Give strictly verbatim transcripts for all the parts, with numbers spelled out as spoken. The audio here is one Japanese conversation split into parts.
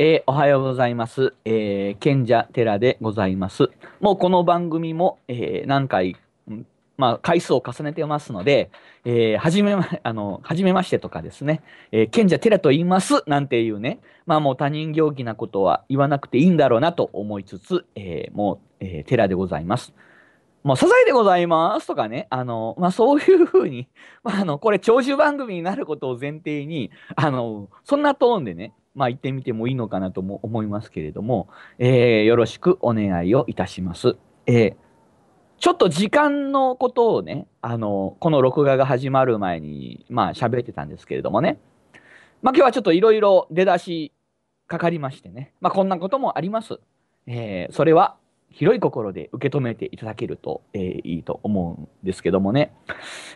えー、おはようございます、えー、賢者寺でございます。もうこの番組も、えー、何回、まあ、回数を重ねてますので、えー、はじめま、あの、はじめましてとかですね、えー、賢者寺と言いますなんていうね、まあもう他人行儀なことは言わなくていいんだろうなと思いつつ、えー、もう、えー、寺でございます。もうサザエでございますとかね、あの、まあ、そういうふうに、まあ、あの、これ長寿番組になることを前提に、あの、そんなトーンでね、まあ、言ってみてもいいのかなとも思いますけれども、えー、よろしくお願いをいたします。えー、ちょっと時間のことをね、あの、この録画が始まる前に、まあ、喋ってたんですけれどもね、まあ、今日はちょっといろいろ出だしかかりましてね、まあ、こんなこともあります。えー、それは広い心で受け止めていただけると、えー、いいと思うんですけどもね、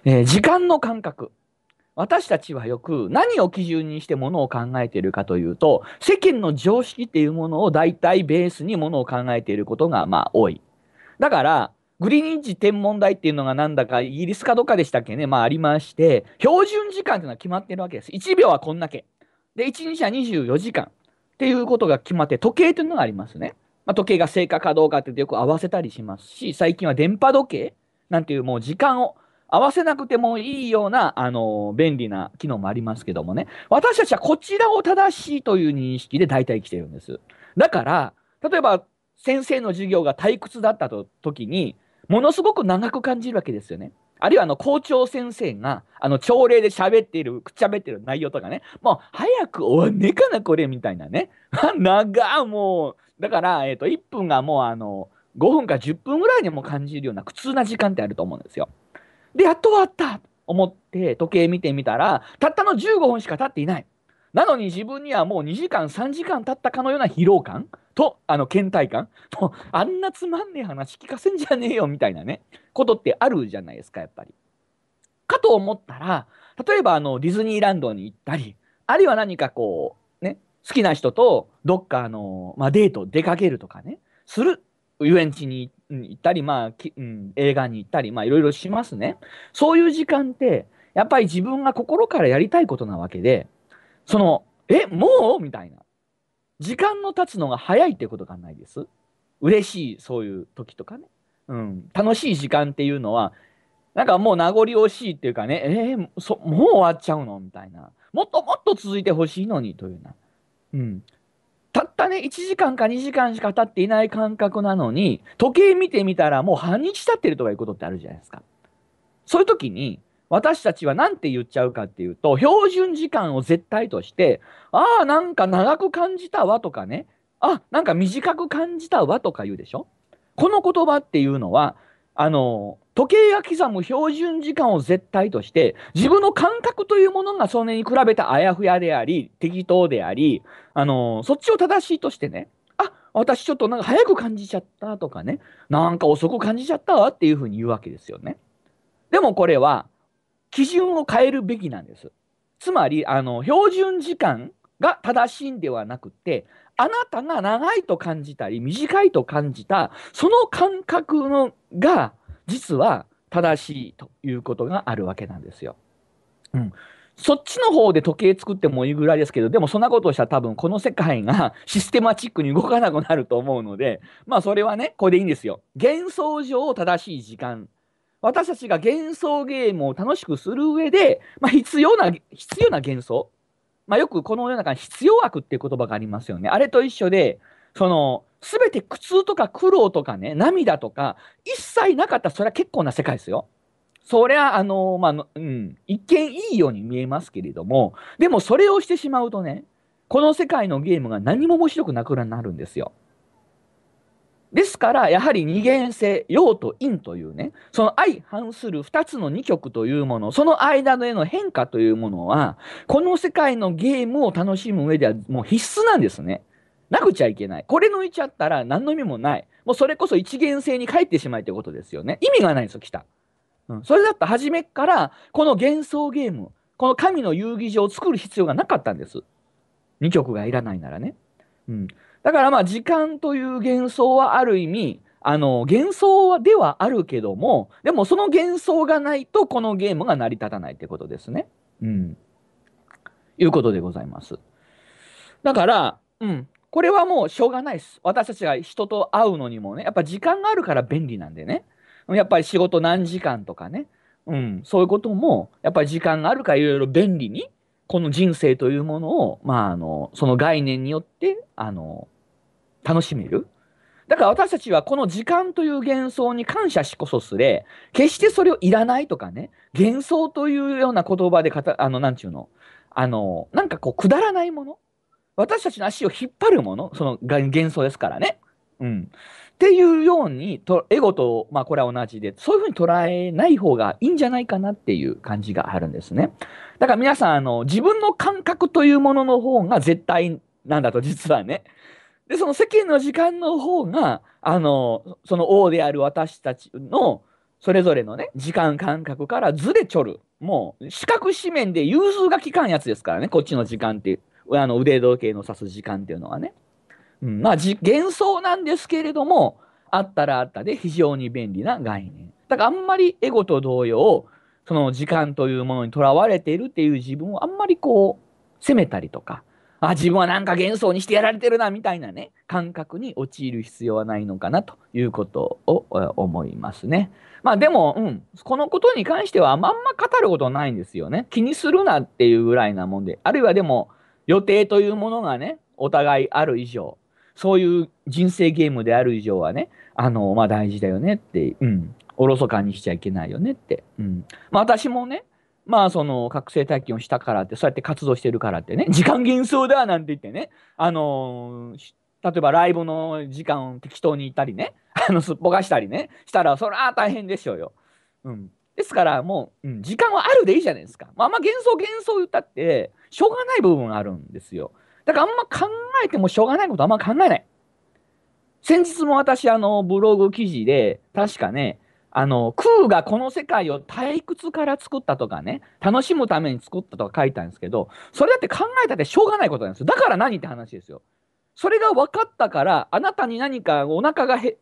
えー、時間の感覚、私たちはよく何を基準にしてものを考えているかというと、世間の常識っていうものを大体ベースにものを考えていることがまあ多い。だからグリニッジ天文台っていうのがなんだかイギリスかどっかでしたっけね、まあありまして、標準時間っていうのは決まってるわけです。いちびょうはこんだけで、いちにちはにじゅうよじかんっていうことが決まって、時計というのがありますね。まあ、時計が正確かどうかってよく合わせたりしますし、最近は電波時計なんていう、もう時間を合わせなくてもいいような、あの、便利な機能もありますけどもね、私たちはこちらを正しいという認識で大体生きてるんです。だから、例えば先生の授業が退屈だったと時に、ものすごく長く感じるわけですよね。あるいはあの校長先生があの朝礼で喋っている、くっちゃべっている内容とかね、もう早く終わんねえかなこれみたいなね。長、もう、だから、えっと、いっぷんがもうあの、ごふんかじゅっぷんぐらいにも感じるような苦痛な時間ってあると思うんですよ。で、やっと終わったと思って時計見てみたら、たったのじゅうごふんしか経っていない。なのに自分にはもうにじかんさんじかん経ったかのような疲労感と、あの倦怠感と、あんなつまんねえ話聞かせんじゃねえよみたいなね、ことってあるじゃないですか、やっぱり。かと思ったら、例えばあのディズニーランドに行ったり、あるいは何かこうね、好きな人とどっかあの、まあ、デート出かけるとかね、する、遊園地に行ったり、まあきうん、映画に行ったり、まあ、いろいろしますね。そういう時間ってやっぱり自分が心からやりたいことなわけで、そのえもうみたいな、時間の経つのが早いってことがないです。嬉しいそういう時とかね、うん、楽しい時間っていうのはなんかもう名残惜しいっていうかね、えー、そもう終わっちゃうのみたいな、もっともっと続いてほしいのにというような、うん、たったねいちじかんかにじかんしか経っていない感覚なのに、時計見てみたらもう半日経ってるとかいうことってあるじゃないですか。そういう時に私たちは何て言っちゃうかっていうと、標準時間を絶対として、ああ、なんか長く感じたわとかね、あ、なんか短く感じたわとか言うでしょ。この言葉っていうのは、あの、時計が刻む標準時間を絶対として、自分の感覚というものがそれに比べたあやふやであり、適当であり、あの、そっちを正しいとしてね、あ、私ちょっとなんか早く感じちゃったとかね、なんか遅く感じちゃったわっていうふうに言うわけですよね。でもこれは、基準を変えるべきなんです。つまり、あの、標準時間が正しいんではなくて、あなたが長いと感じたり、短いと感じた、その感覚のが、実は正しいということがあるわけなんですよ。うん。そっちの方で時計作ってもいいぐらいですけど、でもそんなことをしたら多分この世界がシステマチックに動かなくなると思うので、まあそれはね、これでいいんですよ。幻想上正しい時間。私たちが幻想ゲームを楽しくする上で、まあ、必要な、必要な幻想。まあ、よくこの世の中に必要悪っていう言葉がありますよね。あれと一緒で、その、すべて苦痛とか苦労とかね、涙とか、一切なかったらそれは結構な世界ですよ。それは、あの、まあ、うん、一見いいように見えますけれども、でもそれをしてしまうとね、この世界のゲームが何も面白くなくなるんですよ。ですから、やはり二元性、陽と陰というね、その相反する二つの二極というもの、その間への変化というものは、この世界のゲームを楽しむ上ではもう必須なんですね。なくちゃいけない。これ抜いちゃったら何の意味もない。もうそれこそ一元性に帰ってしまいということですよね。意味がないんですよ、来た。うん、それだったら初めから、この幻想ゲーム、この神の遊技場を作る必要がなかったんです。二極がいらないならね。うん。だからまあ時間という幻想はある意味、あの幻想ではあるけども、でもその幻想がないとこのゲームが成り立たないってことですね。うん。いうことでございます。だから、うん、これはもうしょうがないです。私たちが人と会うのにもね、やっぱ時間があるから便利なんでね、やっぱり仕事何時間とかね、うん、そういうことも、やっぱり時間があるからいろいろ便利に、この人生というものを、まあ、あの、その概念によって、あの、楽しめる。だから私たちはこの時間という幻想に感謝しこそすれ、決してそれをいらないとかね、幻想というような言葉でかた、あの、なんちゅうの、あの、なんかこう、くだらないもの、私たちの足を引っ張るもの、そのが幻想ですからね。うん。っていうように、とエゴと、まあ、これは同じで、そういうふうに捉えない方がいいんじゃないかなっていう感じがあるんですね。だから皆さん、あの、自分の感覚というものの方が絶対なんだと、実はね。で、その世間の時間の方が、あの、その王である私たちの、それぞれのね、時間感覚からずれちょる。もう、視覚視面で融通が利かんやつですからね、こっちの時間っていう、あの、腕時計の指す時間っていうのはね。うん、まあ、じ幻想なんですけれども、あったらあったで非常に便利な概念。だからあんまりエゴと同様、その時間というものにとらわれているっていう自分をあんまりこう、責めたりとか、あ、自分はなんか幻想にしてやられてるな、みたいなね、感覚に陥る必要はないのかな、ということを思いますね。まあでも、うん、このことに関してはあんま語ることないんですよね。気にするなっていうぐらいなもんで、あるいはでも、予定というものがね、お互いある以上、そういう人生ゲームである以上はね、あの、まあ大事だよねって、うん、おろそかにしちゃいけないよねって、うん。まあ私もね、まあその覚醒体験をしたからって、そうやって活動してるからってね、時間幻想だなんて言ってね、あの、例えばライブの時間を適当に行ったりね、あの、すっぽかしたりね、したら、それは大変でしょうよ。うん。ですからもう、うん、時間はあるでいいじゃないですか。まあ、あんま幻想幻想言ったって、しょうがない部分があるんですよ。だからあんま考えてもしょうがないことあんま考えない。先日も私、あの、ブログ記事で、確かね、あの、空がこの世界を退屈から作ったとかね、楽しむために作ったとか書いたんですけど、それだって考えたってしょうがないことなんですよ。だから何って話ですよ。それが分かったから、あなたに何かお腹がへ、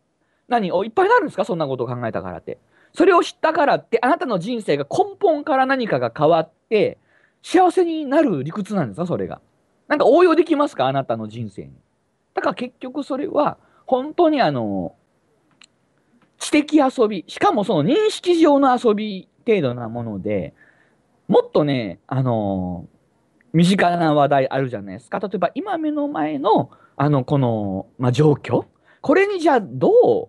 何、お、いっぱいになるんですか、そんなことを考えたからって。それを知ったからって、あなたの人生が根本から何かが変わって、幸せになる理屈なんですか、それが。なんか応用できますか、あなたの人生に。だから結局それは、本当にあの、知的遊び、しかもその認識上の遊び程度なもので、もっとね、あの、身近な話題あるじゃないですか。例えば今目の前の、あの、この、まあ、状況。これにじゃあどう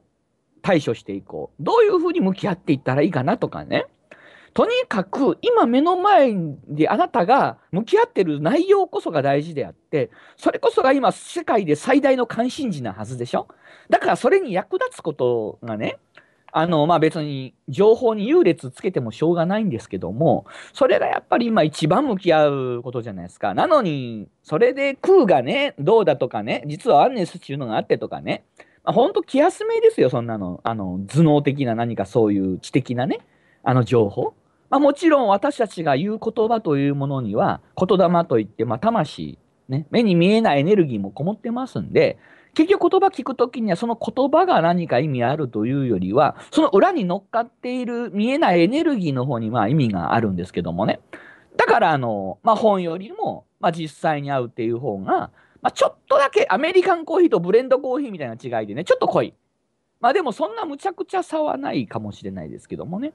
対処していこう。どういうふうに向き合っていったらいいかなとかね。とにかく今目の前であなたが向き合ってる内容こそが大事であって、それこそが今世界で最大の関心事なはずでしょ。だからそれに役立つことがね、あの、まあ、別に情報に優劣つけてもしょうがないんですけども、それがやっぱり今一番向き合うことじゃないですか。なのに、それで空がね、どうだとかね、実はアンネスっていうのがあってとかね、まあ、ほんと気休めですよ、そんなの。あの、頭脳的な何かそういう知的なね、あの情報。まあ、もちろん私たちが言う言葉というものには、言霊といって、まあ魂、ね、目に見えないエネルギーもこもってますんで、結局言葉聞くときには、その言葉が何か意味あるというよりは、その裏に乗っかっている見えないエネルギーの方にまあ意味があるんですけどもね。だからあの、まあ、本よりも、まあ、実際に会うっていう方が、まあ、ちょっとだけアメリカンコーヒーとブレンドコーヒーみたいな違いでね、ちょっと濃い。まあでもそんなむちゃくちゃ差はないかもしれないですけどもね。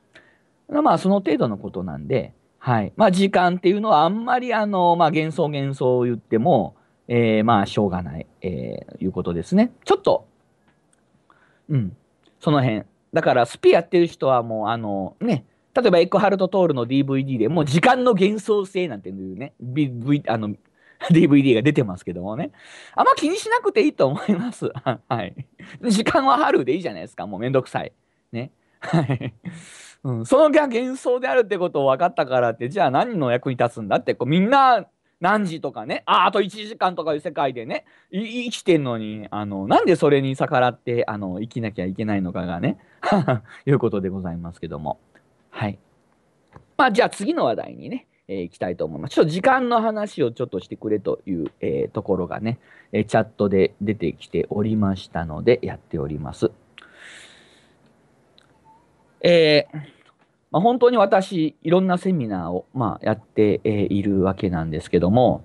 まあ、その程度のことなんで、はい。まあ、時間っていうのは、あんまり、あの、まあ、幻想幻想を言っても、えー、まあ、しょうがない、えー、いうことですね。ちょっと、うん、その辺。だから、スピやってる人はもう、あの、ね、例えば、エックハルト・トールの ディーブイディー で、もう、時間の幻想性なんていうね、ブイブイ、あの、ディーブイディー が出てますけどもね。あんま気にしなくていいと思います。はい。時間は春でいいじゃないですか。もう、めんどくさい。ね。はい。うん、そのが幻想であるってことを分かったからって、じゃあ何の役に立つんだって、こうみんな何時とかね、あ、あといちじかんとかいう世界でね、生きてんのに、あの、なんでそれに逆らって、あの、生きなきゃいけないのかがね、いうことでございますけども。はい。まあ、じゃあ次の話題にね、えー、行きたいと思います。ちょっと時間の話をちょっとしてくれという、えー、ところがね、えー、チャットで出てきておりましたので、やっております。えー、まあ、本当に私、いろんなセミナーを、まあ、やって、えー、いるわけなんですけども、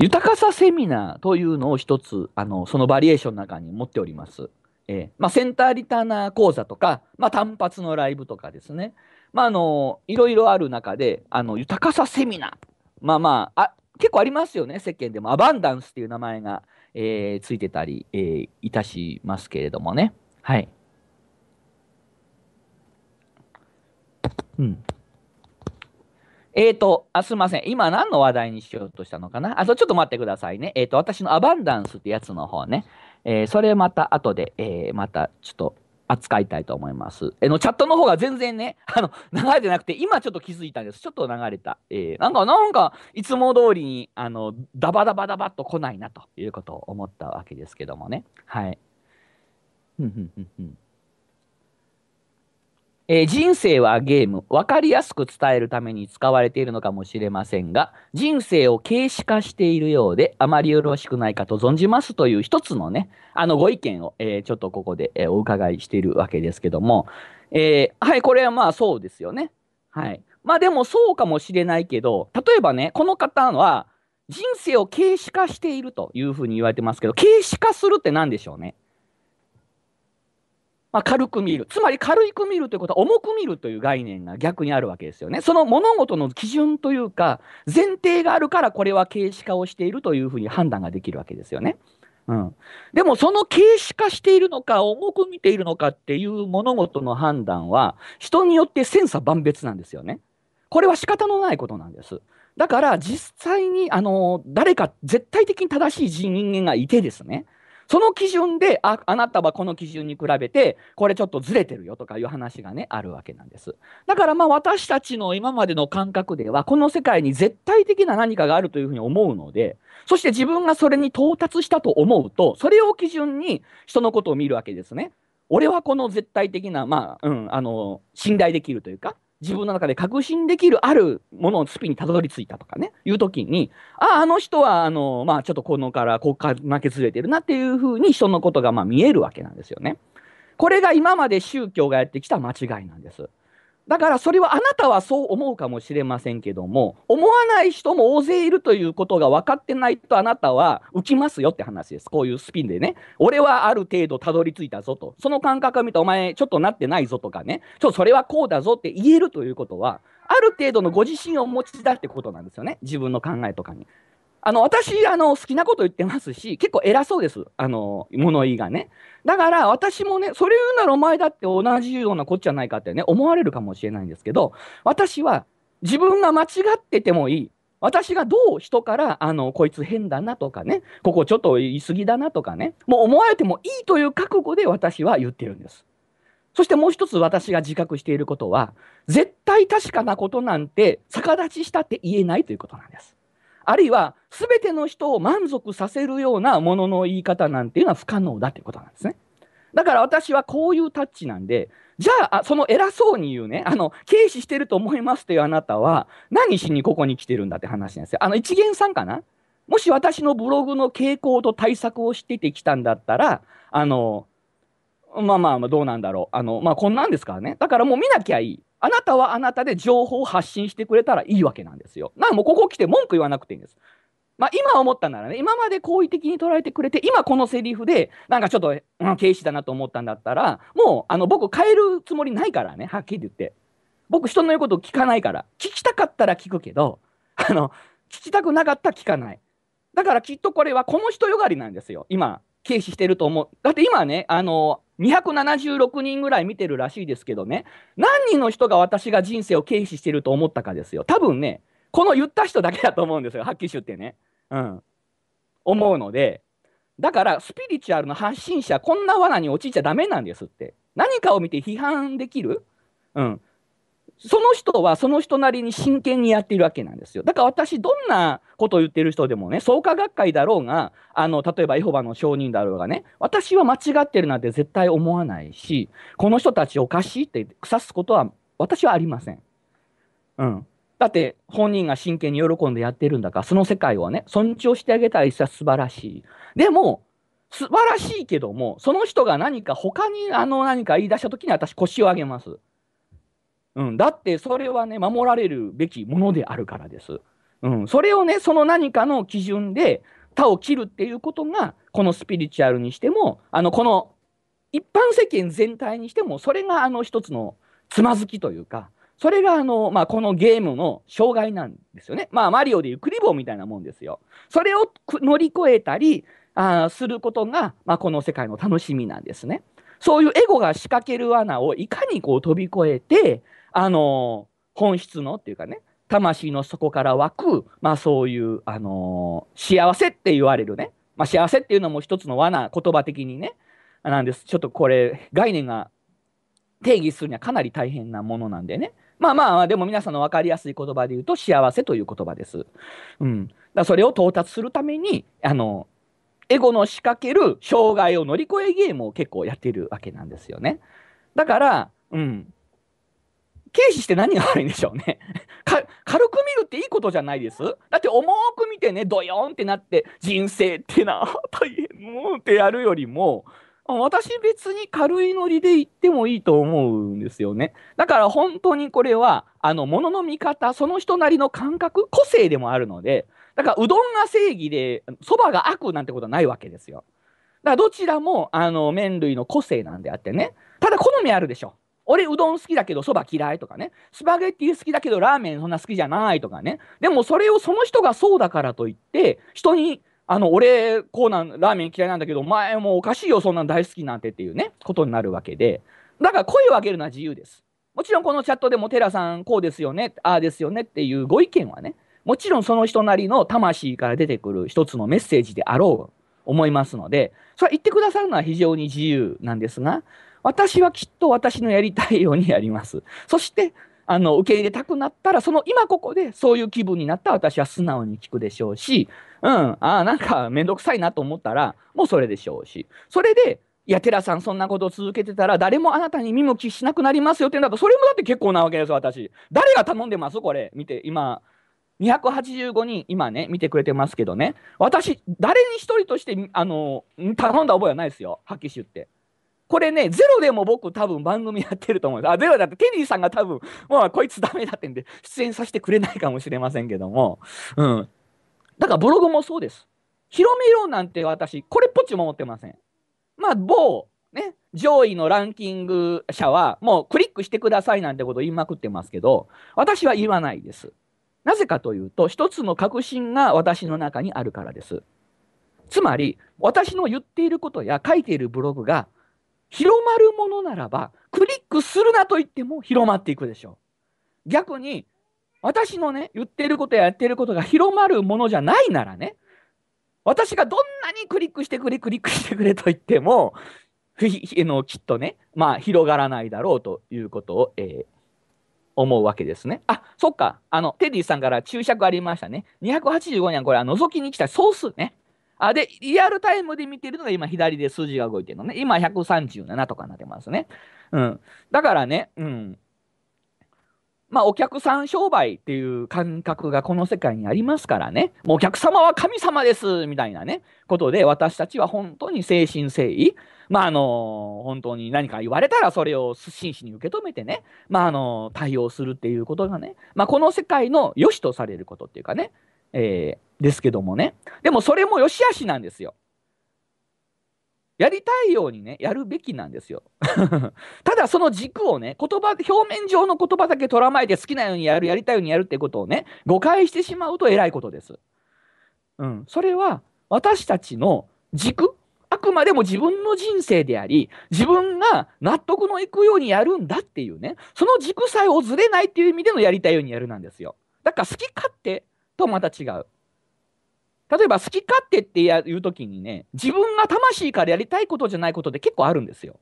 豊かさセミナーというのを一つ、あの、そのバリエーションの中に持っております。えー、まあ、センターリターナー講座とか、まあ、単発のライブとかですね。まあ、あの、いろいろある中で、あの、豊かさセミナー。まあまあ、あ、結構ありますよね、世間でも。アバンダンスっていう名前が、えー、ついてたり、えー、いたしますけれどもね。はい。うん。えーと、あ、すいません。今何の話題にしようとしたのかな。あ、そう、ちょっと待ってくださいね。えーと、私のアバンダンスってやつの方ね。えー、それまた後で、えー、またちょっと扱いたいと思います。えー、のチャットの方が全然ね、あの、流れてなくて、今ちょっと気づいたんです。ちょっと流れた。えー、なんか、なんか、いつも通りに、あの、ダバダバダバっと来ないなということを思ったわけですけどもね。はい。ふんふんふんふん。えー、人生はゲーム。わかりやすく伝えるために使われているのかもしれませんが、人生を形式化しているようで、あまりよろしくないかと存じますという一つのね、あのご意見を、えー、ちょっとここで、えー、お伺いしているわけですけども、えー、はい、これはまあそうですよね。はい。まあでもそうかもしれないけど、例えばね、この方は人生を形式化しているというふうに言われてますけど、形式化するって何でしょうね。まあ、軽く見る。つまり軽く見るということは重く見るという概念が逆にあるわけですよね。その物事の基準というか前提があるからこれは形式化をしているというふうに判断ができるわけですよね。うん、でもその形式化しているのか重く見ているのかっていう物事の判断は人によって千差万別なんですよね。これは仕方のないことなんです。だから実際にあの誰か絶対的に正しい人間がいてですね。その基準で、あ、あなたはこの基準に比べて、これちょっとずれてるよとかいう話がね、あるわけなんです。だからまあ私たちの今までの感覚では、この世界に絶対的な何かがあるというふうに思うので、そして自分がそれに到達したと思うと、それを基準に人のことを見るわけですね。俺はこの絶対的な、まあ、うん、あの、信頼できるというか、自分の中で確信できるあるもののスピにたどり着いたとかね、いうときに、ああ、あの人は、あの、まあ、ちょっとこのから、こうか、負けずれてるなっていうふうに人のことが、まあ、見えるわけなんですよね。これが今まで宗教がやってきた間違いなんです。だから、それはあなたはそう思うかもしれませんけども、思わない人も大勢いるということが分かってないとあなたは浮きますよって話です。こういうスピンでね。俺はある程度たどり着いたぞと。その感覚を見てお前ちょっとなってないぞとかね。ちょっとそれはこうだぞって言えるということは、ある程度のご自身を持ちだってことなんですよね。自分の考えとかに。あの、私、あの、好きなこと言ってますし、結構偉そうです。あの、物言いがね。だから、私もね、それ言うならお前だって同じようなこっちゃないかってね、思われるかもしれないんですけど、私は自分が間違っててもいい。私がどう人から、あの、こいつ変だなとかね、ここちょっと言い過ぎだなとかね、もう思われてもいいという覚悟で私は言ってるんです。そしてもう一つ私が自覚していることは、絶対確かなことなんて逆立ちしたって言えないということなんです。あるいは、すべての人を満足させるようなものの言い方なんていうのは不可能だということなんですね。だから私はこういうタッチなんで、じゃあ、その偉そうに言うね、あの、軽視してると思いますというあなたは、何しにここに来てるんだって話なんですよ。あの、一元さんかな？もし私のブログの傾向と対策をしててきたんだったら、あの、まあまあまあ、どうなんだろう。あの、まあ、こんなんですからね。だからもう見なきゃいい。あなたはあなたで情報を発信してくれたらいいわけなんですよ。なんかもうここ来て文句言わなくていいんです。まあ今思ったならね、今まで好意的に捉えてくれて、今このセリフで、なんかちょっと、うん、軽視だなと思ったんだったら、もうあの僕変えるつもりないからね、はっきり言って。僕人の言うこと聞かないから。聞きたかったら聞くけど、あの、聞きたくなかったら聞かない。だからきっとこれはこの人よがりなんですよ、今。軽視してると思う。だって今ね、あの、にひゃくななじゅうろくにんぐらい見てるらしいですけどね、何人の人が私が人生を軽視してると思ったかですよ。多分ね、この言った人だけだと思うんですよ。はっきり言ってね。うん。思うので、だからスピリチュアルの発信者、こんな罠に陥っちゃダメなんですって。何かを見て批判できる？うん。その人はその人なりに真剣にやっているわけなんですよ。だから私どんなことを言ってる人でもね、創価学会だろうが、あの、例えばエホバの証人だろうがね、私は間違ってるなんて絶対思わないし、この人たちおかしいって腐すことは私はありません。うん。だって本人が真剣に喜んでやってるんだから、その世界をね、尊重してあげたら一切素晴らしい。でも、素晴らしいけども、その人が何か他にあの何か言い出した時に私腰を上げます。うん、だってそれはね、守られるべきものであるからです。うん、それをね、その何かの基準で他を切るっていうことが、このスピリチュアルにしても、あのこの一般世間全体にしても、それがあの一つのつまずきというか、それがあの、まあ、このゲームの障害なんですよね。まあ、マリオでいうクリボーみたいなもんですよ。それを乗り越えたりあすることが、まあ、この世界の楽しみなんですね。そういうエゴが仕掛ける罠をいかにこう飛び越えて、あの本質のっていうかね、魂の底から湧く、まあ、そういう、あのー、幸せって言われるね、まあ、幸せっていうのも一つの罠、言葉的にね、なんです。ちょっとこれ概念が定義するにはかなり大変なものなんでね。まあまあ、でも皆さんの分かりやすい言葉で言うと幸せという言葉です。うん、だそれを到達するために、あのエゴの仕掛ける障害を乗り越えゲームを結構やっているわけなんですよね。だから、うん、軽視して何が悪いんでしょうね。か軽く見るっていいことじゃないです。だって重く見てね、ドヨーンってなって、人生ってな、大変もんってやるよりも、私別に軽いノリで言ってもいいと思うんですよね。だから本当にこれは、あの、ものの見方、その人なりの感覚、個性でもあるので、だからうどんが正義で、そばが悪なんてことはないわけですよ。だからどちらも、あの、麺類の個性なんであってね。ただ好みあるでしょ。俺うどん好きだけどそば嫌いとかね。スパゲッティ好きだけどラーメンそんな好きじゃないとかね。でもそれをその人がそうだからといって、人に、あの俺こうなんラーメン嫌いなんだけどお前もうおかしいよそんなん大好きなんてっていうねことになるわけで、だから声を上げるのは自由です。もちろんこのチャットでも寺さんこうですよねああですよねっていうご意見はね、もちろんその人なりの魂から出てくる一つのメッセージであろうと思いますので、それは言ってくださるのは非常に自由なんですが、私はきっと私のやりたいようにやります。そしてあの受け入れたくなったら、その今ここでそういう気分になったら私は素直に聞くでしょうし、うん、ああなんかめんどくさいなと思ったらもうそれでしょうし、それでいや寺さんそんなことを続けてたら誰もあなたに見向きしなくなりますよってなると、それもだって結構なわけです。私誰が頼んでますこれ見て、今にひゃくはちじゅうごにん今ね見てくれてますけどね、私誰に一人としてあの頼んだ覚えはないですよ。拍手ってこれね、ゼロでも僕多分番組やってると思うんです。あ、ゼロだってテリーさんが多分、もうこいつダメだってんで出演させてくれないかもしれませんけども。うん。だからブログもそうです。広めようなんて私、これっぽっちも持ってません。まあ、某、ね、上位のランキング者はもうクリックしてくださいなんてことを言いまくってますけど、私は言わないです。なぜかというと、一つの確信が私の中にあるからです。つまり、私の言っていることや書いているブログが、広まるものならば、クリックするなと言っても広まっていくでしょう。逆に、私のね、言ってることややってることが広まるものじゃないならね、私がどんなにクリックしてくれ、クリックしてくれと言っても、のきっとね、まあ、広がらないだろうということを、えー、思うわけですね。あ、そっか、あの、テディさんから注釈ありましたね。にひゃくはちじゅうごにんはこれは覗きに来た総数ね。あでリアルタイムで見てるのが今左で数字が動いてるのね。今ひゃくさんじゅうななとかなってますね。うん、だからね、うん、まあお客さん商売っていう感覚がこの世界にありますからね。もうお客様は神様ですみたいなねことで、私たちは本当に誠心誠意、まああの本当に何か言われたらそれを真摯に受け止めてね、まああの対応するっていうことがね、まあ、この世界の良しとされることっていうかね。えー、ですけどもね。でもそれも良し悪しなんですよ。やりたいようにね、やるべきなんですよ。ただその軸をね、言葉、表面上の言葉だけとらまえて好きなようにやる、やりたいようにやるってことをね、誤解してしまうとえらいことです。うん。それは私たちの軸、あくまでも自分の人生であり、自分が納得のいくようにやるんだっていうね、その軸さえをずれないっていう意味でのやりたいようにやるなんですよ。だから好き勝手とまた違う。例えば好き勝手っていう時にね、自分が魂からやりたいことじゃないことで結構あるんですよ。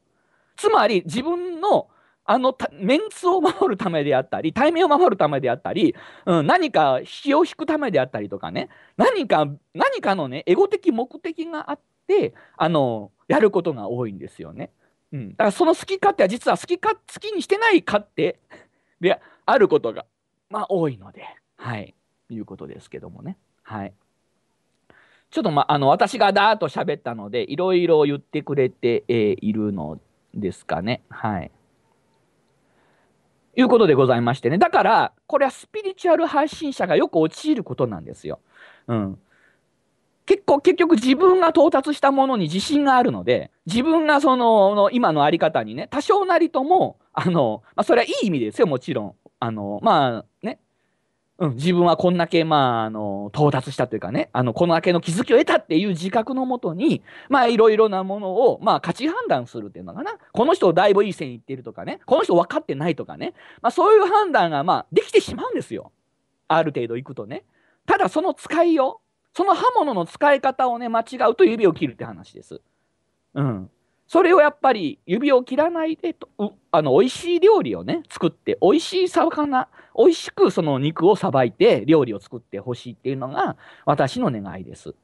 つまり自分のあのメンツを守るためであったり、体面を守るためであったり、うん、何か気を引くためであったりとかね、何か何かのねエゴ的目的があってあのやることが多いんですよね。うん、だからその好き勝手は実は好きか好きにしてない勝手であることがまあ多いので、はい。いうことですけどもね、はい、ちょっと、ま、あの私がだーっと喋ったのでいろいろ言ってくれて、えー、いるのですかね、はい、いうことでございましてね。だから、これはスピリチュアル発信者がよく陥ることなんですよ。うん。結構、結局自分が到達したものに自信があるので、自分がその、今のあり方にね、多少なりとも、あの、まあ、それはいい意味ですよ、もちろん。あの、まあ、ね。うん、自分はこんだけ、まあ、あの、到達したというかね、あの、こんだけの気づきを得たっていう自覚のもとに、まあ、いろいろなものを、まあ、価値判断するっていうのかな。この人だいぶいい線いってるとかね、この人分かってないとかね、まあ、そういう判断が、まあ、できてしまうんですよ。ある程度いくとね。ただ、その使いよう、その刃物の使い方をね、間違うと指を切るって話です。うん。それをやっぱり指を切らないでと、あの、美味しい料理をね、作って、美味しい魚、美味しくその肉をさばいて料理を作ってほしいっていうのが私の願いです。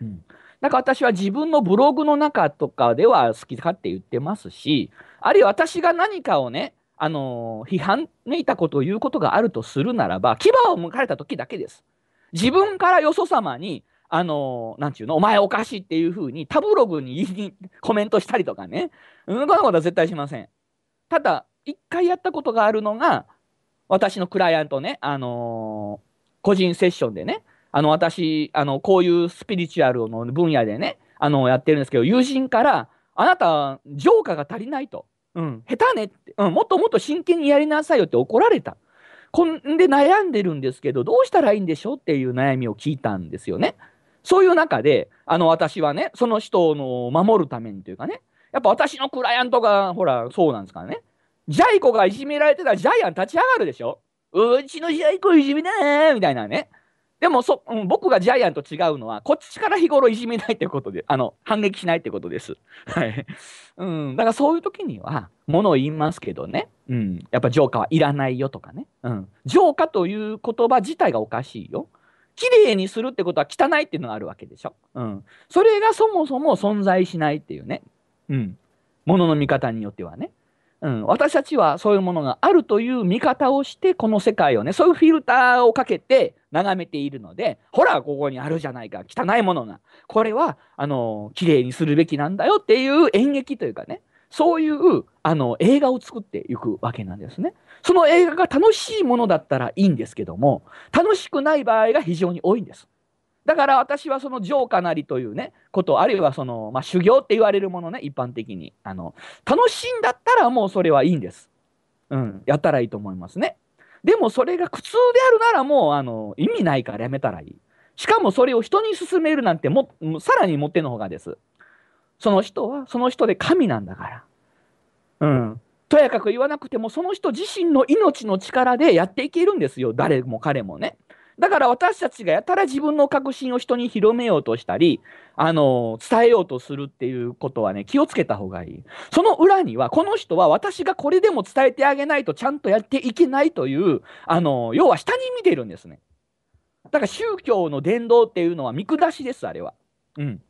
うん。だから私は自分のブログの中とかでは好きかって言ってますし、あるいは私が何かをね、あの、批判めいたことを言うことがあるとするならば、牙を向かれた時だけです。自分からよそ様に、あの、なんちゅうの、お前おかしいっていうふうに、他ブログにコメントしたりとかね。うん、そんなことは絶対しません。ただ、一回やったことがあるのが、私のクライアントね、あのー、個人セッションでね、あの、私、あの、こういうスピリチュアルの分野でね、あの、やってるんですけど、友人から、あなた、浄化が足りないと。うん、下手ねって、うん、もっともっと真剣にやりなさいよって怒られた。こんで悩んでるんですけど、どうしたらいいんでしょうっていう悩みを聞いたんですよね。そういう中で、あの、私はね、その人の守るためにというかね、やっぱ私のクライアントが、ほら、そうなんですからね。ジャイ子がいじめられてたらジャイアン立ち上がるでしょ。うちのジャイ子いじめだねみたいなね。でもそ、うん、僕がジャイアンと違うのは、こっちから日頃いじめないということで、あの、反撃しないということです。はい。うん。だからそういう時には、ものを言いますけどね。うん。やっぱ浄化はいらないよとかね。うん。浄化という言葉自体がおかしいよ。綺麗にするってことは汚いっていうのがあるわけでしょ。うん。それがそもそも存在しないっていうね。うん。ものの見方によってはね。うん。私たちはそういうものがあるという見方をして、この世界をね、そういうフィルターをかけて眺めているので、ほら、ここにあるじゃないか、汚いものが。これは、あの、綺麗にするべきなんだよっていう演劇というかね。そういう、あの、映画を作っていくわけなんですね。その映画が楽しいものだったらいいんですけども、楽しくない場合が非常に多いんです。だから私はその浄化なりというね、こと、あるいはその、まあ、修行って言われるものね、一般的に。あの、楽しいんだったらもうそれはいいんです。うん、やったらいいと思いますね。でもそれが苦痛であるならもう、あの、意味ないからやめたらいい。しかもそれを人に勧めるなんても、さらにもってのほかです。その人はその人で神なんだから。うん。とやかく言わなくてもその人自身の命の力でやっていけるんですよ。誰も彼もね。だから私たちがやたら自分の確信を人に広めようとしたり、あの、伝えようとするっていうことはね、気をつけた方がいい。その裏には、この人は私がこれでも伝えてあげないとちゃんとやっていけないという、あの、要は下に見てるんですね。だから宗教の伝道っていうのは見下しです、あれは。うん。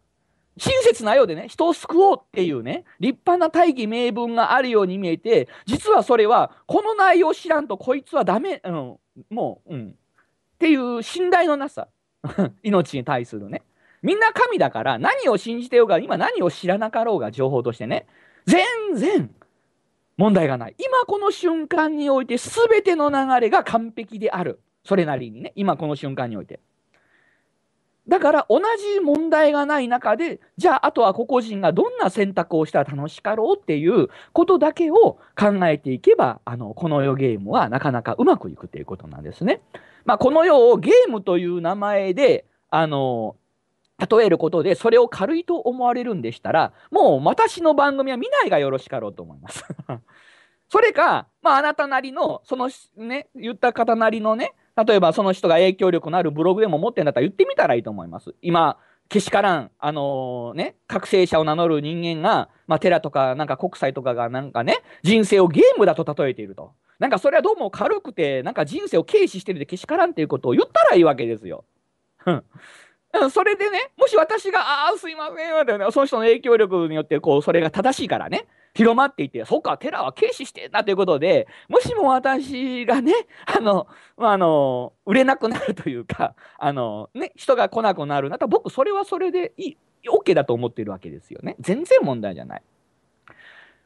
親切なようでね、人を救おうっていうね、立派な大義名分があるように見えて、実はそれは、この内容知らんとこいつはダメ、うん、もう、うん、っていう信頼のなさ。命に対するね。みんな神だから、何を信じてようが、今何を知らなかろうが、情報としてね、全然問題がない。今この瞬間において、すべての流れが完璧である。それなりにね、今この瞬間において。だから同じ問題がない中で、じゃああとは個々人がどんな選択をしたら楽しかろうっていうことだけを考えていけば、あの、この世ゲームはなかなかうまくいくということなんですね。まあ、この世をゲームという名前で、あの、例えることでそれを軽いと思われるんでしたら、もう私の番組は見ないがよろしかろうと思います。それか、まあ、あなたなりの、そのね、言った方なりのね、例えばその人が影響力のあるブログでも持ってんだったら言ってみたらいいと思います。今、けしからん、あのー、ね、覚醒者を名乗る人間が、まあ、寺とかなんか国際とかがなんかね、人生をゲームだと例えていると。なんかそれはどうも軽くて、なんか人生を軽視してるでけしからんっていうことを言ったらいいわけですよ。うん。それでね、もし私が、ああ、すいません、ね、その人の影響力によって、こう、それが正しいからね、広まっていて、そっか、寺は軽視してんだということで、もしも私がね、あの、まあ、あの、売れなくなるというか、あの、ね、人が来なくなるなら、僕、それはそれでいい、OK だと思っているわけですよね。全然問題じゃない。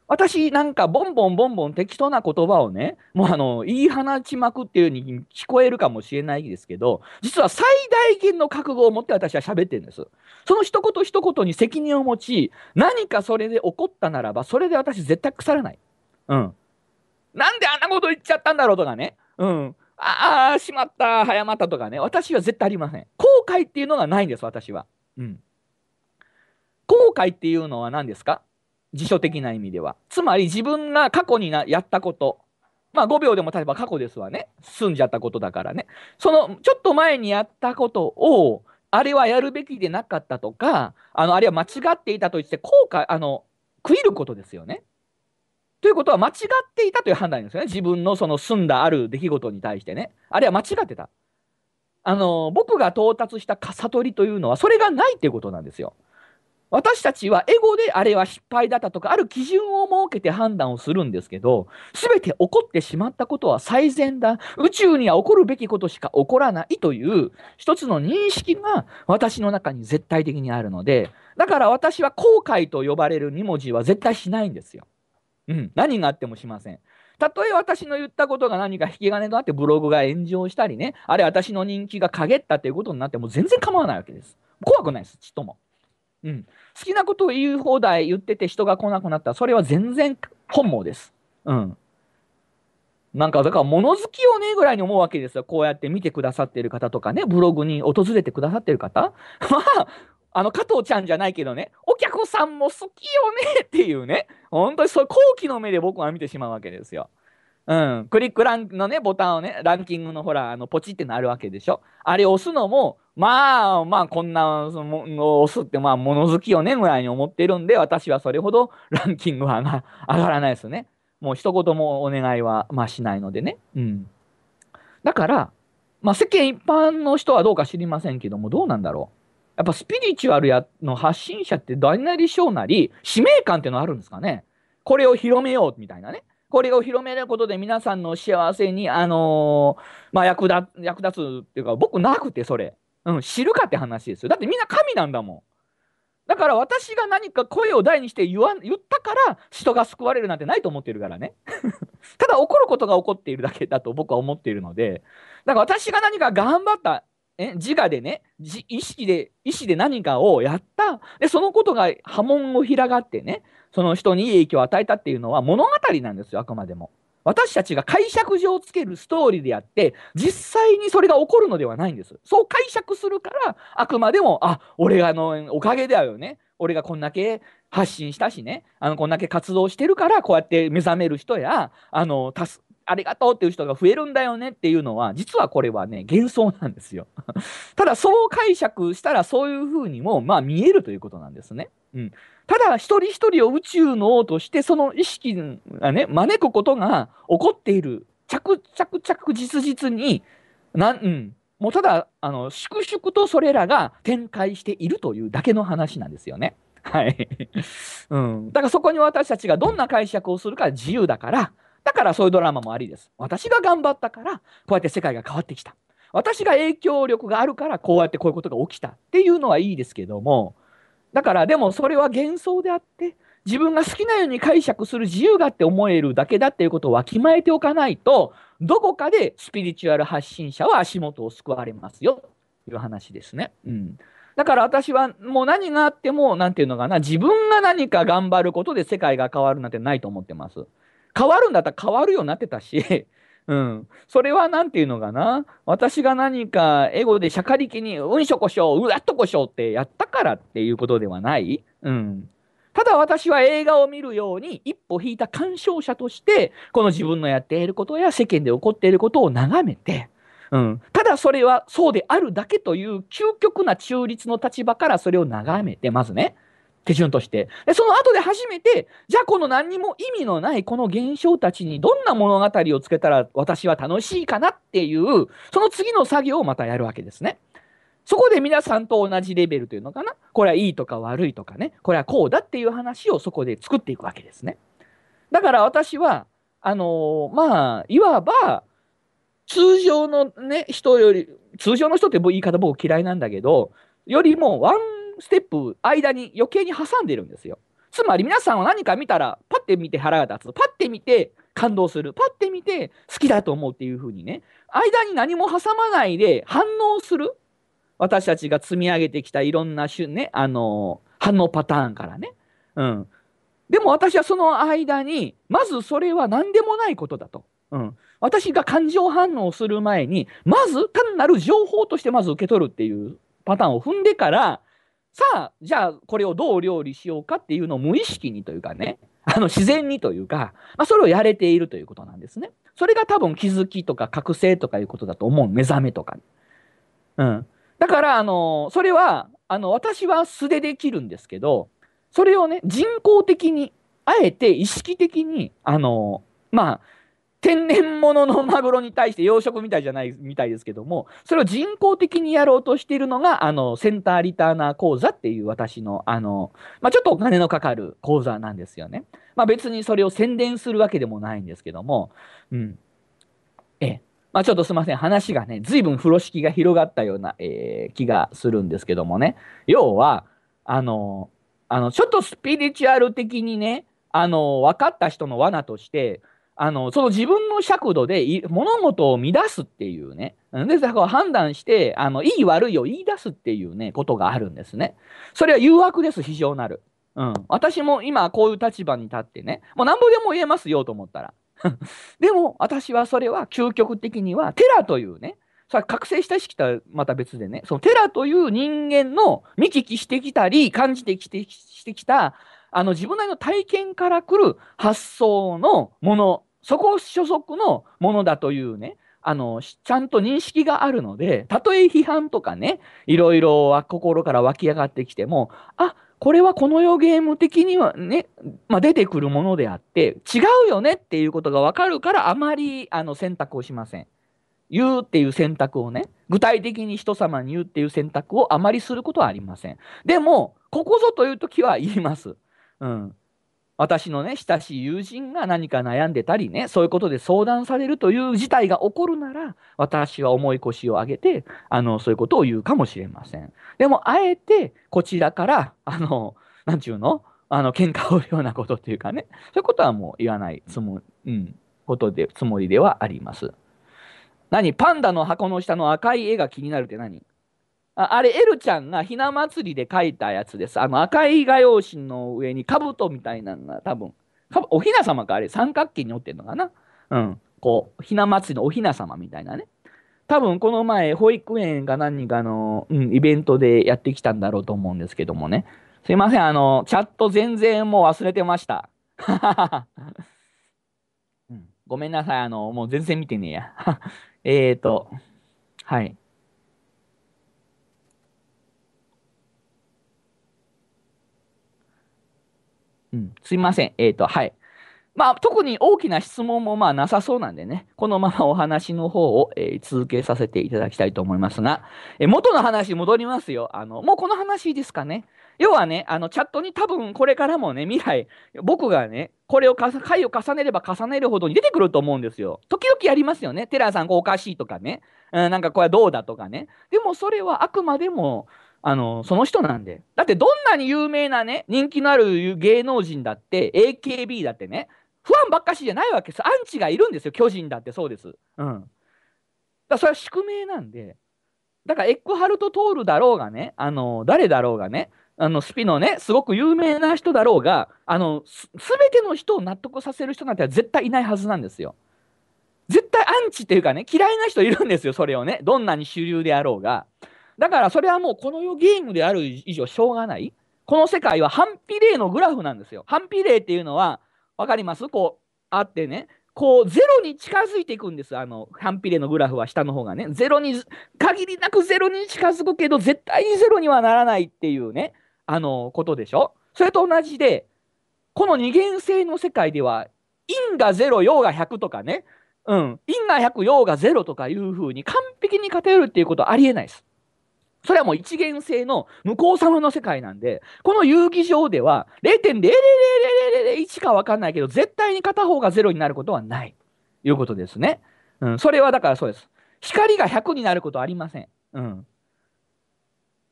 私なんかボンボンボンボン適当な言葉をね、もうあの言い放ちまくっていう風に聞こえるかもしれないですけど、実は最大限の覚悟を持って私は喋ってるんです。その一言一言に責任を持ち、何かそれで怒ったならば、それで私絶対腐らない。うん。なんであんなこと言っちゃったんだろうとかね。うん。ああ、しまった、早まったとかね。私は絶対ありません。後悔っていうのがないんです、私は。うん。後悔っていうのは何ですか？辞書的な意味では。つまり自分が過去になやったこと。まあごびょうでも例えば過去ですわね。済んじゃったことだからね。そのちょっと前にやったことを、あれはやるべきでなかったとか、あの、あれは間違っていたと言って後悔、あの、悔いることですよね。ということは間違っていたという判断ですよね。自分のその済んだある出来事に対してね。あれは間違ってた。あの、僕が到達した悟りというのはそれがないということなんですよ。私たちはエゴであれは失敗だったとか、ある基準を設けて判断をするんですけど、すべて起こってしまったことは最善だ。宇宙には起こるべきことしか起こらないという一つの認識が私の中に絶対的にあるので、だから私は後悔と呼ばれるに文字は絶対しないんですよ。うん、何があってもしません。たとえ私の言ったことが何か引き金となってブログが炎上したりね、あれ私の人気が陰ったということになっても全然構わないわけです。怖くないです、ちっとも。うん、好きなことを言う放題言ってて人が来なくなったら、それは全然本望です。うん。なんかだから物好きよねぐらいに思うわけですよ。こうやって見てくださってる方とかね、ブログに訪れてくださってる方。まあ、あの加藤ちゃんじゃないけどね、お客さんも好きよねっていうね、本当にそういう好奇の目で僕は見てしまうわけですよ。うん、クリックランのね、ボタンをね、ランキングのほら、あのポチってなるわけでしょ。あれ押すのも、まあまあこんな、その押すってまあ物好きよねぐらいに思ってるんで、私はそれほどランキングは上がらないですね。もう一言もお願いは、まあ、しないのでね。うん。だから、まあ世間一般の人はどうか知りませんけども、どうなんだろう。やっぱスピリチュアルやの発信者って大なり小なり、使命感っていうのはあるんですかね。これを広めようみたいなね。これを広めることで皆さんの幸せに、あのー、まあ、役立、役立つっていうか、僕なくて、それ。うん、知るかって話ですよ。だってみんな神なんだもん。だから私が何か声を大にして言わ、言ったから、人が救われるなんてないと思ってるからね。ただ怒ることが起こっているだけだと僕は思っているので、だから私が何か頑張った、え自我でね、自意識で、意思で何かをやった。で、そのことが波紋を広がってね、その人にいい影響を与えたっていうのは物語なんですよ、あくまでも。私たちが解釈上つけるストーリーであって、実際にそれが起こるのではないんです。そう解釈するから、あくまでも、あ、俺がのおかげだよね。俺がこんだけ発信したしね、あのこんだけ活動してるから、こうやって目覚める人や、あの、たす、ありがとうっていう人が増えるんだよねっていうのは、実はこれはね、幻想なんですよ。ただ、そう解釈したらそういうふうにも、まあ見えるということなんですね。うん、ただ一人一人を宇宙の王としてその意識がね招くことが起こっている着々着実実になん、うん、もうただあの粛々とそれらが展開しているというだけの話なんですよね。はいうん、だからそこに私たちがどんな解釈をするか自由だからだからそういうドラマもありです。私が頑張ったからこうやって世界が変わってきた。私が影響力があるからこうやってこういうことが起きたっていうのはいいですけどもだからでもそれは幻想であって自分が好きなように解釈する自由があって思えるだけだっていうことをわきまえておかないとどこかでスピリチュアル発信者は足元を救われますよという話ですね。うん、だから私はもう何があってもなんていうのかな自分が何か頑張ることで世界が変わるなんてないと思ってます。変わるんだったら変わるようになってたしうん、それはなんていうのかな私が何かエゴでしゃかりきにうんしょこしょうわっとこしょってやったからっていうことではない、うん、ただ私は映画を見るように一歩引いた鑑賞者としてこの自分のやっていることや世間で起こっていることを眺めて、うん、ただそれはそうであるだけという究極な中立の立場からそれを眺めてまずね手順としてでその後で初めてじゃあこの何にも意味のないこの現象たちにどんな物語をつけたら私は楽しいかなっていうその次の作業をまたやるわけですね。そこで皆さんと同じレベルというのかなこれはいいとか悪いとかねこれはこうだっていう話をそこで作っていくわけですね。だから私はあのー、まあいわば通常の、ね、人より通常の人って言い方僕嫌いなんだけどよりもワンステップ間に余計に挟んでるんですよ。つつまり皆さんは何か見たら、パッて見て腹が立つ、パッて見て感動する、パッて見て好きだと思うっていう風にね、間に何も挟まないで反応する、私たちが積み上げてきたいろんな種、ね、あのー、反応パターンからね、うん、でも私はその間にまずそれは何でもないことだと、うん、私が感情反応する前にまず単なる情報としてまず受け取るっていうパターンを踏んでから、さあじゃあこれをどう料理しようかっていうのを無意識にというかね、あの自然にというか、まあ、それをやれているということなんですね。それが多分気づきとか覚醒とかいうことだと思う、目覚めとか、うん、だからあのそれはあの私は素でできるんですけど、それをね人工的にあえて意識的にあのまあ天然物のマグロに対して養殖みたいじゃないみたいですけども、それを人工的にやろうとしているのが、あの、センターリターナー講座っていう私の、あの、まあ、ちょっとお金のかかる講座なんですよね。まあ、別にそれを宣伝するわけでもないんですけども、うん。ええ。まあ、ちょっとすいません。話がね、随分風呂敷が広がったような、えー、気がするんですけどもね。要は、あの、あの、ちょっとスピリチュアル的にね、あの、分かった人の罠として、あのその自分の尺度で物事を乱すっていうね、でだから判断してあのいい悪いを言い出すっていうねことがあるんですね。それは誘惑です、非常なる、うん、私も今こういう立場に立ってね、もうなんぼでも言えますよと思ったらでも私はそれは究極的にはテラというね、それ覚醒した意識とはまた別でね、そのテラという人間の見聞きしてきたり感じてきてしてきたあの自分なりの体験から来る発想のもの、そこ所属のものだというね、あの、ちゃんと認識があるので、たとえ批判とかね、いろいろは心から湧き上がってきても、あ、これはこの世ゲーム的にはね、まあ、出てくるものであって、違うよねっていうことがわかるから、あまりあの選択をしません。言うっていう選択をね、具体的に人様に言うっていう選択をあまりすることはありません。でも、ここぞという時は言います。うん。私のね、親しい友人が何か悩んでたりね、そういうことで相談されるという事態が起こるなら、私は重い腰を上げて、あの、そういうことを言うかもしれません。でも、あえて、こちらから、あの、なんちゅうの、あの、喧嘩を売るようなことというかね、そういうことはもう言わないつも、うん、ことで、つもりではあります。何？パンダの箱の下の赤い絵が気になるって何？あれ、エルちゃんがひな祭りで描いたやつです。あの赤い画用紙の上に兜みたいなのが多分、おひな様かあれ、三角形に折ってるのかな？うん。こう、ひな祭りのおひな様みたいなね。多分この前、保育園か何かの、うん、イベントでやってきたんだろうと思うんですけどもね。すいません、あの、チャット全然もう忘れてました。ははは。ごめんなさい、あの、もう全然見てねえや。えーと、はい。うん、すいません。えっと、はい。まあ、特に大きな質問もまあなさそうなんでね、このままお話の方を、えー、続けさせていただきたいと思いますが、えー、元の話戻りますよ。あの、もうこの話ですかね。要はね、あの、チャットに多分これからもね、未来、僕がね、これをか、回を重ねれば重ねるほどに出てくると思うんですよ。時々やりますよね。テラーさんこうおかしいとかね、うん、なんかこれはどうだとかね。でもそれはあくまでも、あの、その人なんで。だってどんなに有名なね、人気のある芸能人だって、エーケービー だってね、ファンばっかしじゃないわけです。アンチがいるんですよ。巨人だってそうです。うん。だからそれは宿命なんで。だからエックハルト・トールだろうがね、あの、誰だろうがね、あの、スピのね、すごく有名な人だろうが、あの、すべての人を納得させる人なんて絶対いないはずなんですよ。絶対アンチっていうかね、嫌いな人いるんですよ。それをね。どんなに主流であろうが。だからそれはもうこの世ゲームである以上しょうがない。この世界は反比例のグラフなんですよ。反比例っていうのは、わかります？こう、あってね。こう、ゼロに近づいていくんです。あの、反比例のグラフは下の方がね。ゼロに、限りなくゼロに近づくけど、絶対にゼロにはならないっていうね、あの、ことでしょ。それと同じで、この二元性の世界では、陰がゼロ、陽がひゃくとかね。うん。陰がひゃく、陽がゼロとかいうふうに完璧に偏るっていうことはありえないです。それはもう一元性の向こう様の世界なんで、この遊戯場では ゼロてんゼロゼロゼロゼロゼロゼロいち か分かんないけど、絶対に片方がゼロになることはないということですね。うん、それはだからそうです。光がひゃくになることはありません。うん。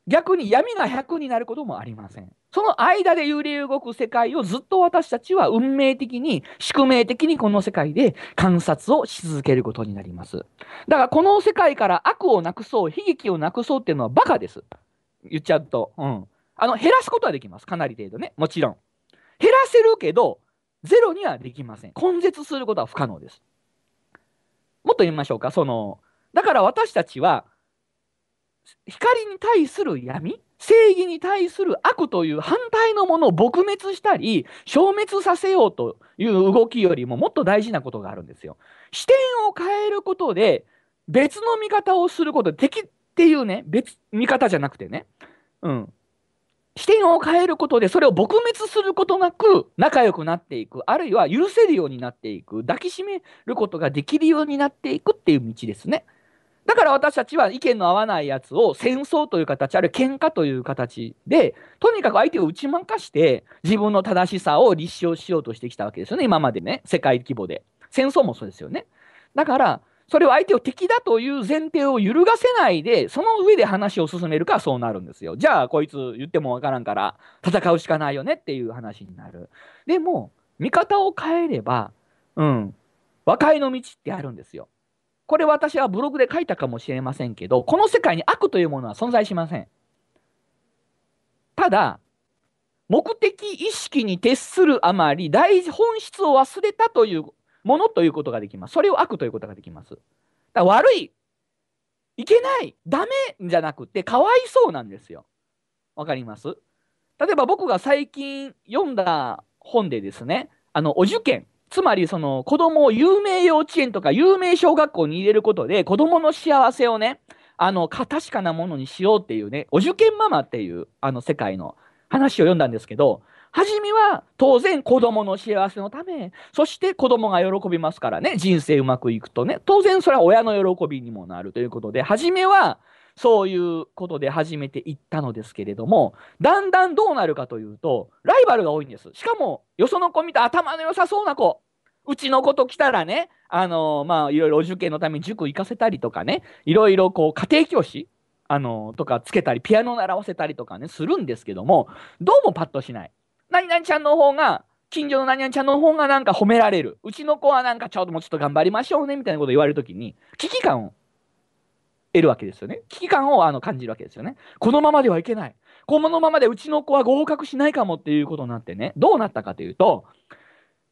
逆に闇がひゃくになることもありません。その間で揺れ動く世界をずっと私たちは運命的に、宿命的にこの世界で観察をし続けることになります。だからこの世界から悪をなくそう、悲劇をなくそうっていうのはバカです。言っちゃうと。うん。あの、減らすことはできます。かなり程度ね。もちろん。減らせるけど、ゼロにはできません。根絶することは不可能です。もっと言いましょうか。その、だから私たちは、光に対する闇、正義に対する悪という反対のものを撲滅したり、消滅させようという動きよりももっと大事なことがあるんですよ。視点を変えることで、別の見方をすることで、敵っていうね、別、見方じゃなくてね、うん。視点を変えることで、それを撲滅することなく仲良くなっていく、あるいは許せるようになっていく、抱きしめることができるようになっていくっていう道ですね。だから私たちは意見の合わないやつを戦争という形、あるいは喧嘩という形で、とにかく相手を打ち負かして自分の正しさを立証しようとしてきたわけですよね、今までね、世界規模で。戦争もそうですよね。だから、それを相手を敵だという前提を揺るがせないで、その上で話を進めるからそうなるんですよ。じゃあ、こいつ言ってもわからんから戦うしかないよねっていう話になる。でも、見方を変えれば、うん、和解の道ってあるんですよ。これ私はブログで書いたかもしれませんけど、この世界に悪というものは存在しません。ただ、目的意識に徹するあまり、大事、本質を忘れたというものということができます。それを悪ということができます。だから悪い、いけない、ダメじゃなくて、かわいそうなんですよ。わかります？例えば僕が最近読んだ本でですね、あの、お受験。つまり、その、子供を有名幼稚園とか有名小学校に入れることで、子供の幸せをね、あの、確かなものにしようっていうね、お受験ママっていう、あの、世界の話を読んだんですけど、初めは当然子供の幸せのため、そして子供が喜びますからね、人生うまくいくとね、当然それは親の喜びにもなるということで、初めはそういうことで始めていったのですけれども、だんだんどうなるかというと、ライバルが多いんです。しかも、よその子見た頭の良さそうな子。うちの子と来たらね、あのー、まあ、いろいろお受験のために塾行かせたりとかね、いろいろこう、家庭教師、あのー、とかつけたり、ピアノ習わせたりとかね、するんですけども、どうもパッとしない。何々ちゃんの方が、近所の何々ちゃんの方がなんか褒められる。うちの子はなんかちょっともうちょっと頑張りましょうね、みたいなことを言われるときに、危機感を得るわけですよね。危機感をあの感じるわけですよね。このままではいけない。このままでうちの子は合格しないかもっていうことになってね、どうなったかというと、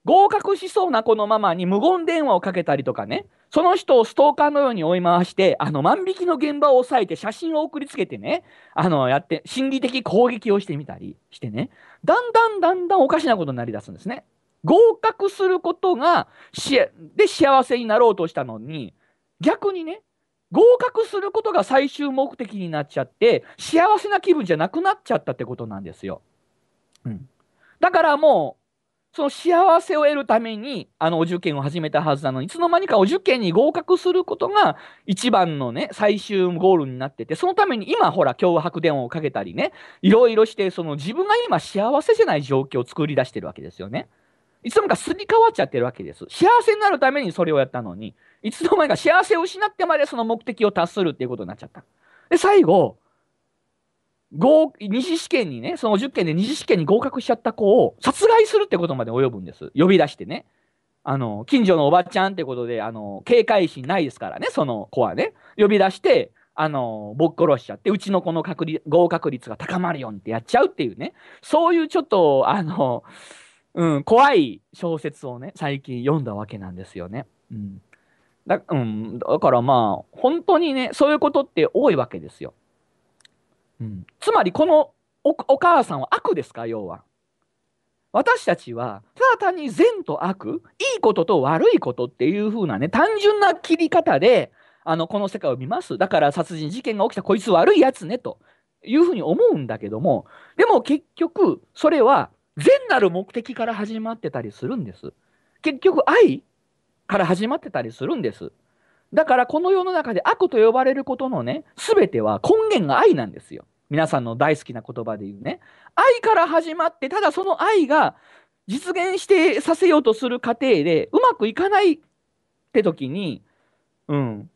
合格しそうな子のママに無言電話をかけたりとかね、その人をストーカーのように追い回して、あの万引きの現場を押さえて写真を送りつけてね、あのやって心理的攻撃をしてみたりしてね、だんだんだんだんおかしなことになりだすんですね。合格することがしで幸せになろうとしたのに、逆にね、合格することが最終目的になっちゃって、幸せな気分じゃなくなっちゃったってことなんですよ。うん。だからもう、その幸せを得るために、あの、お受験を始めたはずなのに、いつの間にかお受験に合格することが一番のね、最終ゴールになってて、そのために今、ほら、脅迫電話をかけたりね、いろいろして、その自分が今幸せじゃない状況を作り出してるわけですよね。いつの間にかすり替わっちゃってるわけです。幸せになるためにそれをやったのに、いつの間にか幸せを失ってまでその目的を達するっていうことになっちゃった。で、最後、二次試験にね、その受験で二次試験に合格しちゃった子を殺害するってことまで及ぶんです。呼び出してね。あの、近所のおばちゃんってことで、あの、警戒心ないですからね、その子はね。呼び出して、あの、ぼっ殺しちゃって、うちの子の確率、合格率が高まるようにってやっちゃうっていうね。そういうちょっと、あの、うん、怖い小説をね、最近読んだわけなんですよね。うん。だ、うん、だからまあ、本当にね、そういうことって多いわけですよ。うん。つまり、このお、お母さんは悪ですか、要は。私たちは、ただ単に善と悪、いいことと悪いことっていう風なね、単純な切り方で、あの、この世界を見ます。だから、殺人事件が起きた、こいつ悪いやつね、という風に思うんだけども、でも結局、それは、善なる目的から始まってたりするんです。結局愛から始まってたりするんです。だからこの世の中で悪と呼ばれることのね、すべては根源が愛なんですよ。皆さんの大好きな言葉で言うね。愛から始まって、ただその愛が実現してさせようとする過程でうまくいかないって時に、うん。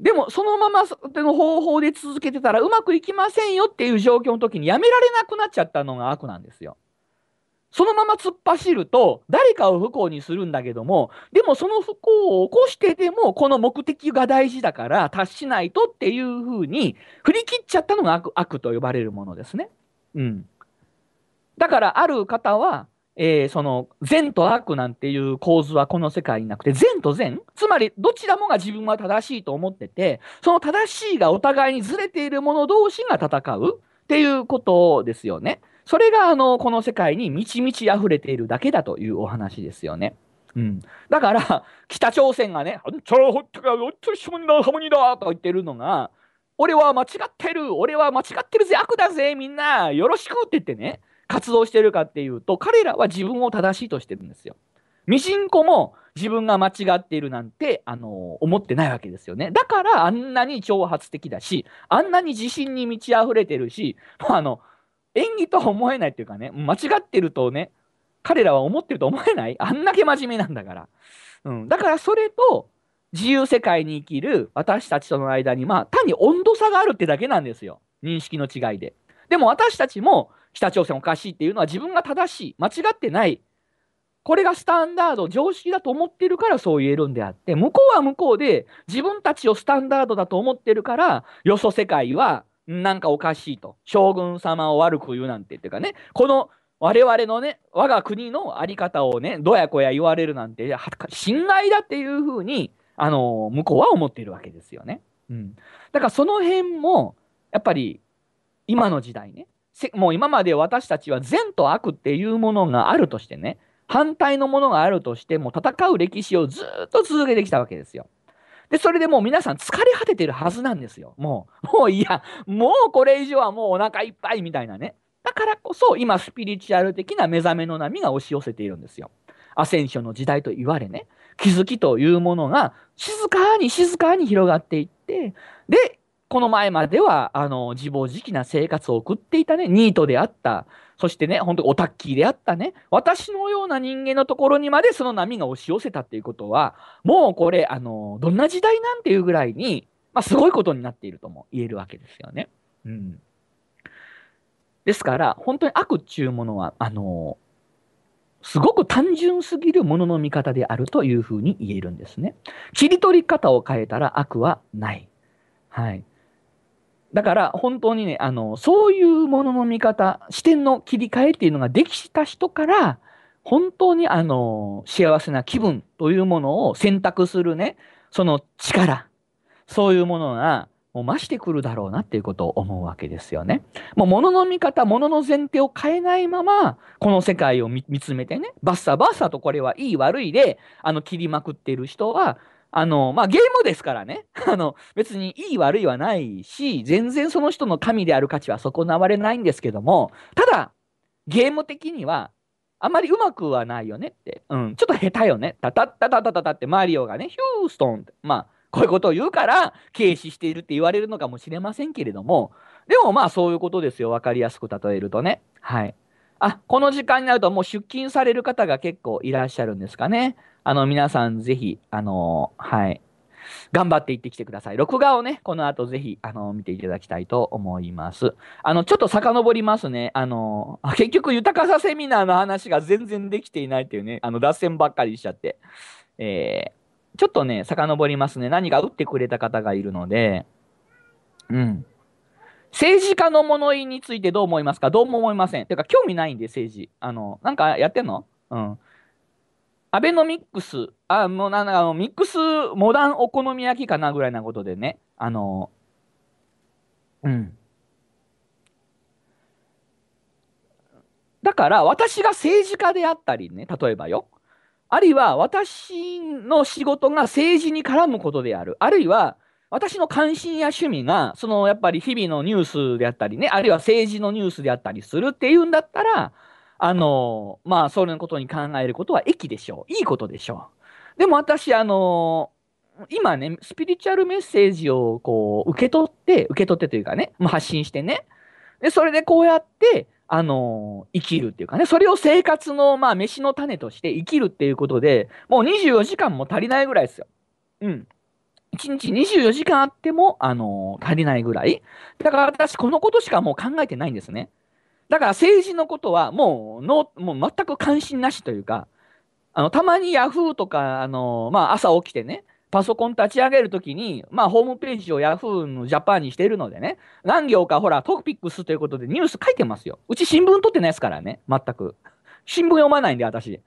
でもそのままの方法で続けてたらうまくいきませんよっていう状況の時にやめられなくなっちゃったのが悪なんですよ。そのまま突っ走ると誰かを不幸にするんだけども、でもその不幸を起こしてでもこの目的が大事だから達しないとっていうふうに振り切っちゃったのが 悪, 悪と呼ばれるものですね。うん、だからある方は、えー、その善と悪なんていう構図はこの世界になくて、善と善、つまりどちらもが自分は正しいと思ってて、その正しいがお互いにずれている者同士が戦うっていうことですよね。それがあのこの世界に満ち満ち溢れているだけだというお話ですよね。うん、だから北朝鮮がね、あんたらほったかおっとしもんだハモニだと言ってるのが、俺は間違ってる、俺は間違ってるぜ、悪だぜ、みんなよろしくって言ってね、活動してるかっていうと、彼らは自分を正しいとしてるんですよ。ミジンコも自分が間違っているなんて、あのー、思ってないわけですよね。だからあんなに挑発的だし、あんなに自信に満ち溢れてるし、まあ、あの演技とは思えないっていうかね、間違ってるとね、彼らは思ってると思えない。あんだけ真面目なんだから。うん、だからそれと自由世界に生きる私たちとの間に、まあ単に温度差があるってだけなんですよ。認識の違いで。でも私たちも北朝鮮おかしいっていうのは自分が正しい、間違ってない。これがスタンダード、常識だと思ってるからそう言えるんであって、向こうは向こうで自分たちをスタンダードだと思ってるから、よそ世界はなんかおかしいと、将軍様を悪く言うなんてっていうかね、この我々のね、我が国のあり方をね、どやこや言われるなんて、侵害だっていうふうに、あの、向こうは思っているわけですよね。うん。だからその辺も、やっぱり今の時代ね、もう今まで私たちは善と悪っていうものがあるとしてね、反対のものがあるとしても戦う歴史をずっと続けてきたわけですよ。で、それでもう皆さん疲れ果ててるはずなんですよ。もう、もういや、もうこれ以上はもうお腹いっぱいみたいなね。だからこそ今スピリチュアル的な目覚めの波が押し寄せているんですよ。アセンションの時代と言われね、気づきというものが静かに静かに広がっていって、で、この前まではあの自暴自棄な生活を送っていたね、ニートであった、そしてね、本当にオタッキーであったね、私のような人間のところにまでその波が押し寄せたっていうことは、もうこれ、あのどんな時代なんていうぐらいに、まあ、すごいことになっているとも言えるわけですよね。うん、ですから、本当に悪っていうものはあの、すごく単純すぎるものの見方であるというふうに言えるんですね。切り取り方を変えたら悪はない。はい。だから本当にね、あの、そういうものの見方、視点の切り替えっていうのができた人から、本当にあの、幸せな気分というものを選択するね、その力、そういうものが、もう増してくるだろうなっていうことを思うわけですよね。もう物の見方、物の前提を変えないまま、この世界を 見, 見つめてね、バッサバッサとこれはいい悪いで、あの、切りまくっている人は、あの、まあ、ゲームですからね。あの、別にいい悪いはないし、全然その人の神である価値は損なわれないんですけども、ただ、ゲーム的には、あんまりうまくはないよねって。うん、ちょっと下手よね。たたたたたたたってマリオがね、ヒューストンって、まあ、こういうことを言うから、軽視しているって言われるのかもしれませんけれども、でもまあ、そういうことですよ。わかりやすく例えるとね。はい。あ、この時間になるともう出勤される方が結構いらっしゃるんですかね。あの、皆さんぜひ、あのー、はい。頑張って行ってきてください。録画をね、この後ぜひ、あのー、見ていただきたいと思います。あの、ちょっと遡りますね。あのー、結局、豊かさセミナーの話が全然できていないっていうね、あの、脱線ばっかりしちゃって。えー、ちょっとね、遡りますね。何か打ってくれた方がいるので、うん。政治家の物言いについてどう思いますか？どうも思いません。てか、興味ないんで、政治。あの、なんかやってんの？うん。アベノミックス、あ、もうなんかあの、ミックスモダンお好み焼きかなぐらいなことでね、あの、うん。だから、私が政治家であったりね、例えばよ。あるいは、私の仕事が政治に絡むことである。あるいは、私の関心や趣味が、そのやっぱり日々のニュースであったりね、あるいは政治のニュースであったりするっていうんだったら、あの、まあ、そういうことに考えることは益でしょう。いいことでしょう。でも私、あの、今ね、スピリチュアルメッセージをこう、受け取って、受け取ってというかね、まあ、発信してね。で、それでこうやって、あの、生きるっていうかね、それを生活の、まあ、飯の種として生きるっていうことで、もうにじゅうよじかんも足りないぐらいですよ。うん。いちにちにじゅうよじかんあっても、あのー、足りないぐらい。だから私、このことしかもう考えてないんですね。だから政治のことはもう、のもう全く関心なしというか、あのたまにヤフーとか、あのーまあ、朝起きてね、パソコン立ち上げるときに、まあ、ホームページをヤフーのジャパンにしているのでね、何行かほらトピックスということでニュース書いてますよ。うち新聞取ってないですからね、全く。新聞読まないんで、私。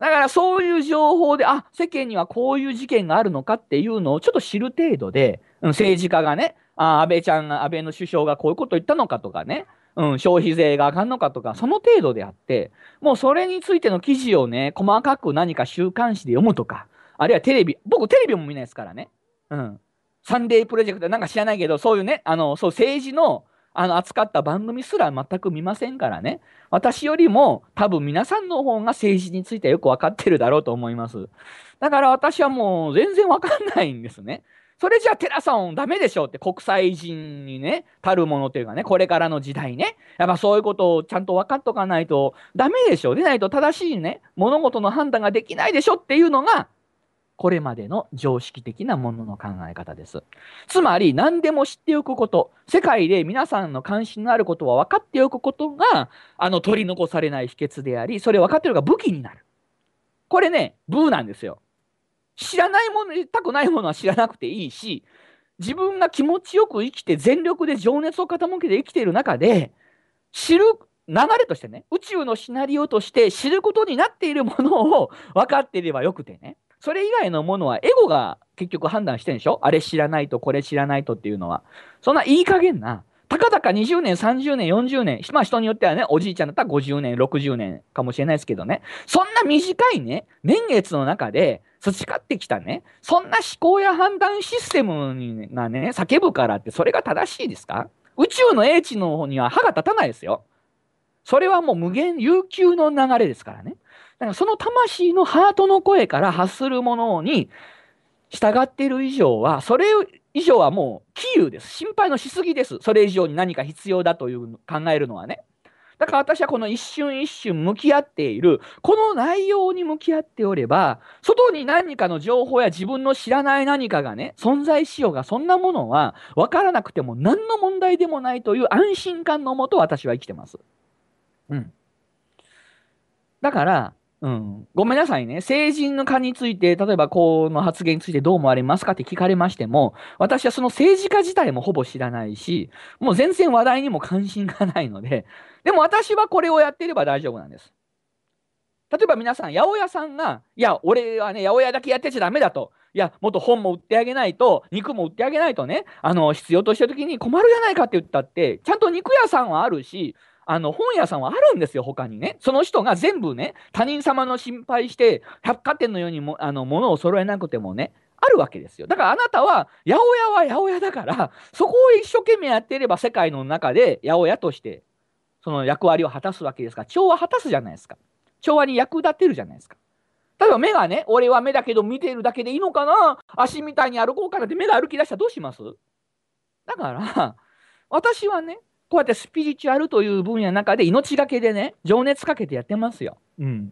だからそういう情報で、あ、世間にはこういう事件があるのかっていうのをちょっと知る程度で、うん、政治家がね、あ、安倍ちゃんが、安倍の首相がこういうこと言ったのかとかね、うん、消費税があかんのかとか、その程度であって、もうそれについての記事をね、細かく何か週刊誌で読むとか、あるいはテレビ、僕テレビも見ないですからね、うん、サンデープロジェクトなんか知らないけど、そういうね、あのそう政治の、あの扱った番組すら全く見ませんからね、私よりも多分皆さんの方が政治についてよく分かってるだろうと思います。だから私はもう全然分かんないんですね。それじゃあ寺さんダメでしょって、国際人にね、たるものというかね、これからの時代ね、やっぱそういうことをちゃんと分かっとかないとダメでしょ、でないと正しいね、物事の判断ができないでしょっていうのが、これまでの常識的なものの考え方です。つまり何でも知っておくこと、世界で皆さんの関心のあることは分かっておくことが、あの取り残されない秘訣であり、それを分かっているのが武器になる。これね、ブーなんですよ。知らないもの、言いたくないものは知らなくていいし、自分が気持ちよく生きて全力で情熱を傾けて生きている中で、知る流れとしてね、宇宙のシナリオとして知ることになっているものを分かっていればよくてね。それ以外のものはエゴが結局判断してるんでしょ、あれ知らないとこれ知らないとっていうのは。そんないい加減な、たかだかにじゅうねん、さんじゅうねん、よんじゅうねん、まあ人によってはね、おじいちゃんだったらごじゅうねん、ろくじゅうねんかもしれないですけどね、そんな短いね、年月の中で培ってきたね、そんな思考や判断システムがね、叫ぶからってそれが正しいですか？宇宙の英知の方には歯が立たないですよ。それはもう無限、悠久の流れですからね。だからその魂のハートの声から発するものに従っている以上は、それ以上はもう杞憂です。心配のしすぎです。それ以上に何か必要だという考えるのはね。だから私はこの一瞬一瞬向き合っている、この内容に向き合っておれば、外に何かの情報や自分の知らない何かがね、存在しようが、そんなものは分からなくても何の問題でもないという安心感のもと私は生きてます。うん。だから、うん、ごめんなさいね、成人の化について、例えばこの発言についてどう思われますかって聞かれましても、私はその政治家自体もほぼ知らないし、もう全然話題にも関心がないので、でも私はこれをやっていれば大丈夫なんです。例えば皆さん、八百屋さんが、いや、俺はね、八百屋だけやってちゃダメだと、いや、もっと本も売ってあげないと、肉も売ってあげないとね、あの必要としたときに困るじゃないかって言ったって、ちゃんと肉屋さんはあるし、あの本屋さんはあるんですよ、他にね。その人が全部ね、他人様の心配して、百貨店のようにもあの物を揃えなくてもね、あるわけですよ。だからあなたは、八百屋は八百屋だから、そこを一生懸命やっていれば、世界の中で八百屋として、その役割を果たすわけですから、調和果たすじゃないですか。調和に役立てるじゃないですか。例えば目がね、俺は目だけど見てるだけでいいのかな、足みたいに歩こうからって目が歩き出したらどうします？だから、私はね、こうやってスピリチュアルという分野の中で命がけでね、情熱かけてやってますよ。うん。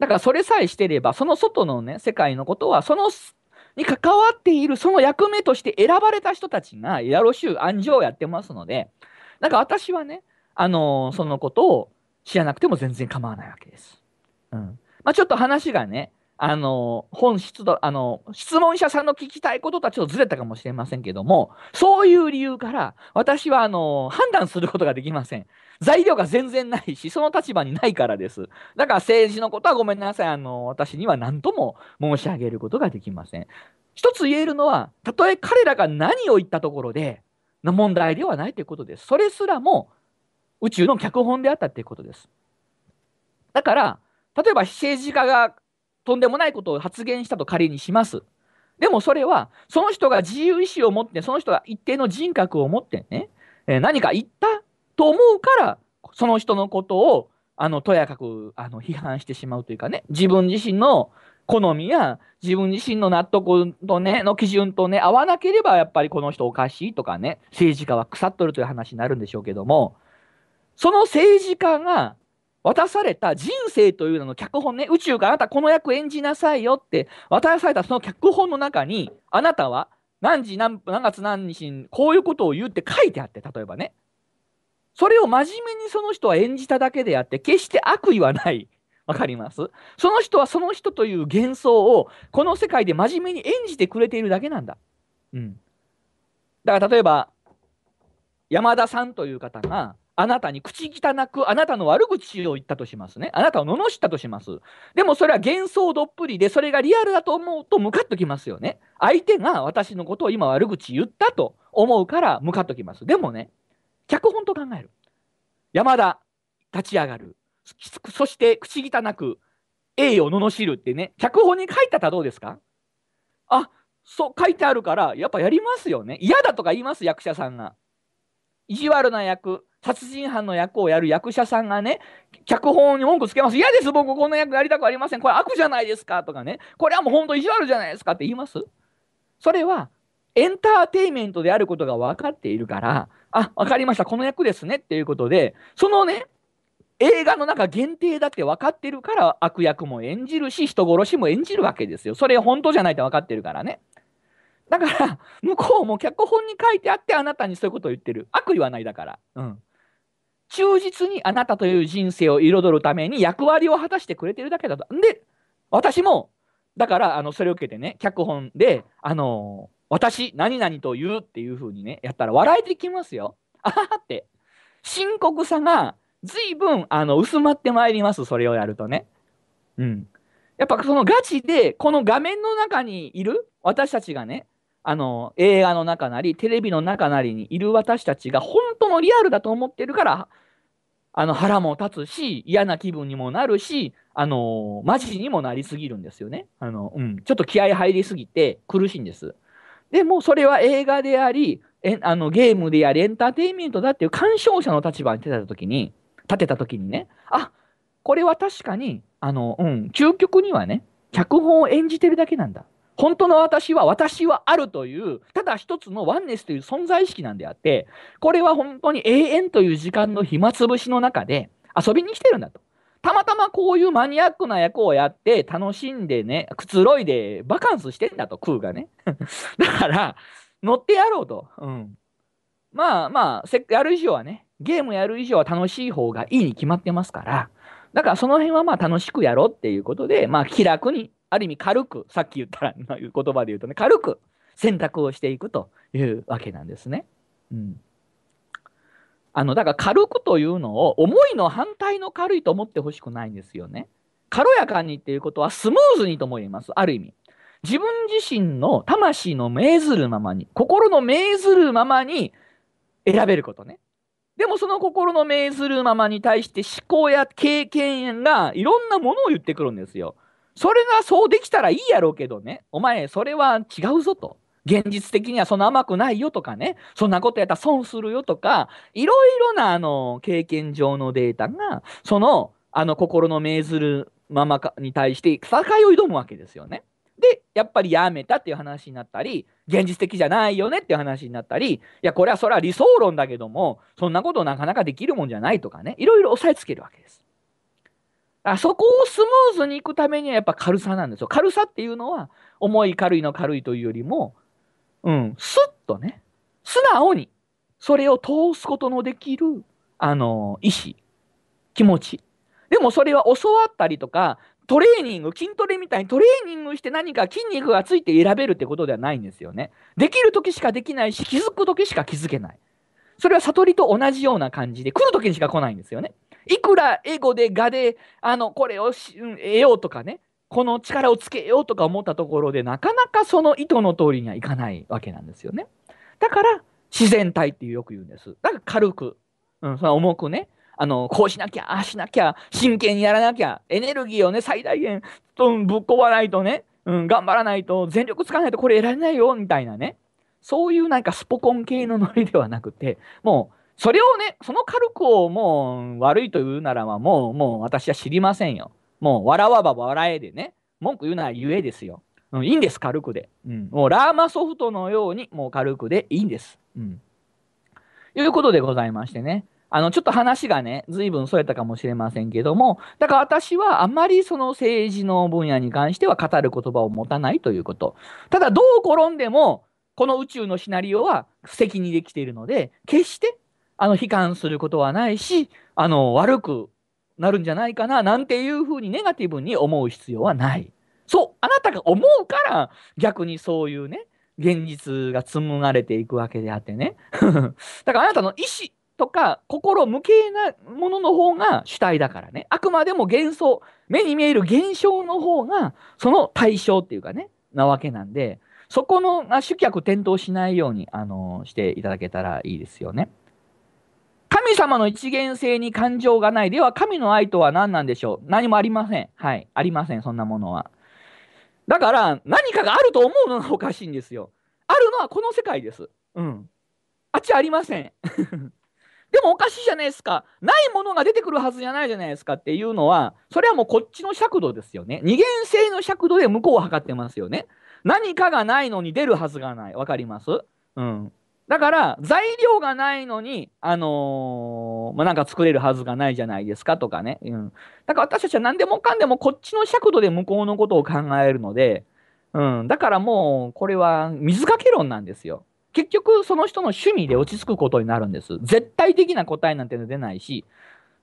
だからそれさえしてれば、その外のね、世界のことは、その、に関わっている、その役目として選ばれた人たちが、やろしゅう、安城をやってますので、だから私はね、あのー、そのことを知らなくても全然構わないわけです。うん。まあちょっと話がね、あのー、本質度、あのー、質問者さんの聞きたいこととはちょっとずれたかもしれませんけども、そういう理由から私はあのー、判断することができません。材料が全然ないし、その立場にないからです。だから政治のことはごめんなさい。あのー、私には何とも申し上げることができません。一つ言えるのは、たとえ彼らが何を言ったところでの問題ではないということです。それすらも宇宙の脚本であったということです。だから、例えば政治家がとんでもないことを発言したと仮にします。でもそれは、その人が自由意志を持って、その人が一定の人格を持ってね、えー、何か言ったと思うから、その人のことを、あの、とやかく、あの、批判してしまうというかね、自分自身の好みや、自分自身の納得とね、の基準とね、合わなければ、やっぱりこの人おかしいとかね、政治家は腐っとるという話になるんでしょうけども、その政治家が、渡された人生というのの脚本ね、宇宙があなたこの役演じなさいよって渡されたその脚本の中に、あなたは何時何分何月何日にこういうことを言うって書いてあって、例えばね、それを真面目にその人は演じただけであって、決して悪意はない。わかります？その人はその人という幻想をこの世界で真面目に演じてくれているだけなんだ。うん、だから例えば山田さんという方があなたに口汚くあなたの悪口を言ったとしますね。あなたを罵ったとします。でもそれは幻想どっぷりで、それがリアルだと思うとムカッときますよね。相手が私のことを今悪口言ったと思うからムカッときます。でもね、脚本と考える。山田立ち上がる。そして口汚く栄誉を罵るってね、脚本に書いてあったらどうですか？あ、そう書いてあるからやっぱやりますよね。嫌だとか言います、役者さんが。意地悪な役、殺人犯の役をやる役者さんがね、脚本に文句つけます。嫌です、僕こんな役やりたくありません、これ悪じゃないですかとかね、これはもう本当意地悪じゃないですかって言います。それはエンターテインメントであることが分かっているから、あ、分かりましたこの役ですねっていうことで、そのね映画の中限定だって分かってるから、悪役も演じるし人殺しも演じるわけですよ。それ本当じゃないって分かってるからね。だから向こうも脚本に書いてあってあなたにそういうことを言ってる。悪意はないだから、うん、忠実にあなたという人生を彩るために役割を果たしてくれてるだけだと。で私もだからあのそれを受けてね、脚本であのー、私何々と言うっていう風にねやったら笑えてきますよ。あははって、深刻さがずいぶんあの薄まってまいります、それをやるとね。うん、やっぱそのガチでこの画面の中にいる私たちがね、あの映画の中なりテレビの中なりにいる私たちが本当のリアルだと思ってるから、あの腹も立つし嫌な気分にもなるし、あのマジにもなりすぎるんですよね。あの、うん、ちょっと気合い入りすぎて苦しいんです。でもそれは映画でありえあのゲームでありエンターテインメントだっていう鑑賞者の立場に立てた時に立てた時にね、あ、これは確かにあの、うん、究極にはね脚本を演じてるだけなんだ、本当の私は私はあるというただ一つのワンネスという存在意識なんであって、これは本当に永遠という時間の暇つぶしの中で遊びに来てるんだと。たまたまこういうマニアックな役をやって楽しんでね、くつろいでバカンスしてんだと、空がねだから乗ってやろうと、うん、まあまあせやる以上はね、ゲームやる以上は楽しい方がいいに決まってますから、だからその辺はまあ楽しくやろうっていうことで、まあ気楽にある意味軽く、さっき言ったら言葉で言うとね、軽く選択をしていくというわけなんですね。うん、あのだから軽くというのを重いの反対の軽いと思ってほしくないんですよね。軽やかにっていうことはスムーズにと思います。ある意味自分自身の魂の命ずるままに、心の命ずるままに選べることね。でもその心の命ずるままに対して思考や経験がいろんなものを言ってくるんですよ。それがそうできたらいいやろうけどね、お前それは違うぞと。現実的にはそんな甘くないよとかね、そんなことやったら損するよとか、いろいろなあの経験上のデータがその、あの心の命ずるままに対して戦いを挑むわけですよね。でやっぱりやめたっていう話になったり、現実的じゃないよねっていう話になったり、いやこれはそれは理想論だけどもそんなことなかなかできるもんじゃないとかね、いろいろ押さえつけるわけです。あそこをスムーズにいくためにはやっぱ軽さなんですよ。軽さっていうのは重い軽いの軽いというよりも、うん、スッとね素直にそれを通すことのできるあの意思、気持ち。でもそれは教わったりとかトレーニング、筋トレみたいにトレーニングして何か筋肉がついて選べるってことではないんですよね。できる時しかできないし、気づく時しか気づけない。それは悟りと同じような感じで、来る時にしか来ないんですよね。いくらエゴで我で、あの、これを得ようとかね、この力をつけようとか思ったところで、なかなかその意図の通りにはいかないわけなんですよね。だから、自然体ってよく言うんです。だから軽く、うん、その重くね。あのこうしなきゃああしなきゃ真剣にやらなきゃエネルギーをね最大限ぶっ壊わないとね、うん、頑張らないと全力つかないとこれ得られないよみたいなね、そういうなんかスポコン系のノリではなくて、もうそれをねその軽くをもう悪いというならばもうもう私は知りませんよ。もう笑わば笑えでね文句言うならゆえですよ、うん、いいんです軽くで、うん、もうラーマソフトのようにもう軽くでいいんです、うん、いうことでございましてね、あの、ちょっと話がね、随分それたかもしれませんけども、だから私はあまりその政治の分野に関しては語る言葉を持たないということ。ただ、どう転んでも、この宇宙のシナリオは布石にできているので、決して、あの、悲観することはないし、あの、悪くなるんじゃないかな、なんていうふうにネガティブに思う必要はない。そう、あなたが思うから、逆にそういうね、現実が紡がれていくわけであってね。だからあなたの意志とか心無形なものの方が主体だからね。あくまでも幻想、目に見える現象の方がその対象っていうかね、なわけなんで、そこの主客転倒しないように、あのー、していただけたらいいですよね。神様の一元性に感情がない。では神の愛とは何なんでしょう。何もありません。はい。ありません。そんなものは。だから、何かがあると思うのがおかしいんですよ。あるのはこの世界です。うん。あっちありません。でもおかしいじゃないですか。ないものが出てくるはずじゃないじゃないですかっていうのは、それはもうこっちの尺度ですよね。二元性の尺度で向こうを測ってますよね。何かがないのに出るはずがない。わかります？うん。だから、材料がないのに、あのー、まあ、なんか作れるはずがないじゃないですかとかね。うん。だから私たちは何でもかんでもこっちの尺度で向こうのことを考えるので、うん。だからもう、これは水かけ論なんですよ。結局、その人の趣味で落ち着くことになるんです。絶対的な答えなんて出ないし、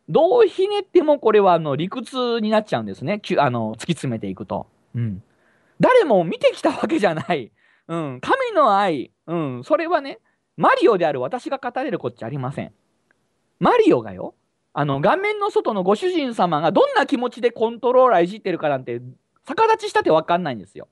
どうひねってもこれはあの理屈になっちゃうんですね。あの、突き詰めていくと。うん。誰も見てきたわけじゃない。うん。神の愛。うん。それはね、マリオである私が語れるこっちゃありません。マリオがよ、あの、画面の外のご主人様がどんな気持ちでコントローラーいじってるかなんて、逆立ちしたってわかんないんですよ。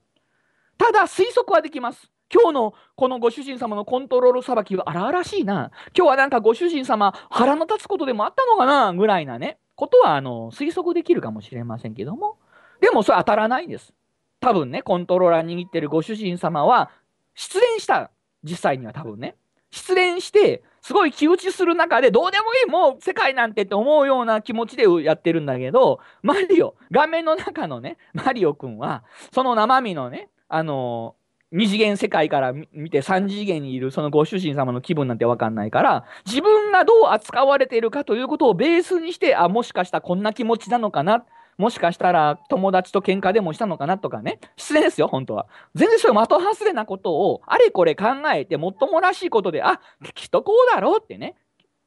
ただ、推測はできます。今日のこのご主人様のコントロールさばきは荒々しいな。今日はなんかご主人様腹の立つことでもあったのかなぐらいなね、ことはあの、推測できるかもしれませんけども。でも、それ当たらないんです。多分ね、コントローラー握ってるご主人様は、失恋した。実際には多分ね。失恋して、すごい気打ちする中で、どうでもいい、もう世界なんてって思うような気持ちでやってるんだけど、マリオ、画面の中のね、マリオくんは、その生身のね、あの、二次元世界から見て三次元にいるそのご主人様の気分なんてわかんないから、自分がどう扱われているかということをベースにして、あ、もしかしたらこんな気持ちなのかな。もしかしたら友達と喧嘩でもしたのかなとかね。失礼ですよ、本当は。全然そういう的外れなことをあれこれ考えて、もっともらしいことで、あ、きっとこうだろうってね、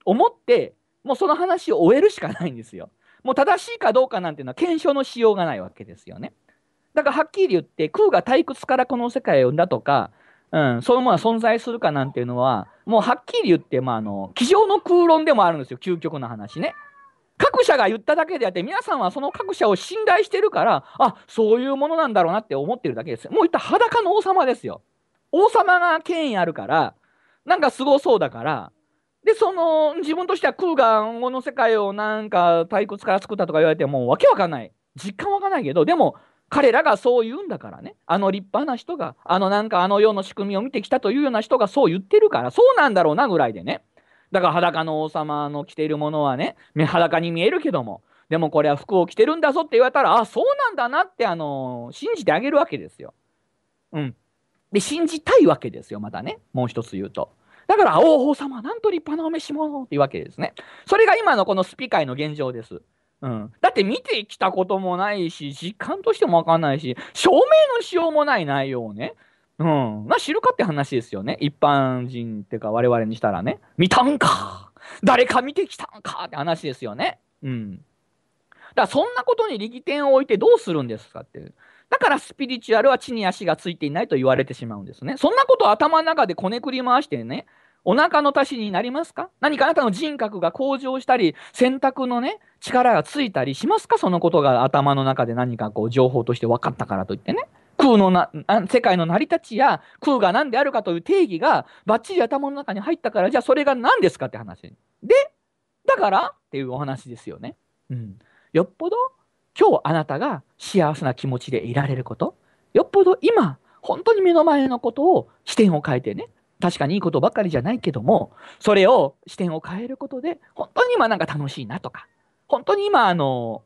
思って、もうその話を終えるしかないんですよ。もう正しいかどうかなんていうのは検証のしようがないわけですよね。だからはっきり言って、空が退屈からこの世界を生んだとか、うん、そういうものは存在するかなんていうのは、もうはっきり言って、まあ、あの、机上の空論でもあるんですよ、究極の話ね。各社が言っただけであって、皆さんはその各社を信頼してるから、あ、そういうものなんだろうなって思ってるだけです。もう言った裸の王様ですよ。王様が権威あるから、なんかすごそうだから、で、その、自分としては空がこの世界をなんか退屈から作ったとか言われても、もうわけわかんない。実感わかんないけど、でも、彼らがそう言うんだからね。あの立派な人が、あのなんかあの世の仕組みを見てきたというような人がそう言ってるから、そうなんだろうなぐらいでね。だから裸の王様の着ているものはね、裸に見えるけども、でもこれは服を着てるんだぞって言われたら、あ、そうなんだなって、あのー、信じてあげるわけですよ。うん。で、信じたいわけですよ、またね。もう一つ言うと。だから、王様、なんと立派なお召し物っていうわけですね。それが今のこのスピ界の現状です。うん。だって見てきたこともないし、実感としてもわかんないし、証明のしようもない内容をね。うん。まあ、知るかって話ですよね。一般人っていうか我々にしたらね。見たんか誰か見てきたんかって話ですよね。うん。だからそんなことに力点を置いてどうするんですかっていう。だからスピリチュアルは地に足がついていないと言われてしまうんですね。そんなことを頭の中でこねくり回してね、お腹の足しになりますか？何かあなたの人格が向上したり、選択のね、力がついたりしますか？そのことが頭の中で何かこう情報として分かったからといってね。空のな、世界の成り立ちや空が何であるかという定義がバッチリ頭の中に入ったから、じゃあそれが何ですかって話。で、だからっていうお話ですよね。うん。よっぽど今日あなたが幸せな気持ちでいられること。よっぽど今、本当に目の前のことを視点を変えてね。確かにいいことばかりじゃないけども、それを視点を変えることで、本当に今なんか楽しいなとか、本当に今あの、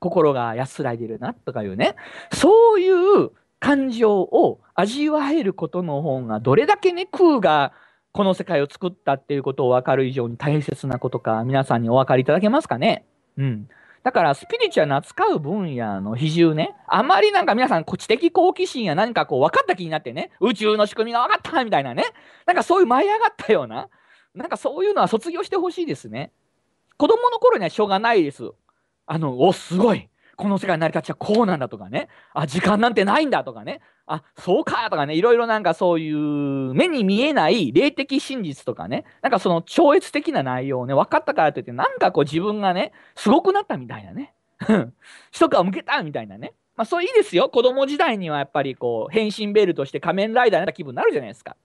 心が安らいでるなとかいうね。そういう感情を味わえることの方がどれだけね、空がこの世界を作ったっていうことを分かる以上に大切なことか、皆さんにお分かりいただけますかね。うん。だから、スピリチュアルの扱う分野の比重ね、あまりなんか皆さん、知的好奇心や何かこう分かった気になってね、宇宙の仕組みが分かったみたいなね、なんかそういう舞い上がったような、なんかそういうのは卒業してほしいですね。子供の頃にはしょうがないです。あの、お、すごい。この世界の成り立ちはこうなんだとかね。あ、時間なんてないんだとかね。あ、そうかとかね。いろいろなんかそういう目に見えない霊的真実とかね。なんかその超越的な内容をね、分かったからといって、なんかこう自分がね、すごくなったみたいなね。一皮むけたみたいなね。まあそれいいですよ。子供時代にはやっぱりこう、変身ベルとして仮面ライダーになった気分になるじゃないですか。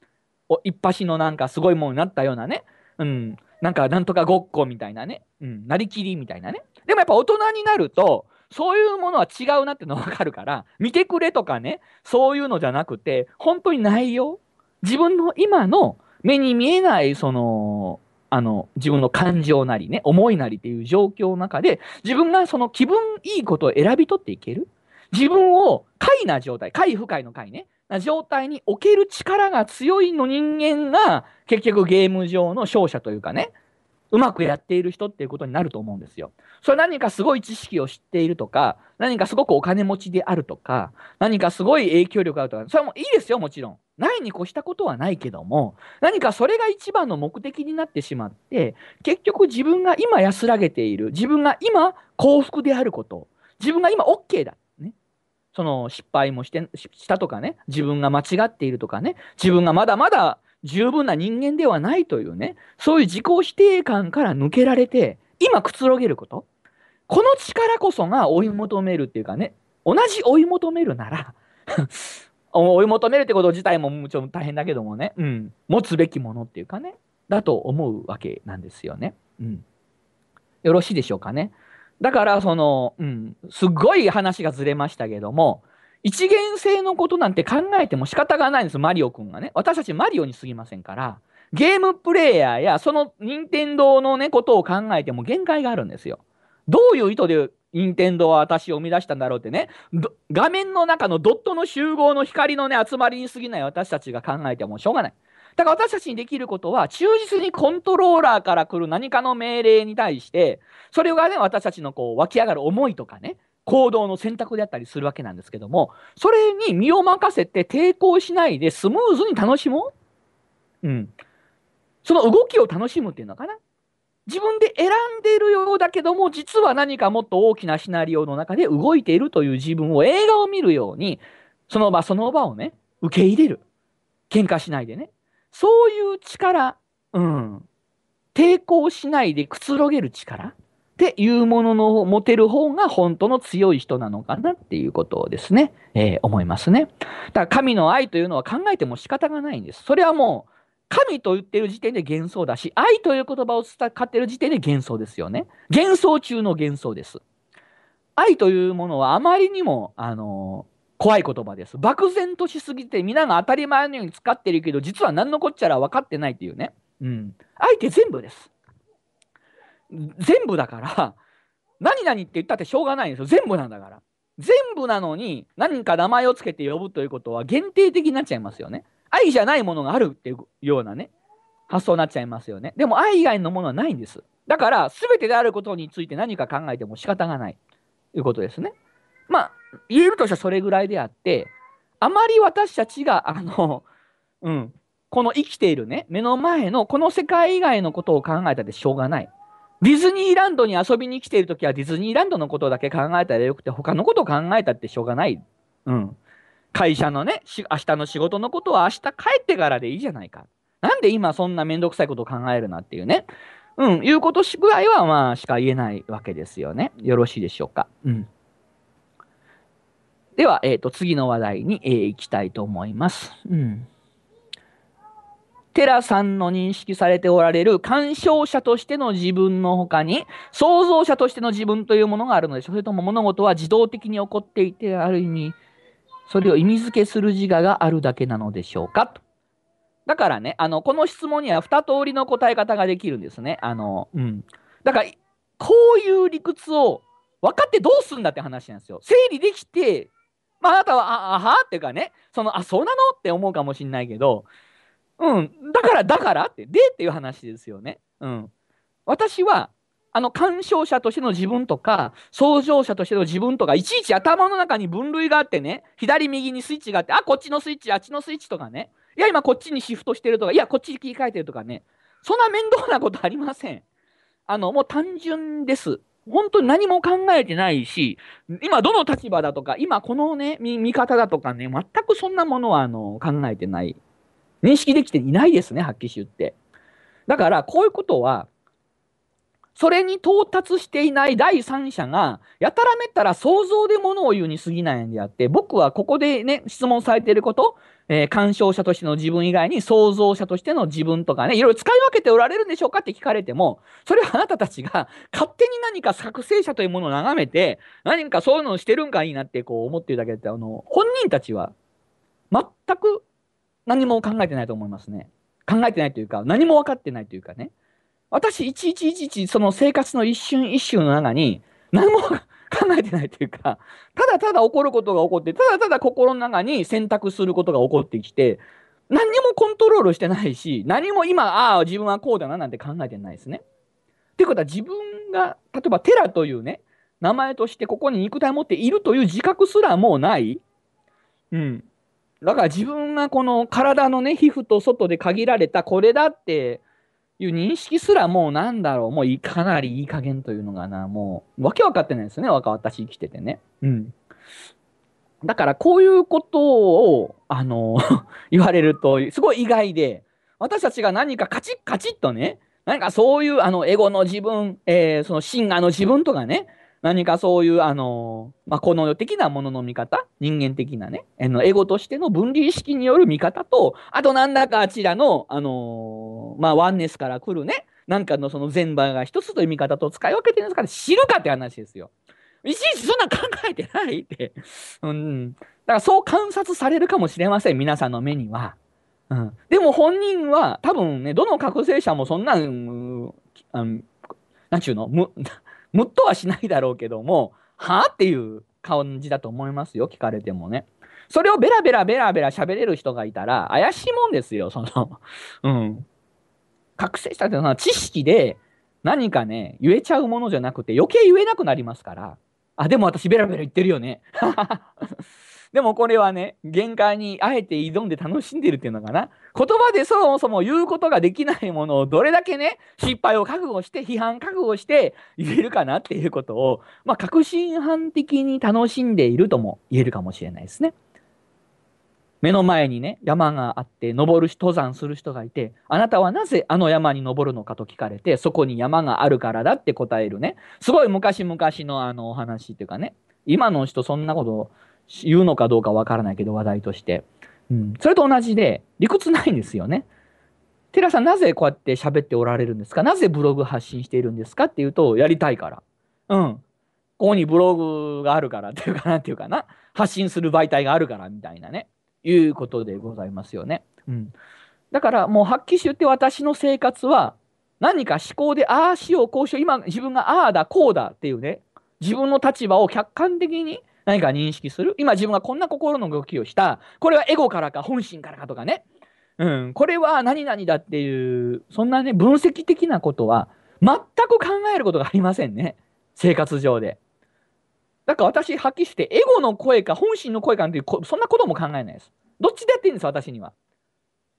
お、一発のなんかすごいものになったようなね。うん。なんかなんとかごっこみたいなね。うん。なりきりみたいなね。でもやっぱ大人になると、そういうものは違うなっての分かるから、見てくれとかね、そういうのじゃなくて、本当に内容、自分の今の目に見えない、その、あの、自分の感情なりね、思いなりっていう状況の中で、自分がその気分いいことを選び取っていける。自分を快な状態、快不快の快ね、な状態に置ける力が強いの人間が、結局ゲーム上の勝者というかね、うまくやっている人っていうことになると思うんですよ。それ何かすごい知識を知っているとか、何かすごくお金持ちであるとか、何かすごい影響力があるとか、それもいいですよ、もちろん。ないに越したことはないけども、何かそれが一番の目的になってしまって、結局自分が今安らげている、自分が今幸福であること、自分が今 OK だ。その失敗もして、したとかね、自分が間違っているとかね、自分がまだまだ十分な人間ではないというね、そういう自己否定感から抜けられて、今くつろげること。この力こそが追い求めるっていうかね、同じ追い求めるなら、追い求めるってこと自体ももちろん大変だけどもね、うん、持つべきものっていうかね、だと思うわけなんですよね。うん、よろしいでしょうかね。だから、その、うん、すごい話がずれましたけども、一元性のことなんて考えても仕方がないんです、マリオくんがね。私たちマリオに過ぎませんから、ゲームプレイヤーやその任天堂のね、ことを考えても限界があるんですよ。どういう意図で任天堂は私を生み出したんだろうってね、画面の中のドットの集合の光のね、集まりに過ぎない私たちが考えてもしょうがない。だから私たちにできることは、忠実にコントローラーから来る何かの命令に対して、それがね、私たちのこう湧き上がる思いとかね、行動の選択であったりするわけなんですけども、それに身を任せて抵抗しないでスムーズに楽しもう。うん。その動きを楽しむっていうのかな。自分で選んでいるようだけども、実は何かもっと大きなシナリオの中で動いているという自分を映画を見るように、その場その場をね、受け入れる。喧嘩しないでね。そういう力、うん。抵抗しないでくつろげる力。っていうものの持てる方が本当の強い人なのかなっていうことをですね、えー、思いますね。だから神の愛というのは考えても仕方がないんです。それはもう神と言ってる時点で幻想だし、愛という言葉を使ってる時点で幻想ですよね。幻想中の幻想です。愛というものはあまりにも、あのー、怖い言葉です。漠然としすぎて皆が当たり前のように使ってるけど、実は何のこっちゃら分かってないっていうね。うん。愛って全部です。全部だから、何々って言ったってしょうがないんですよ。全部なんだから。全部なのに何か名前をつけて呼ぶということは限定的になっちゃいますよね。愛じゃないものがあるっていうようなね、発想になっちゃいますよね。でも愛以外のものはないんです。だから、すべてであることについて何か考えても仕方がないということですね。まあ、言えるとしたらそれぐらいであって、あまり私たちが、あの、うん、この生きているね、目の前のこの世界以外のことを考えたってしょうがない。ディズニーランドに遊びに来ているときはディズニーランドのことだけ考えたらよくて他のことを考えたってしょうがない。うん。会社のね、明日の仕事のことは明日帰ってからでいいじゃないか。なんで今そんなめんどくさいことを考えるなっていうね。うん。いうことしぐらいはまあしか言えないわけですよね。よろしいでしょうか。うん。では、えっと、次の話題に、えー、行きたいと思います。うん。テラさんの認識されておられる鑑賞者としての自分の他に創造者としての自分というものがあるのでしょう。それとも物事は自動的に起こっていて、ある意味それを意味付けする自我があるだけなのでしょうかと。だからね、あのこの質問には二通りの答え方ができるんですね。あの、うん、だからこういう理屈を分かってどうすんだって話なんですよ。整理できて、まあ、あなたはああはっていうかね、そのあそうなのって思うかもしれないけど。うん、だからだからってでっていう話ですよね。うん、私はあの鑑賞者としての自分とか創造者としての自分とかいちいち頭の中に分類があってね、左右にスイッチがあって、あこっちのスイッチあっちのスイッチとかね、いや今こっちにシフトしてるとか、いやこっちに切り替えてるとかね、そんな面倒なことありません。あのもう単純です。本当に何も考えてないし、今どの立場だとか今このね見方だとかね、全くそんなものはあの考えてない、認識できていないですね、発揮集って。だからこういうことはそれに到達していない第三者がやたらめったら想像でものを言うに過ぎないんであって、僕はここでね質問されていること、えー、鑑賞者としての自分以外に創造者としての自分とかね、いろいろ使い分けておられるんでしょうかって聞かれても、それはあなたたちが勝手に何か作成者というものを眺めて何かそういうのをしてるんかいいなってこう思ってるだけで、あの本人たちは全く何も考えてないと思いますね。考えてないというか何も分かってないというかね。私、いちいちいちいち、その生活の一瞬一瞬の中に、何も考えてないというか、ただただ起こることが起こって、ただただ心の中に選択することが起こってきて、何にもコントロールしてないし、何も今、ああ、自分はこうだななんて考えてないですね。ってことは、自分が、例えば、テラというね、名前としてここに肉体を持っているという自覚すらもうない。うん。だから自分がこの体のね、皮膚と外で限られた、これだって、いう認識すらもうなんだろう、もうかなりいい加減というのがな、もうわけわかってないですね、若私生きててね。うん。だからこういうことを、あの、言われると、すごい意外で、私たちが何かカチッカチッとね、何かそういう、あの、エゴの自分、えー、その真我の自分とかね、何かそういう、あの、まあ、この世的なものの見方、人間的なね、エゴとしての分離意識による見方と、あとなんだかあちらの、あのー、まあ、ワンネスから来るね、なんかのその全場が一つという見方と使い分けてるんですから、知るかって話ですよ。いちいちそんな考えてないって。うん。だからそう観察されるかもしれません、皆さんの目には。うん。でも本人は、多分ね、どの覚醒者もそんな、うん、なんちゅうの、む、むっとはしないだろうけども、はぁっていう感じだと思いますよ、聞かれてもね。それをベラベラベラベラ喋れる人がいたら、怪しいもんですよ、その、うん。覚醒したっていうのは知識で何かね、言えちゃうものじゃなくて、余計言えなくなりますから。あ、でも私ベラベラ言ってるよね。でもこれはね、限界にあえて挑んで楽しんでるっていうのかな。言葉でそもそも言うことができないものをどれだけね、失敗を覚悟して、批判覚悟して言えるかなっていうことを、まあ、確信犯的に楽しんでいるとも言えるかもしれないですね。目の前にね、山があって、登る、登山する人がいて、あなたはなぜあの山に登るのかと聞かれて、そこに山があるからだって答えるね。すごい昔々のあのお話っていうかね、今の人そんなこと言うのかどうかわからないけど、話題として、うん。それと同じで、理屈ないんですよね。テラさん、なぜこうやって喋っておられるんですか？なぜブログ発信しているんですかっていうと、やりたいから。うん。ここにブログがあるからっていうかなっていうかな。発信する媒体があるからみたいなね。いうことでございますよね。うん。だからもう発揮集って私の生活は、何か思考で、ああしよう、こうしよう、今自分がああだ、こうだっていうね、自分の立場を客観的に何か認識する。今自分がこんな心の動きをした。これはエゴからか本心からかとかね。うん。これは何々だっていう、そんなね、分析的なことは全く考えることがありませんね。生活上で。だから私、はっきりして、エゴの声か本心の声かっていう、そんなことも考えないです。どっちでやっていいんです、私には。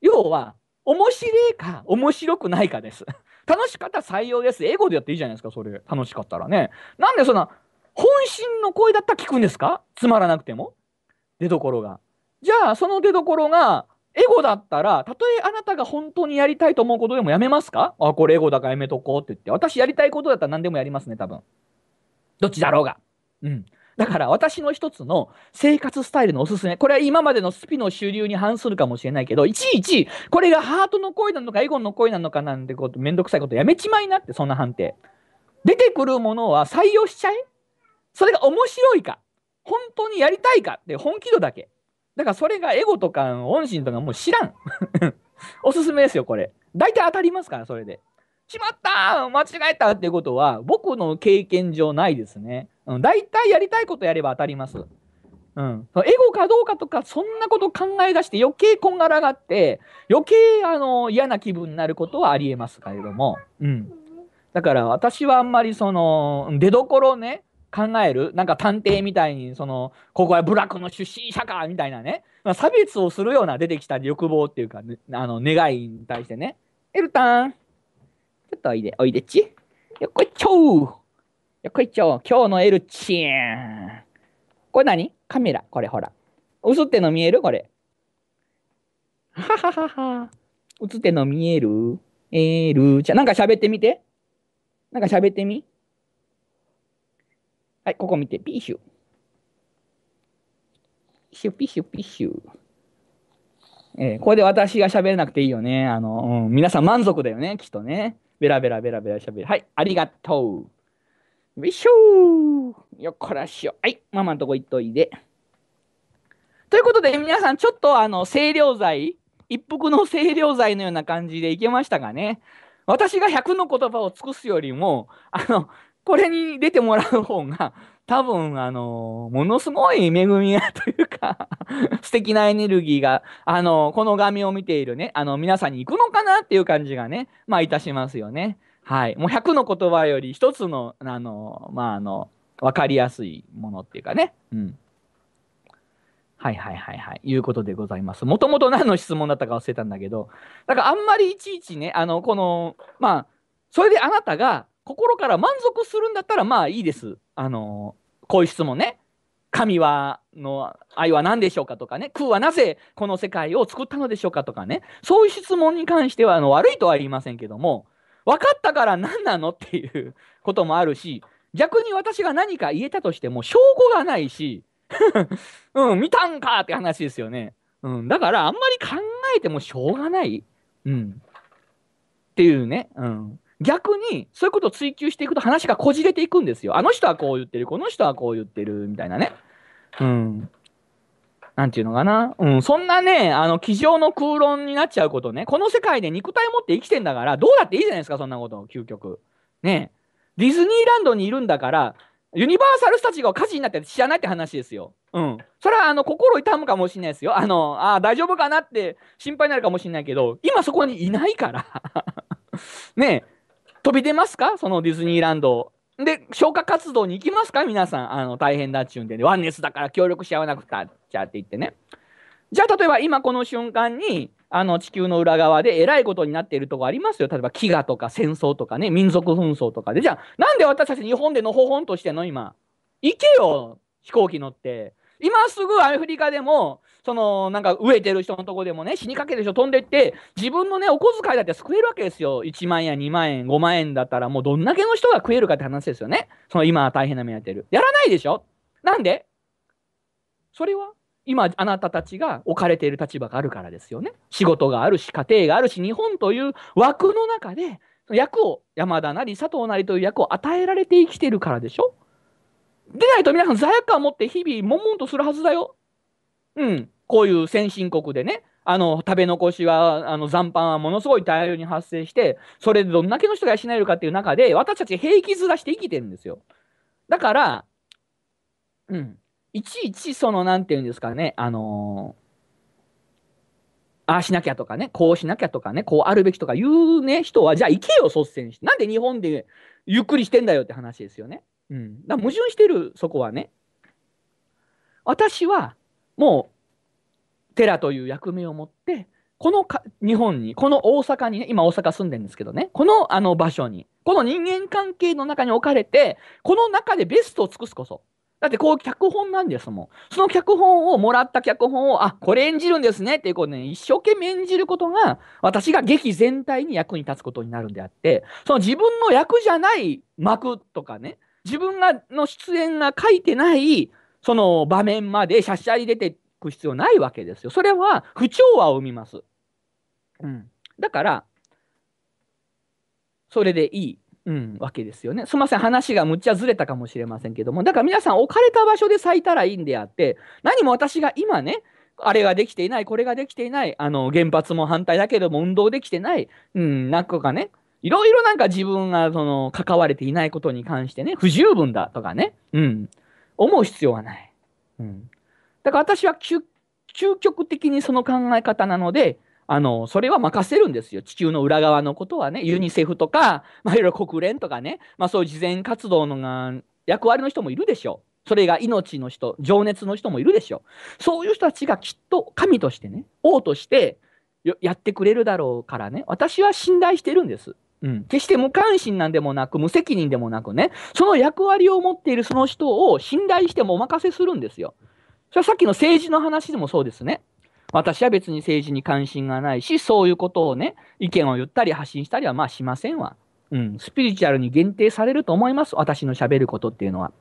要は、面白いか面白くないかです。楽しかったら採用です。エゴでやっていいじゃないですか、それ。楽しかったらね。なんでそんな、本心の声だったら聞くんですか？つまらなくても。出どころが。じゃあ、その出どころが、エゴだったら、たとえあなたが本当にやりたいと思うことでもやめますか？あ、これエゴだからやめとこうって言って。私やりたいことだったら何でもやりますね、多分。どっちだろうが。うん。だから私の一つの生活スタイルのおすすめ。これは今までのスピの主流に反するかもしれないけど、いちいち、これがハートの声なのか、エゴの声なのかなんてこと、めんどくさいことやめちまいなって、そんな判定。出てくるものは採用しちゃえ。それが面白いか、本当にやりたいかって本気度だけ。だからそれがエゴとか本心とかもう知らん。おすすめですよ、これ。大体当たりますから、それで。しまった間違えたっていうことは、僕の経験上ないですね。大体やりたいことやれば当たります。うん、エゴかどうかとかそんなこと考え出して余計こんがらがって余計あの嫌な気分になることはありえますけれども、うん、だから私はあんまりその出どころをね考えるなんか探偵みたいにそのここは部落の出身者かみたいなね、まあ、差別をするような出てきた欲望っていうか、ね、あの願いに対してねエルタンちょっとおいでおいでっちよっこいちょうよっこいちょう今日のエルチーンこれ何カメラこれほら映ってんの見えるこれはははは映ってんの見えるえるじゃなんか喋ってみてなんか喋ってみはいここ見てピッシュシュピシュピシュえー、これで私が喋れなくていいよねあの、うん、皆さん満足だよねきっとねベラベラベラベラ喋るはいありがとうよいしょーよっこらしょはいママのとこ行っといでということで皆さんちょっとあの清涼剤一服の清涼剤のような感じでいけましたかね私がひゃくの言葉を尽くすよりもあのこれに出てもらう方が多分あのものすごい恵みがというか素敵なエネルギーがあのこの画面を見ているねあの皆さんに行くのかなっていう感じがねまあいたしますよねはい、もうひゃくの言葉より一つの、あの、まあ、あの、分かりやすいものっていうかね。うん。はいはいはいはい。いうことでございます。もともと何の質問だったか忘れたんだけど、だからあんまりいちいちね、あの、この、まあ、それであなたが心から満足するんだったら、まあいいです。あの、こういう質問ね。神はの愛は何でしょうかとかね、空はなぜこの世界を作ったのでしょうかとかね、そういう質問に関してはあの悪いとは言いませんけども、分かったから何なのっていうこともあるし逆に私が何か言えたとしても証拠がないし、うん、見たんかって話ですよね、うん、だからあんまり考えてもしょうがない、うん、っていうね、うん、逆にそういうことを追求していくと話がこじれていくんですよあの人はこう言ってるこの人はこう言ってるみたいなね、うん、なんていうのかな、うん、そんなね、あの、机上の空論になっちゃうことね、この世界で肉体持って生きてんだから、どうだっていいじゃないですか、そんなこと、究極。ねえ。ディズニーランドにいるんだから、ユニバーサルスタジオが火事になって知らないって話ですよ。うん。それは、あの、心痛むかもしれないですよ。あの、ああ、大丈夫かなって心配になるかもしれないけど、今そこにいないから。ねえ。飛び出ますかそのディズニーランド。で、消火活動に行きますか皆さん。あの、大変だっちゅうんで、ね、ワンネスだから協力し合わなくたっちゃって言ってね。じゃあ、例えば今この瞬間に、あの、地球の裏側でえらいことになっているとこありますよ。例えば、飢餓とか戦争とかね、民族紛争とかで。じゃあ、なんで私たち日本でのほほんとしてんの今。行けよ飛行機乗って。今すぐアフリカでも、その、なんか飢えてる人のとこでもね、死にかけてる人飛んでって、自分のね、お小遣いだって救えるわけですよ。いちまんやにまん円、ごまん円だったら、もうどんだけの人が食えるかって話ですよね。その今大変な目に遭ってる。やらないでしょなんでそれは今、あなたたちが置かれている立場があるからですよね。仕事があるし、家庭があるし、日本という枠の中で、役を、山田なり佐藤なりという役を与えられて生きてるからでしょでないと皆さん罪悪感を持って日々悶々とするはずだよ。うん。こういう先進国でね、あの、食べ残しは、あの、残飯はものすごい大量に発生して、それでどんだけの人が養えるかっていう中で、私たち平気ずらして生きてるんですよ。だから、うん。いちいち、その、なんていうんですかね、あのー、ああしなきゃとかね、こうしなきゃとかね、こうあるべきとかいうね、人は、じゃあ行けよ、率先して。なんで日本でゆっくりしてんだよって話ですよね。うん、だ矛盾してるそこはね私はもう寺という役目を持ってこのか日本にこの大阪にね今大阪住んでるんですけどねこのあの場所にこの人間関係の中に置かれてこの中でベストを尽くすこそだってこう脚本なんですもんその脚本をもらった脚本をあこれ演じるんですねっていうことね一生懸命演じることが私が劇全体に役に立つことになるんであってその自分の役じゃない幕とかね自分がの出演が書いてないその場面までしゃっしゃり出てく必要ないわけですよ。それは不調和を生みます。うん、だからそれでいい、うん、わけですよね。すみません話がむっちゃずれたかもしれませんけどもだから皆さん置かれた場所で咲いたらいいんであって何も私が今ねあれができていないこれができていないあの原発も反対だけども運動できてない、うん、なんかねいろいろなんか自分がその関われていないことに関してね、不十分だとかね、うん、思う必要はない。うん、だから私は究極的にその考え方なので、あの、それは任せるんですよ。地球の裏側のことはね、ユニセフとか、まあ、いろいろ国連とかね、まあ、そういう慈善活動のが役割の人もいるでしょう。それが命の人、情熱の人もいるでしょう。そういう人たちがきっと神としてね、王としてやってくれるだろうからね、私は信頼してるんです。うん、決して無関心なんでもなく、無責任でもなくね、その役割を持っているその人を信頼してもお任せするんですよ。それはさっきの政治の話でもそうですね。私は別に政治に関心がないし、そういうことをね、意見を言ったり発信したりはまあしませんわ。うん、スピリチュアルに限定されると思います。私の喋ることっていうのは。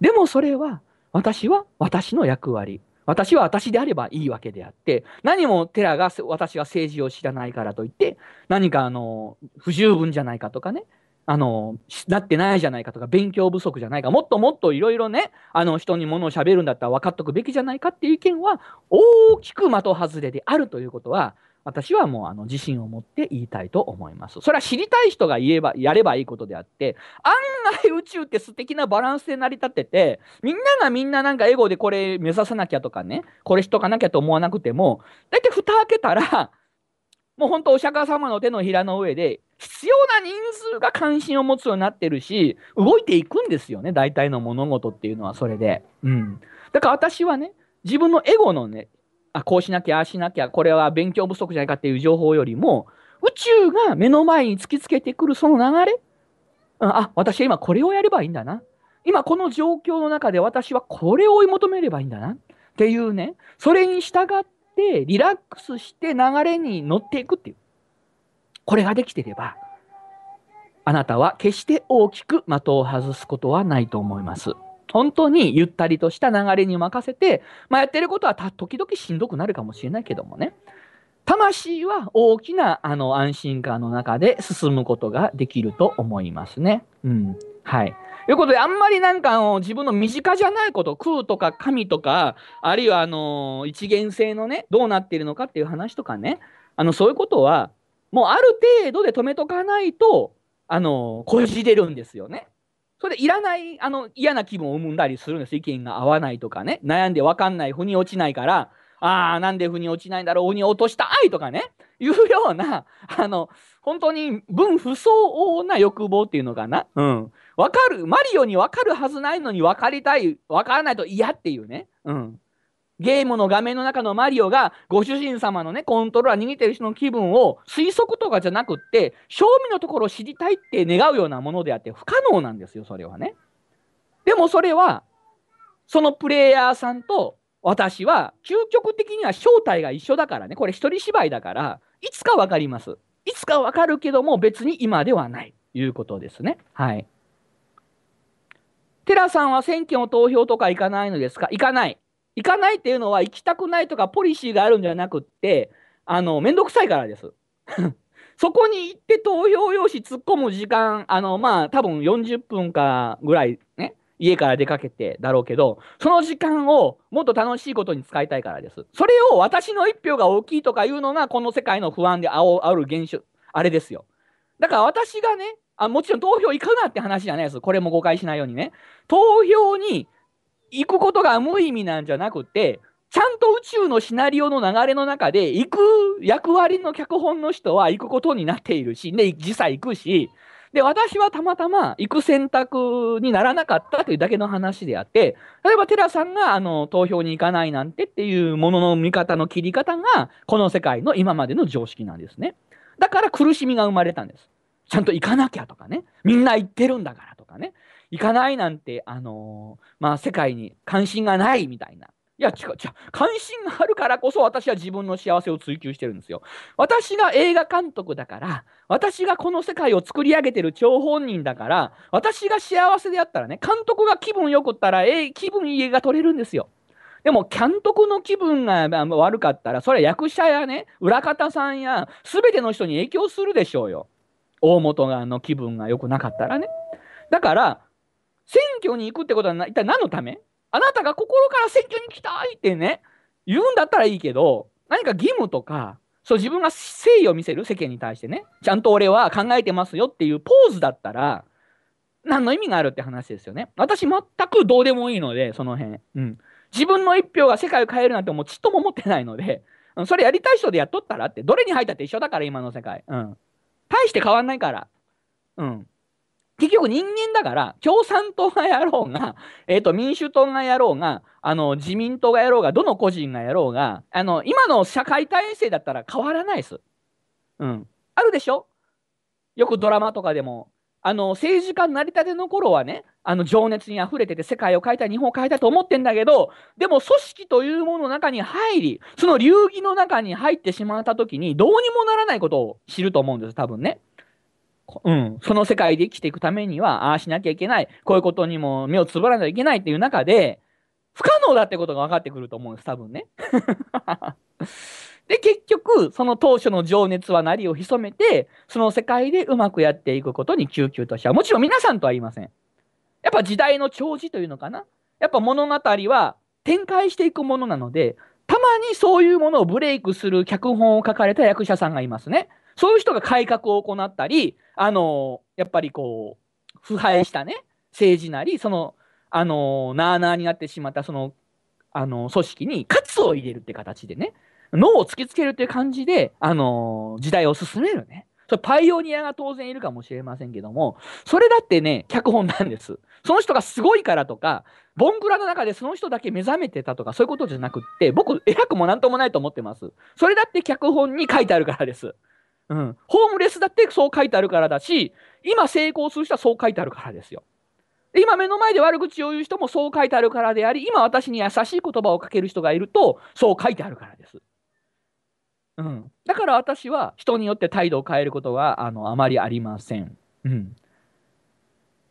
でもそれは、私は私の役割。私は私であればいいわけであって、何もテラが私は政治を知らないからといって、何かあの、不十分じゃないかとかね、あの、なってないじゃないかとか、勉強不足じゃないか、もっともっといろいろね、あの人にものを喋るんだったら分かっとくべきじゃないかっていう意見は、大きく的外れであるということは、私はもうあの自信を持って言いたいと思います。それは知りたい人が言えば、やればいいことであって、案外宇宙って素敵なバランスで成り立ってて、みんながみんななんかエゴでこれ目指さなきゃとかね、これしとかなきゃと思わなくても、だいたい蓋開けたら、もう本当お釈迦様の手のひらの上で、必要な人数が関心を持つようになってるし、動いていくんですよね、大体の物事っていうのはそれで。うん。だから私はね、自分のエゴのね、あ、こうしなきゃ、ああしなきゃ、これは勉強不足じゃないかっていう情報よりも、宇宙が目の前に突きつけてくるその流れ、うん、あ、私は今これをやればいいんだな。今この状況の中で私はこれを追い求めればいいんだな。っていうね、それに従ってリラックスして流れに乗っていくっていう。これができていれば、あなたは決して大きく的を外すことはないと思います。本当にゆったりとした流れに任せて、まあ、やってることはた時々しんどくなるかもしれないけどもね。魂は大きなあの安心感の中で進むことができると思いますね。うん。はい。ということで、あんまりなんか自分の身近じゃないこと、空とか神とか、あるいはあの一元性のね、どうなっているのかっていう話とかね、あのそういうことは、もうある程度で止めとかないと、あの、こじれるんですよね。それでいらない、あの、嫌な気分を生んだりするんです。意見が合わないとかね。悩んで分かんない、腑に落ちないから、ああ、なんで腑に落ちないんだろう、腑に落としたいとかね。いうような、あの、本当に分不相応な欲望っていうのかな。うん。分かる、マリオに分かるはずないのに分かりたい、分からないと嫌っていうね。うん。ゲームの画面の中のマリオがご主人様のね、コントローラー握ってる人の気分を推測とかじゃなくって、正味のところを知りたいって願うようなものであって不可能なんですよ、それはね。でもそれは、そのプレイヤーさんと私は究極的には正体が一緒だからね、これ一人芝居だから、いつかわかります。いつかわかるけども別に今ではないということですね。はい。テラさんは選挙の投票とか行かないのですか？行かない。行かないっていうのは行きたくないとかポリシーがあるんじゃなくって、あの、めんどくさいからです。そこに行って投票用紙突っ込む時間、あの、まあ、多分よんじゅっぷんかぐらいね、家から出かけてだろうけど、その時間をもっと楽しいことに使いたいからです。それを私の一票が大きいとかいうのがこの世界の不安であお、ある現象、あれですよ。だから私がね、あ、もちろん投票行くなって話じゃないです。これも誤解しないようにね。投票に、行くことが無意味なんじゃなくて、ちゃんと宇宙のシナリオの流れの中で、行く役割の脚本の人は行くことになっているし、で、実際行くし、で、私はたまたま行く選択にならなかったというだけの話であって、例えばテラさんがあの投票に行かないなんてっていうものの見方の切り方が、この世界の今までの常識なんですね。だから苦しみが生まれたんです。ちゃんと行かなきゃとかね、みんな行ってるんだからとかね。行かないなんて、あのー、まあ、世界に関心がないみたいな。いや、違う違う。関心があるからこそ私は自分の幸せを追求してるんですよ。私が映画監督だから、私がこの世界を作り上げてる張本人だから、私が幸せであったらね、監督が気分良くったら、えー、気分いい映画撮れるんですよ。でも、監督の気分が悪かったら、それは役者やね、裏方さんや、すべての人に影響するでしょうよ。大元がの気分が良くなかったらね。だから、選挙に行くってことは一体何のため？あなたが心から選挙に行きたいってね、言うんだったらいいけど、何か義務とか、そう自分が誠意を見せる世間に対してね、ちゃんと俺は考えてますよっていうポーズだったら、何の意味があるって話ですよね。私全くどうでもいいので、その辺。うん。自分の一票が世界を変えるなんてもうちっとも思ってないので、うん、それやりたい人でやっとったらって、どれに入ったって一緒だから、今の世界。うん。大して変わんないから。うん。結局人間だから、共産党がやろうが、えっと、民主党がやろうが、あの、自民党がやろうが、どの個人がやろうが、あの、今の社会体制だったら変わらないです。うん。あるでしょ？よくドラマとかでも。あの、政治家になりたての頃はね、あの、情熱に溢れてて世界を変えたい、日本を変えたいと思ってんだけど、でも組織というものの中に入り、その流儀の中に入ってしまった時に、どうにもならないことを知ると思うんです、多分ね。うん。その世界で生きていくためには、ああしなきゃいけない、こういうことにも目をつぶらなきゃいけないっていう中で、不可能だってことが分かってくると思うんです、多分ね。で、結局、その当初の情熱は鳴りを潜めて、その世界でうまくやっていくことにきゅうきゅうとしちゃう。もちろん皆さんとは言いません。やっぱ時代の潮時というのかな。やっぱ物語は展開していくものなので、たまにそういうものをブレイクする脚本を書かれた役者さんがいますね。そういう人が改革を行ったり、あの、やっぱりこう、腐敗したね、政治なり、その、あの、なあなあになってしまったその、あの、組織に喝を入れるって形でね。脳を突きつけるという感じで、あのー、時代を進めるね。それパイオニアが当然いるかもしれませんけども、それだってね、脚本なんです。その人がすごいからとか、ボンクラの中でその人だけ目覚めてたとか、そういうことじゃなくって、僕、偉くもなんともないと思ってます。それだって脚本に書いてあるからです。うん。ホームレスだってそう書いてあるからだし、今成功する人はそう書いてあるからですよ。今目の前で悪口を言う人もそう書いてあるからであり、今私に優しい言葉をかける人がいると、そう書いてあるからです。うん、だから私は人によって態度を変えることは あの、あまりありません。うん、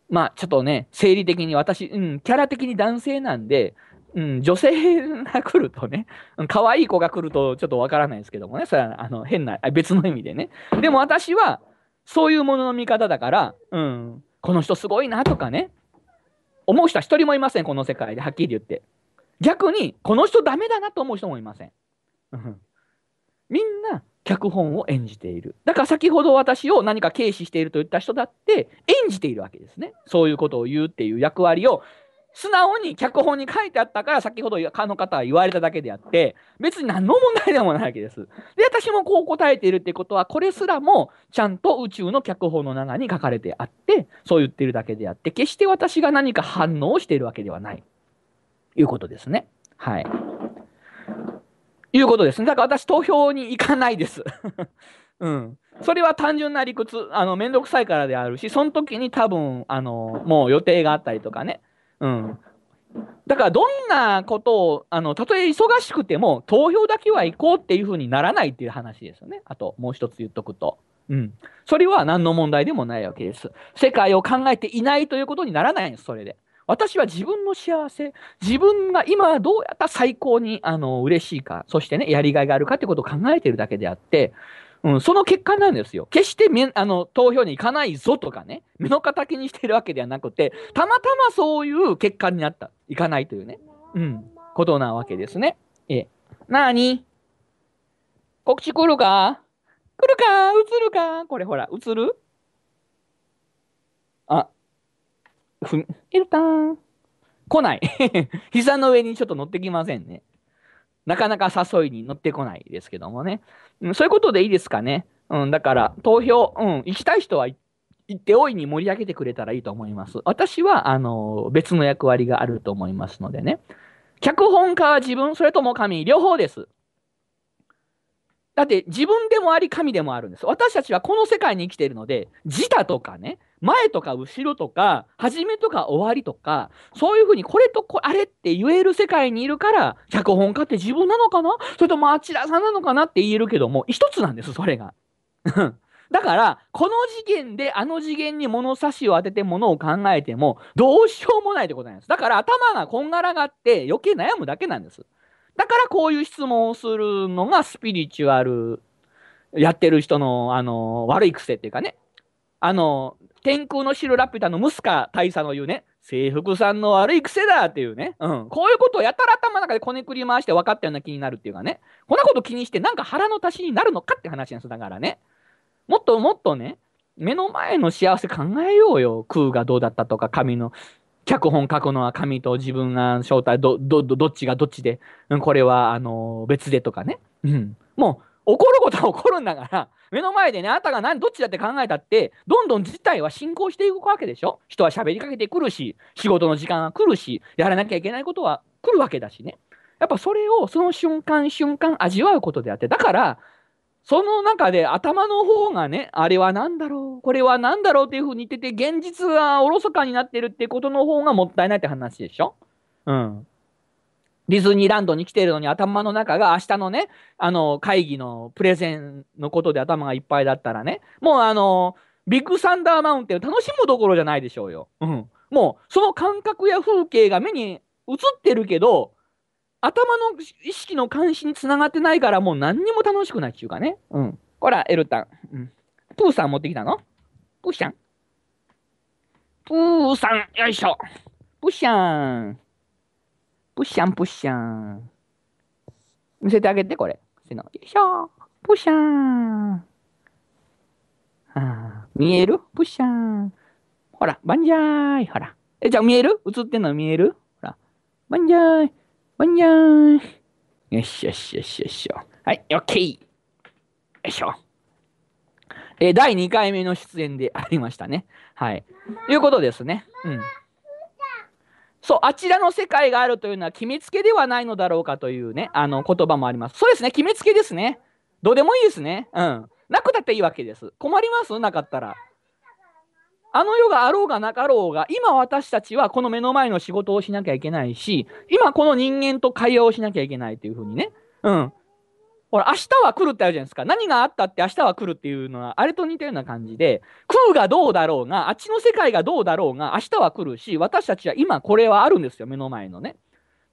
まあちょっとね、生理的に私、うん、キャラ的に男性なんで、うん、女性が来るとね、可愛い子が来るとちょっとわからないですけどもね、それはあの変な、別の意味でね。でも私はそういうものの見方だから、うん、この人すごいなとかね、思う人は一人もいません、この世界で、はっきり言って。逆に、この人ダメだなと思う人もいません。うんみんな脚本を演じている。だから先ほど私を何か軽視していると言った人だって演じているわけですね。そういうことを言うっていう役割を素直に脚本に書いてあったから先ほどあの方は言われただけであって、別に何の問題でもないわけです。で、私もこう答えているってことはこれすらもちゃんと宇宙の脚本の中に書かれてあって、そう言ってるだけであって、決して私が何か反応をしているわけではない。いうことですね。はい。いうことですね。だから私投票に行かないです。うん。それは単純な理屈、あの、めんどくさいからであるし、その時に多分、あの、もう予定があったりとかね。うん。だからどんなことを、あの、たとえ忙しくても、投票だけは行こうっていうふうにならないっていう話ですよね。あと、もう一つ言っとくと。うん。それは何の問題でもないわけです。世界を考えていないということにならないんです、それで。私は自分の幸せ、自分が今どうやったら最高にあの嬉しいか、そしてね、やりがいがあるかってことを考えているだけであって、うん、その結果なんですよ。決してめあの投票に行かないぞとかね、目の敵にしているわけではなくて、たまたまそういう結果になった。行かないというね、うん、ことなわけですね。え、なーに？告知来るか？来るか？映るか？これほら、映る？あ。ふみ、いるたーん。来ない。膝の上にちょっと乗ってきませんね。なかなか誘いに乗ってこないですけどもね。うん、そういうことでいいですかね。うん、だから、投票、うん、行きたい人は行って大いに盛り上げてくれたらいいと思います。私は、あの、別の役割があると思いますのでね。脚本家は自分、それとも神、両方です。だって自分でもあり神でもあるんです。私たちはこの世界に生きているので、自他とかね、前とか後ろとか、始めとか終わりとか、そういうふうにこれとこあれって言える世界にいるから、脚本家って自分なのかな？それともあちらさんなのかなって言えるけども、一つなんです、それが。だから、この次元であの次元に物差しを当てて物を考えても、どうしようもないってことなんです。だから頭がこんがらがって余計悩むだけなんです。だからこういう質問をするのがスピリチュアルやってる人の、あの、悪い癖っていうかね。あの、天空の城ラピュタのムスカ大佐の言うね、制服さんの悪い癖だっていうね。うん。こういうことをやたら頭の中でこねくり回して分かったような気になるっていうかね。こんなこと気にしてなんか腹の足しになるのかって話なんです。だからね。もっともっとね、目の前の幸せ考えようよ。空がどうだったとか、髪の。脚本書くのは神と自分が正体、ど、ど、どっちがどっちで、これはあの別でとかね、うん、もう起こることは起こるんだから、目の前でね、あなたが何どっちだって考えたって、どんどん事態は進行していくわけでしょ。人は喋りかけてくるし、仕事の時間は来るし、やらなきゃいけないことは来るわけだしね。やっぱそれをその瞬間瞬間味わうことであって、だから、その中で頭の方がね、あれは何だろう、これは何だろうっていうふうに言ってて、現実はおろそかになってるってことの方がもったいないって話でしょ。うん。ディズニーランドに来てるのに頭の中が明日のね、あの会議のプレゼンのことで頭がいっぱいだったらね、もうあの、ビッグサンダーマウンテンを楽しむどころじゃないでしょうよ。うん。もうその感覚や風景が目に映ってるけど、頭の意識の監視につながってないから、もう何にも楽しくないっていうかね。うん。ほら、エルタン。うん。プーさん持ってきたの？プーシャン。プーさん、よいしょ。プーシャン。プーシャン、プーシャン。見せてあげて、これ。せの。よいしょ。プーシャン。はあ、見える？プーシャン。ほら、バンジャーイ。ほら。え、じゃあ見える？映ってんの見える？ほら。バンジャーイ。ほんじゃーん。よしよしよしよしよ。はい、オッケー。よいしょ。えー、だいにかいめの出演でありましたね。はい。ということですね。うん。そう、あちらの世界があるというのは決めつけではないのだろうかというね、あの言葉もあります。そうですね、決めつけですね。どうでもいいですね。うん。なくたっていいわけです。困ります？なかったら。あの世があろうがなかろうが、今私たちはこの目の前の仕事をしなきゃいけないし、今この人間と会話をしなきゃいけないというふうにね。うん。ほら、明日は来るってあるじゃないですか。何があったって明日は来るっていうのは、あれと似たような感じで、空がどうだろうが、あっちの世界がどうだろうが、明日は来るし、私たちは今これはあるんですよ、目の前のね。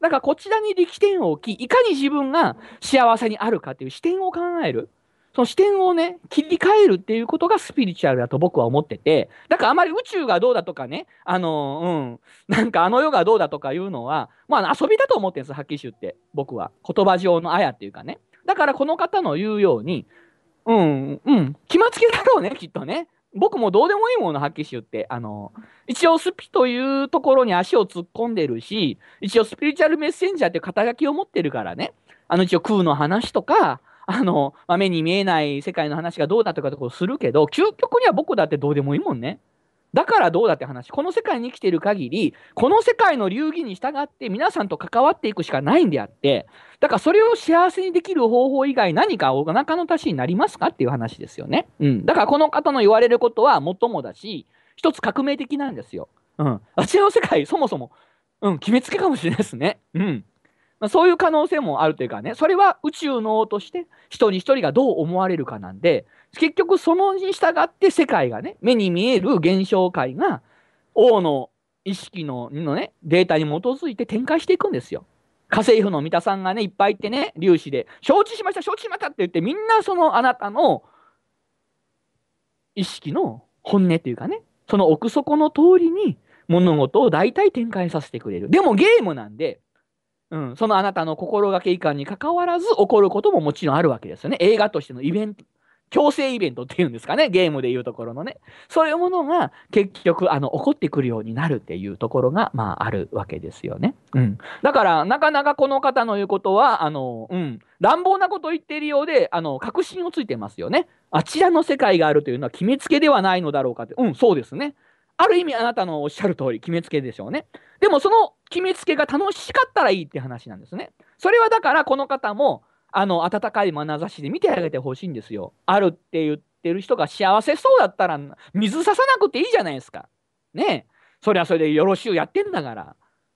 だからこちらに力点を置き、いかに自分が幸せにあるかという視点を考える。その視点をね、切り替えるっていうことがスピリチュアルだと僕は思ってて、だからあまり宇宙がどうだとかね、あの、うん、なんかあの世がどうだとかいうのは、まあ遊びだと思ってるんです、ハッキリシュって、僕は。言葉上のあやっていうかね。だからこの方の言うように、うん、うん、決まつけだろうね、きっとね。僕もどうでもいいもの、ハッキリシュって。あの、一応スピというところに足を突っ込んでるし、一応スピリチュアルメッセンジャーっていう肩書きを持ってるからね、あの一応空の話とか、あの、まあ、目に見えない世界の話がどうだとかとかするけど、究極には僕だってどうでもいいもんね。だからどうだって話。この世界に生きている限り、この世界の流儀に従って皆さんと関わっていくしかないんであって、だからそれを幸せにできる方法以外何かお腹の足しになりますかっていう話ですよね。うん。だからこの方の言われることはもっともだし、一つ革命的なんですよ。うん。あちらの世界、そもそも、うん、決めつけかもしれないですね。うん。まあそういう可能性もあるというかね、それは宇宙の王として一人一人がどう思われるかなんで、結局そのに従って世界がね、目に見える現象界が王の意識 の, の、ね、データに基づいて展開していくんですよ。家政婦の三田さんがね、いっぱい行ってね、粒子で承知しました、承知しましたって言って、みんなそのあなたの意識の本音というかね、その奥底の通りに物事を大体展開させてくれる。でもゲームなんで、うん、そのあなたの心がけいかんに関わらず起こることももちろんあるわけですよね。映画としてのイベント、強制イベントっていうんですかね、ゲームでいうところのね。そういうものが結局、あの、起こってくるようになるっていうところが、まあ、あるわけですよね。うん。だから、なかなかこの方の言うことは、あの、うん、乱暴なことを言っているようで、あの、確信をついてますよね。あちらの世界があるというのは決めつけではないのだろうかって。うん、そうですね。ある意味あなたのおっしゃる通り決めつけでしょうね。でもその決めつけが楽しかったらいいって話なんですね。それはだからこの方もあの温かい眼差しで見てあげてほしいんですよ。あるって言ってる人が幸せそうだったら水ささなくていいじゃないですか。ねえ。それはそれでよろしゅうやってんだから。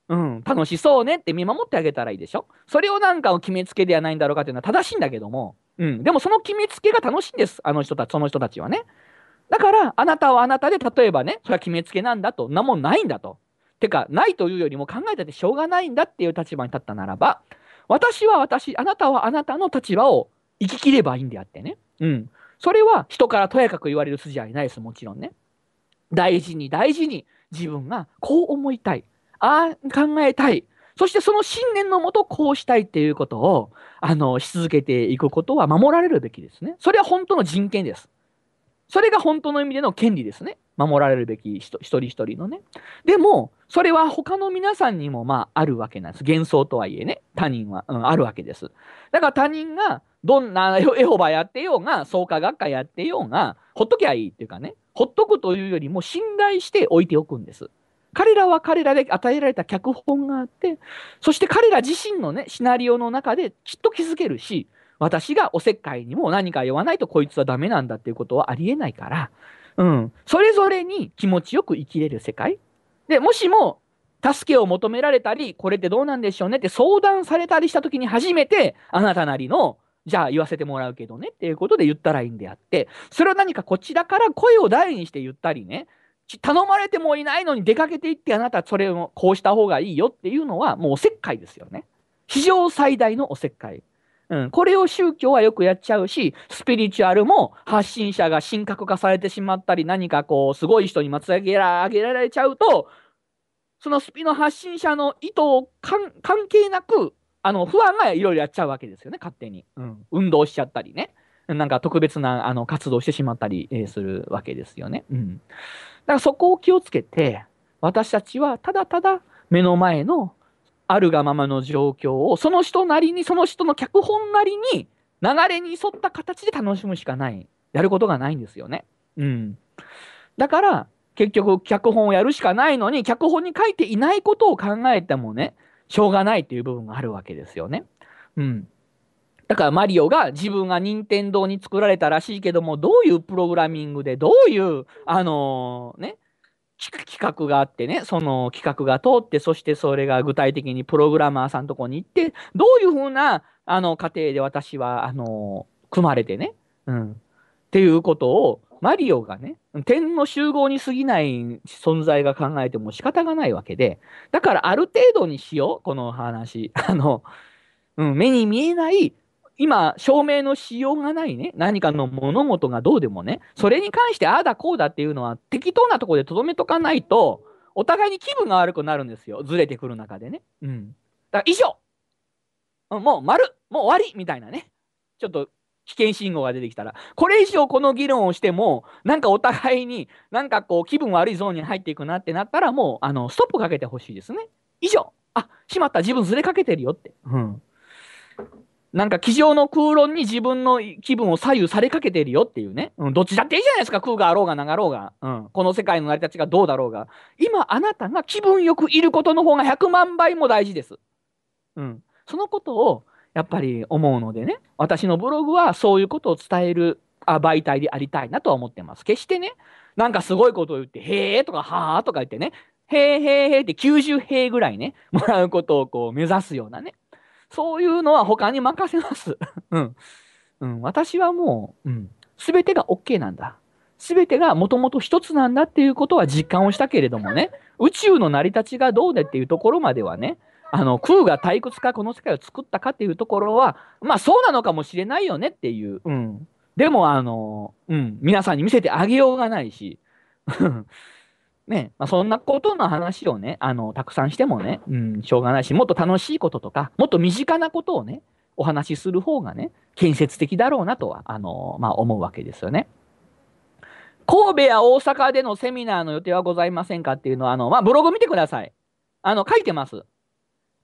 うん。楽しそうねって見守ってあげたらいいでしょ。それをなんかを決めつけではないんだろうかっていうのは正しいんだけども。うん。でもその決めつけが楽しいんです。あの人たち、その人たちはね。だから、あなたはあなたで、例えばね、それは決めつけなんだと、なもんないんだと。てか、ないというよりも考えたってしょうがないんだっていう立場に立ったならば、私は私、あなたはあなたの立場を生き切ればいいんであってね。うん。それは人からとやかく言われる筋合いないです、もちろんね。大事に大事に自分がこう思いたい。ああ、考えたい。そしてその信念のもとこうしたいっていうことを、あの、し続けていくことは守られるべきですね。それは本当の人権です。それが本当の意味での権利ですね。守られるべき人一人一人のね。でもそれは他の皆さんにもまああるわけなんです。幻想とはいえね、他人は、うん、あるわけです。だから他人がどんなエホバやってようが創価学会やってようがほっときゃいいっていうかね、ほっとくというよりも信頼して置いておくんです。彼らは彼らで与えられた脚本があって、そして彼ら自身のねシナリオの中できっと気づけるし、私がおせっかいにも何か言わないとこいつはダメなんだっていうことはありえないから、うん、それぞれに気持ちよく生きれる世界で、もしも助けを求められたりこれってどうなんでしょうねって相談されたりした時に初めてあなたなりのじゃあ言わせてもらうけどねっていうことで言ったらいいんであって、それは何かこちらから声を大にして言ったりね、頼まれてもいないのに出かけていってあなたそれをこうした方がいいよっていうのはもうおせっかいですよね。史上最大のおせっかい、うん、これを宗教はよくやっちゃうし、スピリチュアルも発信者が神格化されてしまったり何かこうすごい人にまつ上げられちゃうと、そのスピの発信者の意図を関係なくあの不安がいろいろやっちゃうわけですよね、勝手に、うん、運動しちゃったりね、なんか特別なあの活動してしまったりするわけですよね、うん、だからそこを気をつけて、私たちはただただ目の前のあるがままの状況をその人なりに、その人の脚本なりに流れに沿った形で楽しむしかない、やることがないんですよね、うん、だから結局脚本をやるしかないのに、脚本に書いていないことを考えてもねしょうがないっていう部分があるわけですよね、うん、だからマリオが自分が任天堂に作られたらしいけども、どういうプログラミングでどういうあのー、ね企画があってね、その企画が通って、そしてそれが具体的にプログラマーさんのとこに行って、どういうふうなあの過程で私はあのー、組まれてね、うん、っていうことをマリオがね点の集合に過ぎない存在が考えても仕方がないわけで、だからある程度にしようこの話あの、うん、目に見えない今証明のしようがないね何かの物事がどうでもね、それに関してああだこうだっていうのは適当なところでとどめとかないとお互いに気分が悪くなるんですよ、ずれてくる中でね、うん、だから以上もう丸もう終わりみたいなね、ちょっと危険信号が出てきたらこれ以上この議論をしてもなんかお互いになんかこう気分悪いゾーンに入っていくなってなったら、もうあのストップかけてほしいですね。以上、あしまった自分ずれかけてるよって、うん、なんか机上の空論に自分の気分を左右されかけてるよっていうね、うん、どっちだっていいじゃないですか、空があろうがなかろうが、うん、この世界の成り立ちがどうだろうが、今あなたが気分よくいることの方がひゃくまんばいも大事です、うん、そのことをやっぱり思うのでね、私のブログはそういうことを伝えるあ媒体でありたいなとは思ってます。決してね、なんかすごいことを言って、へーとかはーとか言ってね、へーへーへーってきゅうじゅうへいぐらいね、もらうことをこう目指すようなね、そういうのは他に任せます。うんうん、私はもう、うん、全てが OK なんだ。全てがもともと一つなんだっていうことは実感をしたけれどもね、宇宙の成り立ちがどうでっていうところまではね、あの空が退屈かこの世界を作ったかっていうところはまあそうなのかもしれないよねっていう、うん、でもあの、うん、皆さんに見せてあげようがないしね、まあ、そんなことの話をねあのたくさんしてもね、うん、しょうがないし、もっと楽しいこととかもっと身近なことをねお話しする方がね建設的だろうなとはあの、まあ、思うわけですよね。神戸や大阪でのセミナーの予定はございませんかっていうのはあの、まあ、ブログ見てください。あの書いてます。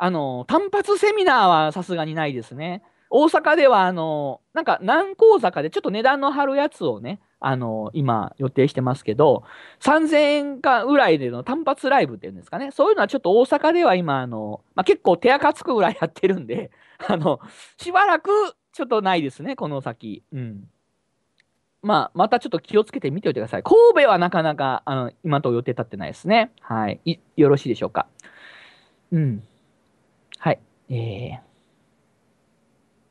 あの単発セミナーはさすがにないですね。大阪ではあのなんか南高坂でちょっと値段の張るやつをねあの今予定してますけど、さんぜんえんかぐらいでの単発ライブっていうんですかね、そういうのはちょっと大阪では今あの、まあ、結構手垢つくぐらいやってるんであのしばらくちょっとないですねこの先、うん、まあまたちょっと気をつけて見ておいてください。神戸はなかなかあの今と予定立ってないですね。はい、いよろしいでしょうか。うんはい、え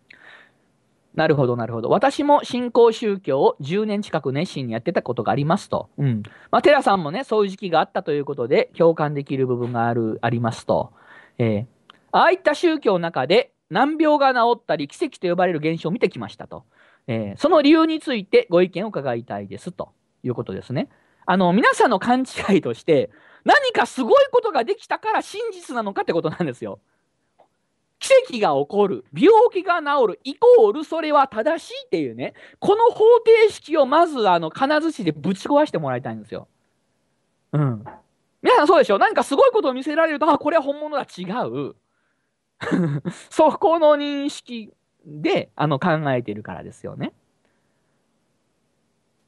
ー、なるほどなるほど。私も新興宗教をじゅうねん近く熱心にやってたことがありますと、うんまあ、寺さんもねそういう時期があったということで共感できる部分があるありますと、えー、ああいった宗教の中で難病が治ったり奇跡と呼ばれる現象を見てきましたと、えー、その理由についてご意見を伺いたいですということですね。あの皆さんの勘違いとして何かすごいことができたから真実なのかってことなんですよ。奇跡が起こる、病気が治る、イコールそれは正しいっていうね、この方程式をまずあの金槌でぶち壊してもらいたいんですよ。うん。皆さんそうでしょ？何かすごいことを見せられると、あ、これは本物だ、違う。そこの認識であの考えてるからですよね。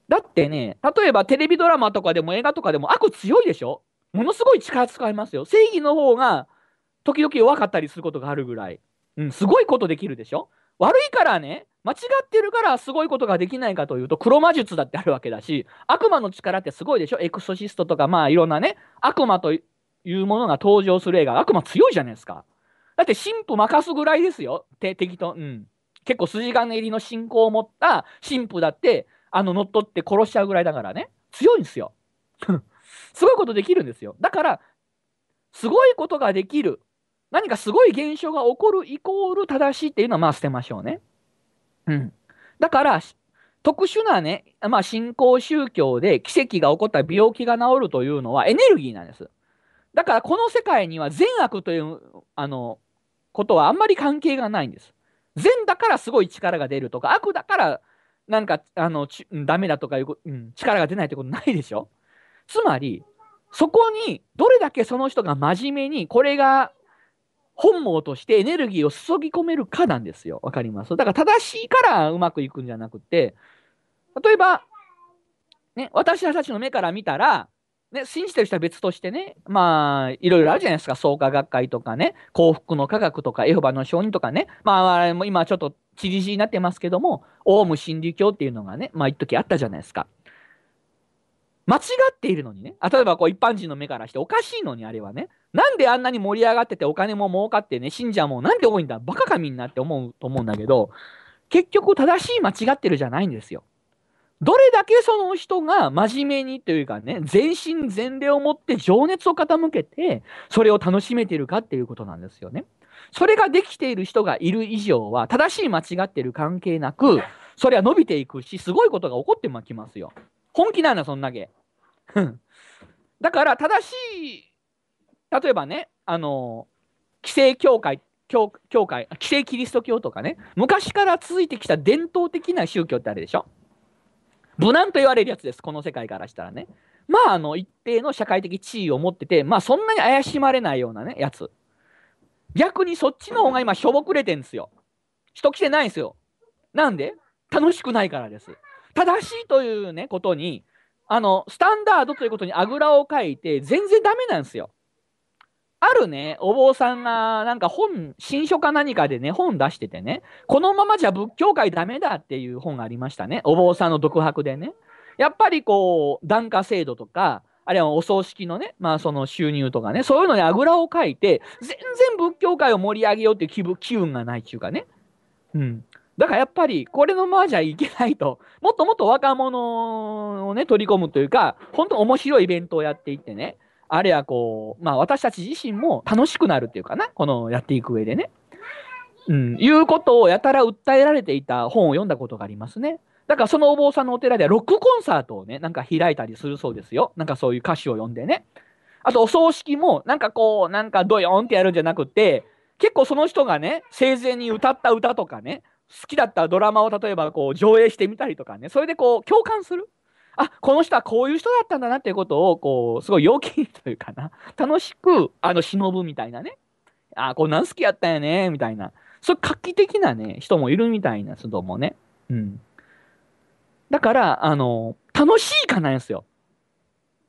だってね、例えばテレビドラマとかでも映画とかでも悪強いでしょ？ものすごい力使いますよ。正義の方が時々弱かったりすることがあるぐらい、うん、すごいことできるでしょ？悪いからね、間違ってるからすごいことができないかというと、黒魔術だってあるわけだし、悪魔の力ってすごいでしょ？エクソシストとか、まあいろんなね、悪魔というものが登場する映画、悪魔強いじゃないですか。だって神父任すぐらいですよ。て敵と、うん。結構筋金入りの信仰を持った神父だって、あの乗っ取って殺しちゃうぐらいだからね、強いんですよ。すごいことできるんですよ。だから、すごいことができる。何かすごい現象が起こるイコール正しいっていうのはまあ捨てましょうね。うん。だから、特殊なね、まあ信仰宗教で奇跡が起こったり病気が治るというのはエネルギーなんです。だからこの世界には善悪という、あの、ことはあんまり関係がないんです。善だからすごい力が出るとか、悪だからなんか、あの、ち、ダメだとかいう、うん、力が出ないってことないでしょ？つまり、そこにどれだけその人が真面目にこれが本望としてエネルギーを注ぎ込めるかなんですよ。わかります？だから正しいからうまくいくんじゃなくて、例えば、ね、私たちの目から見たら、ね、信じてる人は別としてね、まあ、いろいろあるじゃないですか。創価学会とかね、幸福の科学とか、エホバの証人とかね、まあ、今ちょっと散り散りになってますけども、オウム真理教っていうのがね、まあ、一時あったじゃないですか。間違っているのにね、例えばこう一般人の目からしておかしいのに、あれはね、なんであんなに盛り上がっててお金も儲かってね、信者もなんで多いんだ、バカかみんなって思うと思うんだけど、結局正しい間違ってるじゃないんですよ。どれだけその人が真面目にというかね、全身全霊を持って情熱を傾けて、それを楽しめているかっていうことなんですよね。それができている人がいる以上は、正しい間違ってる関係なく、それは伸びていくし、すごいことが起こってきますよ。本気なんだ、そんだけ。だから正しい、例えばね、あの既成教会、教、教会、既成キリスト教とかね、昔から続いてきた伝統的な宗教ってあれでしょ、無難と言われるやつです、この世界からしたらね。まあ、あの一定の社会的地位を持ってて、まあ、そんなに怪しまれないようなね、やつ。逆にそっちの方が今、しょぼくれてるんですよ。人来てないんですよ。なんで？楽しくないからです。正しいというね、ことに、あの、スタンダードということにあぐらをかいて、全然ダメなんですよ。あるね、お坊さんが、なんか本、新書か何かでね、本出しててね、このままじゃ仏教界ダメだっていう本がありましたね。お坊さんの独白でね。やっぱりこう、檀家制度とか、あるいはお葬式のね、まあその収入とかね、そういうのにあぐらをかいて、全然仏教界を盛り上げようっていう気分、気運がないっていうかね。うん。だからやっぱり、これのままじゃいけないと、もっともっと若者をね、取り込むというか、本当に面白いイベントをやっていってね、あれはこう、まあ私たち自身も楽しくなるっていうかな、このやっていく上でね。うん、いうことをやたら訴えられていた本を読んだことがありますね。だからそのお坊さんのお寺ではロックコンサートをね、なんか開いたりするそうですよ。なんかそういう歌手を呼んでね。あとお葬式も、なんかこう、なんかドヨーンってやるんじゃなくて、結構その人がね、生前に歌った歌とかね、好きだったドラマを例えばこう上映してみたりとかね、それでこう共感する。あ、この人はこういう人だったんだなっていうことを、こう、すごい陽気というかな、楽しく、あの、忍ぶみたいなね。あ、こんなん好きやったんやね、みたいな。そういう画期的なね、人もいるみたいな、人もね。うん。だから、あの、楽しいかなんですよ。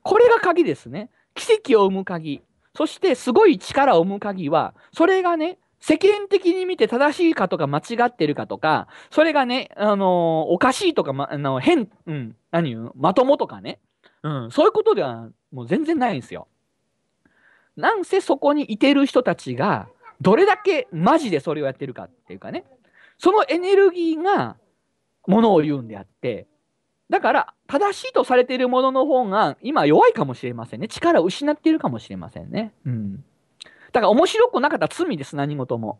これが鍵ですね。奇跡を生む鍵。そして、すごい力を生む鍵は、それがね、世間的に見て正しいかとか間違ってるかとか、それがね、あのー、おかしいとか、ま、あの、変、うん、何言う、まともとかね、うん、そういうことではもう全然ないんですよ。なんせそこにいてる人たちが、どれだけマジでそれをやってるかっていうかね、そのエネルギーがものを言うんであって、だから、正しいとされているものの方が、今弱いかもしれませんね。力を失っているかもしれませんね。うん。だから面白くなかったら罪です、何事も。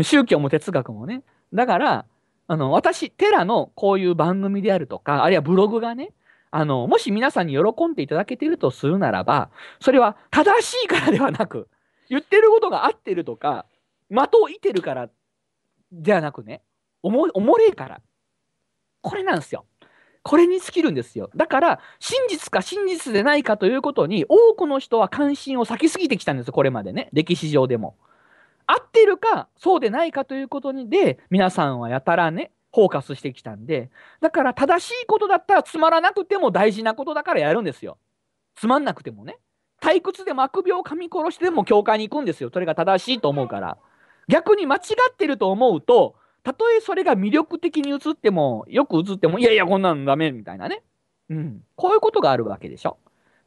宗教も哲学もね。だから、あの、私、テラのこういう番組であるとか、あるいはブログがね、あの、もし皆さんに喜んでいただけているとするならば、それは正しいからではなく、言ってることが合ってるとか、的を射てるからではなくね、おも、おもれえから。これなんですよ。これに尽きるんですよ。だから、真実か真実でないかということに、多くの人は関心を割きすぎてきたんですよ、これまでね。歴史上でも。合ってるか、そうでないかということにで、皆さんはやたらね、フォーカスしてきたんで、だから正しいことだったらつまらなくても大事なことだからやるんですよ。つまんなくてもね。退屈でも悪病を噛み殺してでも教会に行くんですよ。それが正しいと思うから。逆に間違ってると思うと、たとえそれが魅力的に映っても、よく映っても、いやいやこんなのダメみたいなね。うん。こういうことがあるわけでしょ。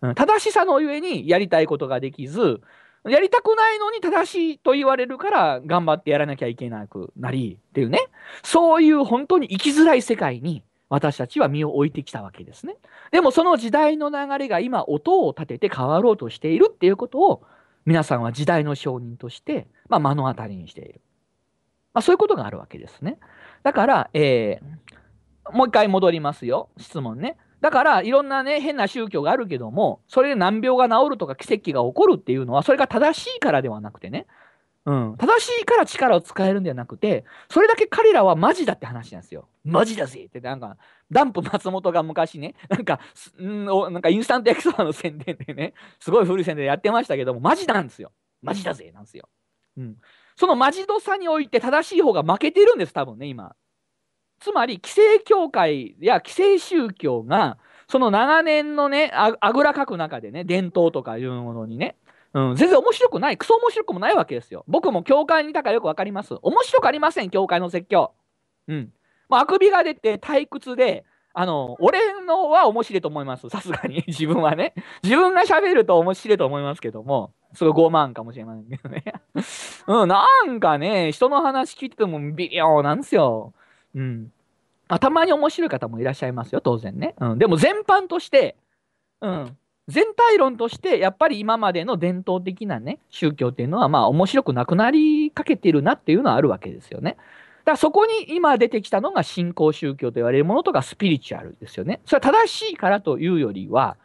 うん、正しさのゆえにやりたいことができず、やりたくないのに正しいと言われるから頑張ってやらなきゃいけなくなりっていうね。そういう本当に生きづらい世界に私たちは身を置いてきたわけですね。でもその時代の流れが今音を立てて変わろうとしているっていうことを皆さんは時代の証人として、まあ、目の当たりにしている。まあ、そういうことがあるわけですね。だから、えー、もう一回戻りますよ。質問ね。だからいろんなね変な宗教があるけども、それで難病が治るとか奇跡が起こるっていうのはそれが正しいからではなくてね、うん、正しいから力を使えるんではなくて、それだけ彼らはマジだって話なんですよ。マジだぜって、なんかダンプ松本が昔ね、なんかんなんかインスタント焼きそばの宣伝でね、すごい古い宣伝でやってましたけども、マジなんですよ。マジだぜなんですよ。うん、そのマジ度さにおいて正しい方が負けてるんです、多分ね今。つまり、規制教会や規制宗教が、その長年のね、あ, あぐらかく中でね、伝統とかいうものにね、うん、全然面白くない、クソ面白くもないわけですよ。僕も教会にいたからよくわかります。面白くありません、教会の説教。うん。まあ、あくびが出て退屈で、あの、俺のは面白いと思います、さすがに。自分はね。自分が喋ると面白いと思いますけども、すごいごまんかもしれませんけどね。うん、なんかね、人の話聞いてても微妙なんですよ。うん、たまに面白い方もいらっしゃいますよ、当然ね。うん、でも全般として、うん、全体論として、やっぱり今までの伝統的なね、宗教っていうのは、まあ、面白くなくなりかけてるなっていうのはあるわけですよね。だからそこに今出てきたのが信仰宗教と言われるものとかスピリチュアルですよね。それは正しいからというよりは、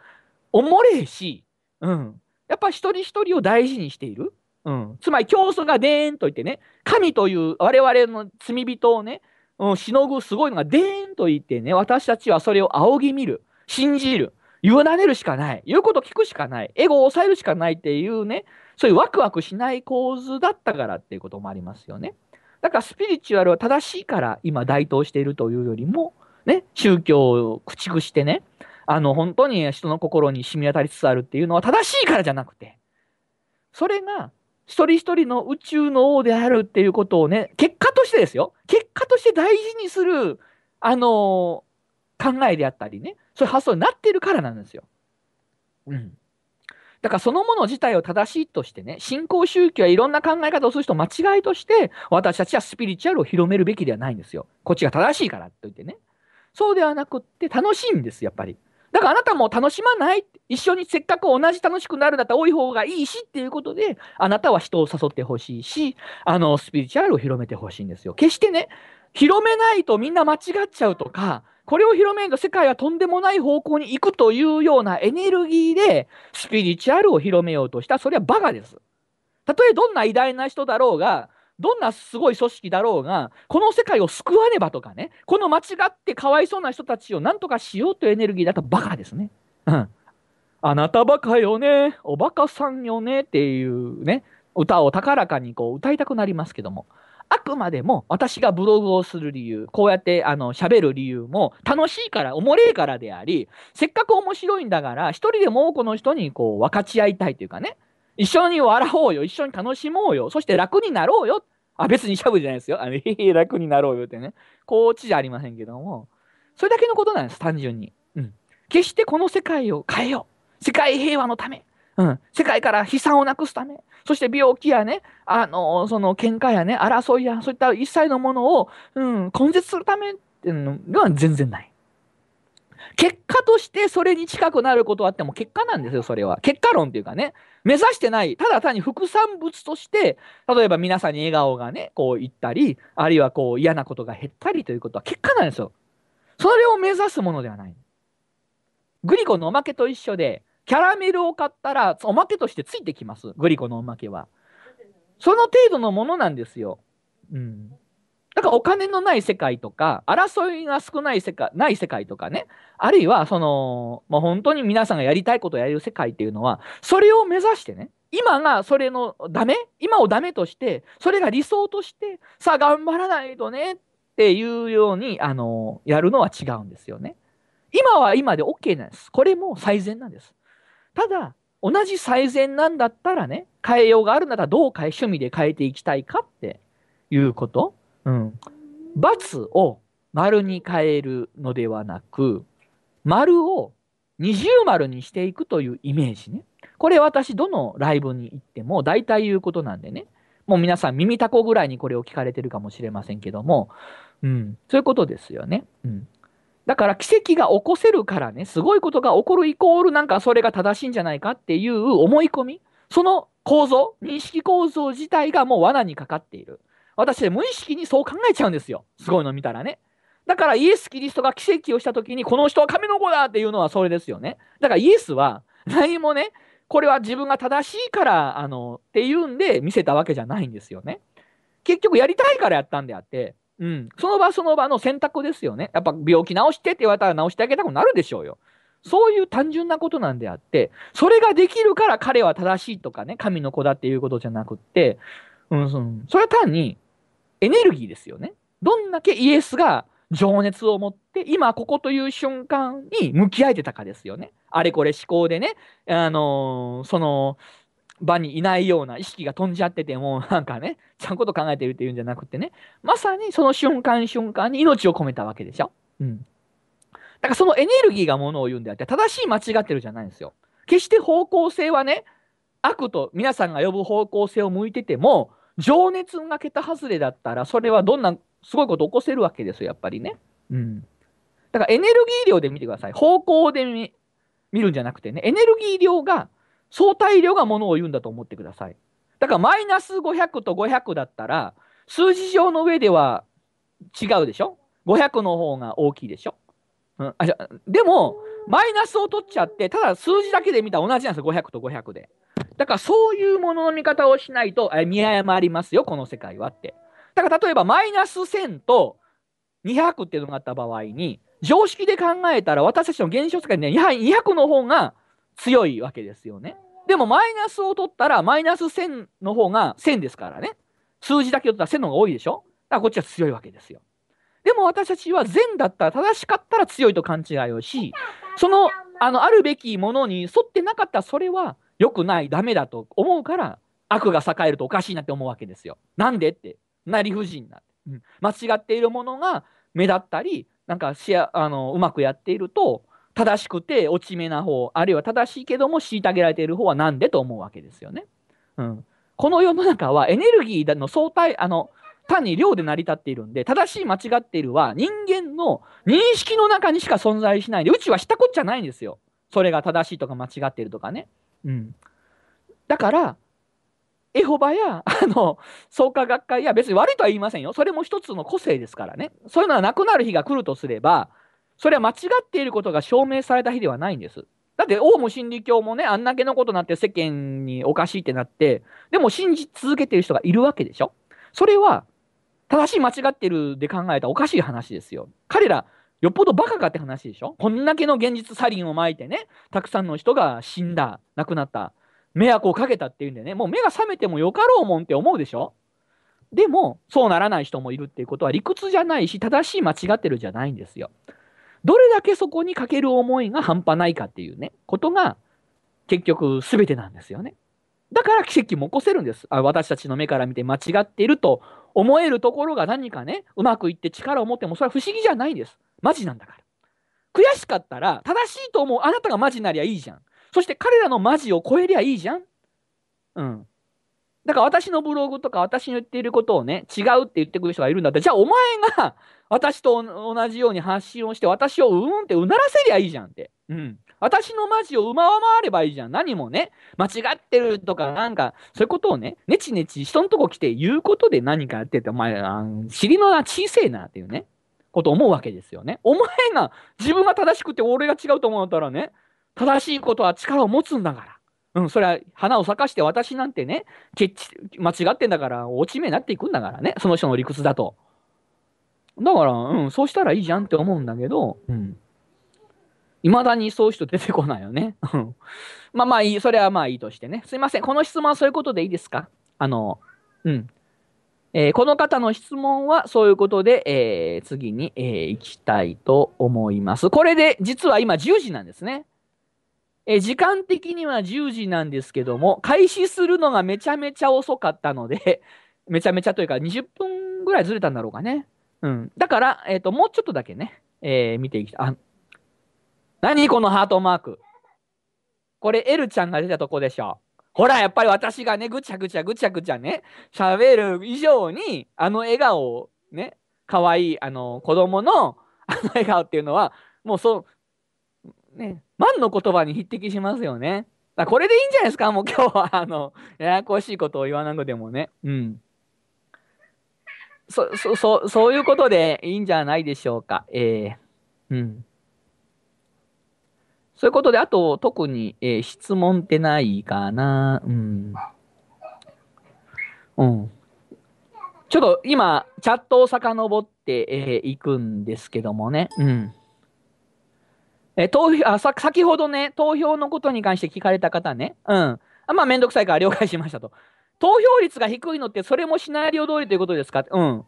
おもれえし、うん、やっぱり一人一人を大事にしている。うん、つまり、教祖がでーんといってね、神という我々の罪人をね、うん、しのぐすごいのがでーんと言ってね、私たちはそれを仰ぎ見る、信じる、委ねるしかない、言うこと聞くしかない、エゴを抑えるしかないっていうね、そういうワクワクしない構図だったからっていうこともありますよね。だからスピリチュアルは正しいから今台頭しているというよりも、ね、宗教を駆逐してね、あの本当に人の心に染み渡りつつあるっていうのは正しいからじゃなくて、それが、一人一人の宇宙の王であるっていうことをね、結果としてですよ。結果として大事にする、あのー、考えであったりね、そういう発想になってるからなんですよ。うん。だからそのもの自体を正しいとしてね、信仰宗教やいろんな考え方をする人を間違いとして、私たちはスピリチュアルを広めるべきではないんですよ。こっちが正しいからと言ってね。そうではなくって楽しいんです、やっぱり。だからあなたも楽しまない。一緒にせっかく同じ楽しくなるんだったら多い方がいいしっていうことで、あなたは人を誘ってほしいし、あの、スピリチュアルを広めてほしいんですよ。決してね、広めないとみんな間違っちゃうとか、これを広めると世界はとんでもない方向に行くというようなエネルギーで、スピリチュアルを広めようとしたら、それはバカです。たとえどんな偉大な人だろうが、どんなすごい組織だろうが、この世界を救わねばとかね、この間違ってかわいそうな人たちをなんとかしようというエネルギーだとバカですね。うん。あなたバカよね、おバカさんよねっていうね、歌を高らかにこう歌いたくなりますけども、あくまでも私がブログをする理由、こうやってあの喋る理由も楽しいから、おもれえからであり、せっかく面白いんだから、一人でも多くの人にこう分かち合いたいというかね、一緒に笑おうよ、一緒に楽しもうよ、そして楽になろうよ。あ、別にしゃぶじゃないですよ。あの、へへ、楽になろうよってね。こっちじゃありませんけども。それだけのことなんです、単純に。うん。決してこの世界を変えよう。世界平和のため。うん。世界から悲惨をなくすため。そして病気やね、あの、その喧嘩やね、争いや、そういった一切のものを、うん、根絶するためっていうのは全然ない。結果としてそれに近くなることはあっても結果なんですよ、それは。結果論っていうかね、目指してない、ただ単に副産物として、例えば皆さんに笑顔がね、こういったり、あるいはこう嫌なことが減ったりということは結果なんですよ。それを目指すものではない。グリコのおまけと一緒で、キャラメルを買ったら、おまけとしてついてきます、グリコのおまけは。その程度のものなんですよ。うん、だからお金のない世界とか、争いが少ない世界、ない世界とかね、あるいはその、まあ、本当に皆さんがやりたいことをやれる世界っていうのは、それを目指してね、今がそれのダメ、今をダメとして、それが理想として、さあ頑張らないとねっていうように、あの、やるのは違うんですよね。今は今で OK なんです。これも最善なんです。ただ、同じ最善なんだったらね、変えようがあるならどう変え、趣味で変えていきたいかっていうこと。うん。×を丸に変えるのではなく、丸を二重丸にしていくというイメージね。これ私どのライブに行っても大体言うことなんでね。もう皆さん耳たこぐらいにこれを聞かれてるかもしれませんけども、うん。そういうことですよね。うん。だから奇跡が起こせるからね、すごいことが起こるイコールなんかそれが正しいんじゃないかっていう思い込み、その構造、認識構造自体がもう罠にかかっている。私、無意識にそう考えちゃうんですよ。すごいの見たらね。だからイエス・キリストが奇跡をしたときに、この人は神の子だっていうのはそれですよね。だからイエスは何もね、これは自分が正しいから、あの、っていうんで見せたわけじゃないんですよね。結局やりたいからやったんであって、うん、その場その場の選択ですよね。やっぱ病気治してって言われたら治してあげたくなるでしょうよ。そういう単純なことなんであって、それができるから彼は正しいとかね、神の子だっていうことじゃなくって、うん、その、それは単にエネルギーですよね。どんだけイエスが情熱を持って、今ここという瞬間に向き合えてたかですよね。あれこれ思考でね、あのー、その、場にいないような意識が飛んじゃっててもなんかねちゃんこと考えてるっていうんじゃなくてね、まさにその瞬間瞬間に命を込めたわけでしょ。うん。だからそのエネルギーがものを言うんであって、正しい間違ってるじゃないんですよ。決して方向性はね、悪と皆さんが呼ぶ方向性を向いてても、情熱が桁外れだったらそれはどんなすごいこと起こせるわけですよ、やっぱりね。うん。だからエネルギー量で見てください。方向で 見, 見るんじゃなくてね、エネルギー量が相対量がものを言うんだと思ってください。だからマイナスごひゃくとごひゃくだったら、数字上の上では違うでしょ ?ごひゃく の方が大きいでしょ、うん、あ、じゃ、でも、マイナスを取っちゃって、ただ数字だけで見たら同じなんですよ。ごひゃくとごひゃくで。だからそういうものの見方をしないと、え、見誤りますよ、この世界はって。だから例えばマイナスせんとにひゃくっていうのがあった場合に、常識で考えたら私たちの現象世界でね、にひゃくの方が強いわけですよね。でもマイナスを取ったらマイナスせんの方がせんですからね。数字だけ取ったらせんの方が多いでしょ。だからこっちは強いわけですよ。でも私たちは善だったら正しかったら強いと勘違いをし、その、あの、あるべきものに沿ってなかったらそれは良くない、ダメだと思うから悪が栄えるとおかしいなって思うわけですよ。なんでって、な理不尽な、うん。間違っているものが目立ったり、なんかしや、あの、うまくやっていると、正しくて落ち目な方、あるいは正しいけども虐げられている方はなんでと思うわけですよね。うん。この世の中はエネルギーの相対、あの、単に量で成り立っているんで、正しい間違っているは人間の認識の中にしか存在しないで、うちはしたこっちゃないんですよ。それが正しいとか間違っているとかね。うん。だから、エホバや、あの、創価学会や別に悪いとは言いませんよ。それも一つの個性ですからね。そういうのはなくなる日が来るとすれば、それは間違っていることが証明された日ではないんです。だって、オウム真理教もね、あんだけのことになって世間におかしいってなって、でも信じ続けている人がいるわけでしょ。それは、正しい間違ってるで考えたらおかしい話ですよ。彼ら、よっぽどバカかって話でしょ。こんだけの現実サリンをまいてね、たくさんの人が死んだ、亡くなった、迷惑をかけたっていうんでね、もう目が覚めてもよかろうもんって思うでしょ。でも、そうならない人もいるっていうことは理屈じゃないし、正しい間違ってるじゃないんですよ。どれだけそこにかける思いが半端ないかっていうね、ことが結局全てなんですよね。だから奇跡も起こせるんです。あ、私たちの目から見て間違っていると思えるところが何かね、うまくいって力を持ってもそれは不思議じゃないんです。マジなんだから。悔しかったら正しいと思うあなたがマジになりゃいいじゃん。そして彼らのマジを超えりゃいいじゃん。うん。だから私のブログとか私の言っていることをね、違うって言ってくる人がいるんだったら、じゃあお前が私と同じように発信をして私をうーんってうならせりゃいいじゃんって。うん。私のマジを上回ればいいじゃん。何もね、間違ってるとかなんか、そういうことをね、ねちねち人のとこ来て言うことで何かやってて、お前、尻のな小せえなっていうね、こと思うわけですよね。お前が自分が正しくて俺が違うと思ったらね、正しいことは力を持つんだから。うん、それは花を咲かして私なんてね、けっち間違ってんだから、落ち目になっていくんだからね、その人の理屈だと。だから、うん、そうしたらいいじゃんって思うんだけど、うん。いまだにそういう人出てこないよね。まあまあいい、それはまあいいとしてね。すいません、この質問はそういうことでいいですか？あの、うん。えー、この方の質問はそういうことで、えー、次に、えー、行きたいと思います。これで、実は今じゅうじなんですね。えー、時間的にはじゅうじなんですけども、開始するのがめちゃめちゃ遅かったので、めちゃめちゃというかにじゅっぷんぐらいずれたんだろうかね。うん。だから、えっと、もうちょっとだけね、えー、見ていきたい。あ、何このハートマーク。これ、エルちゃんが出たとこでしょ。ほら、やっぱり私がね、ぐちゃぐちゃぐちゃぐちゃね、喋る以上に、あの笑顔、ね、かわいい、あの、子供の、あの笑顔っていうのは、もうそう、ね、万の言葉に匹敵しますよね。だこれでいいんじゃないですか、もう今日は、あの、ややこしいことを言わなくてもね。うん。そ、そ、そ、そういうことでいいんじゃないでしょうか。えー、うん。そういうことで、あと、特に、えー、質問ってないかな。うん。うん。ちょっと今、チャットを遡ってい、えー、くんですけどもね。うん。えー、投票、あ、さ、先ほどね、投票のことに関して聞かれた方ね。うん。あ、まあ、めんどくさいから了解しましたと。投票率が低いのって、それもシナリオ通りということですか？うん。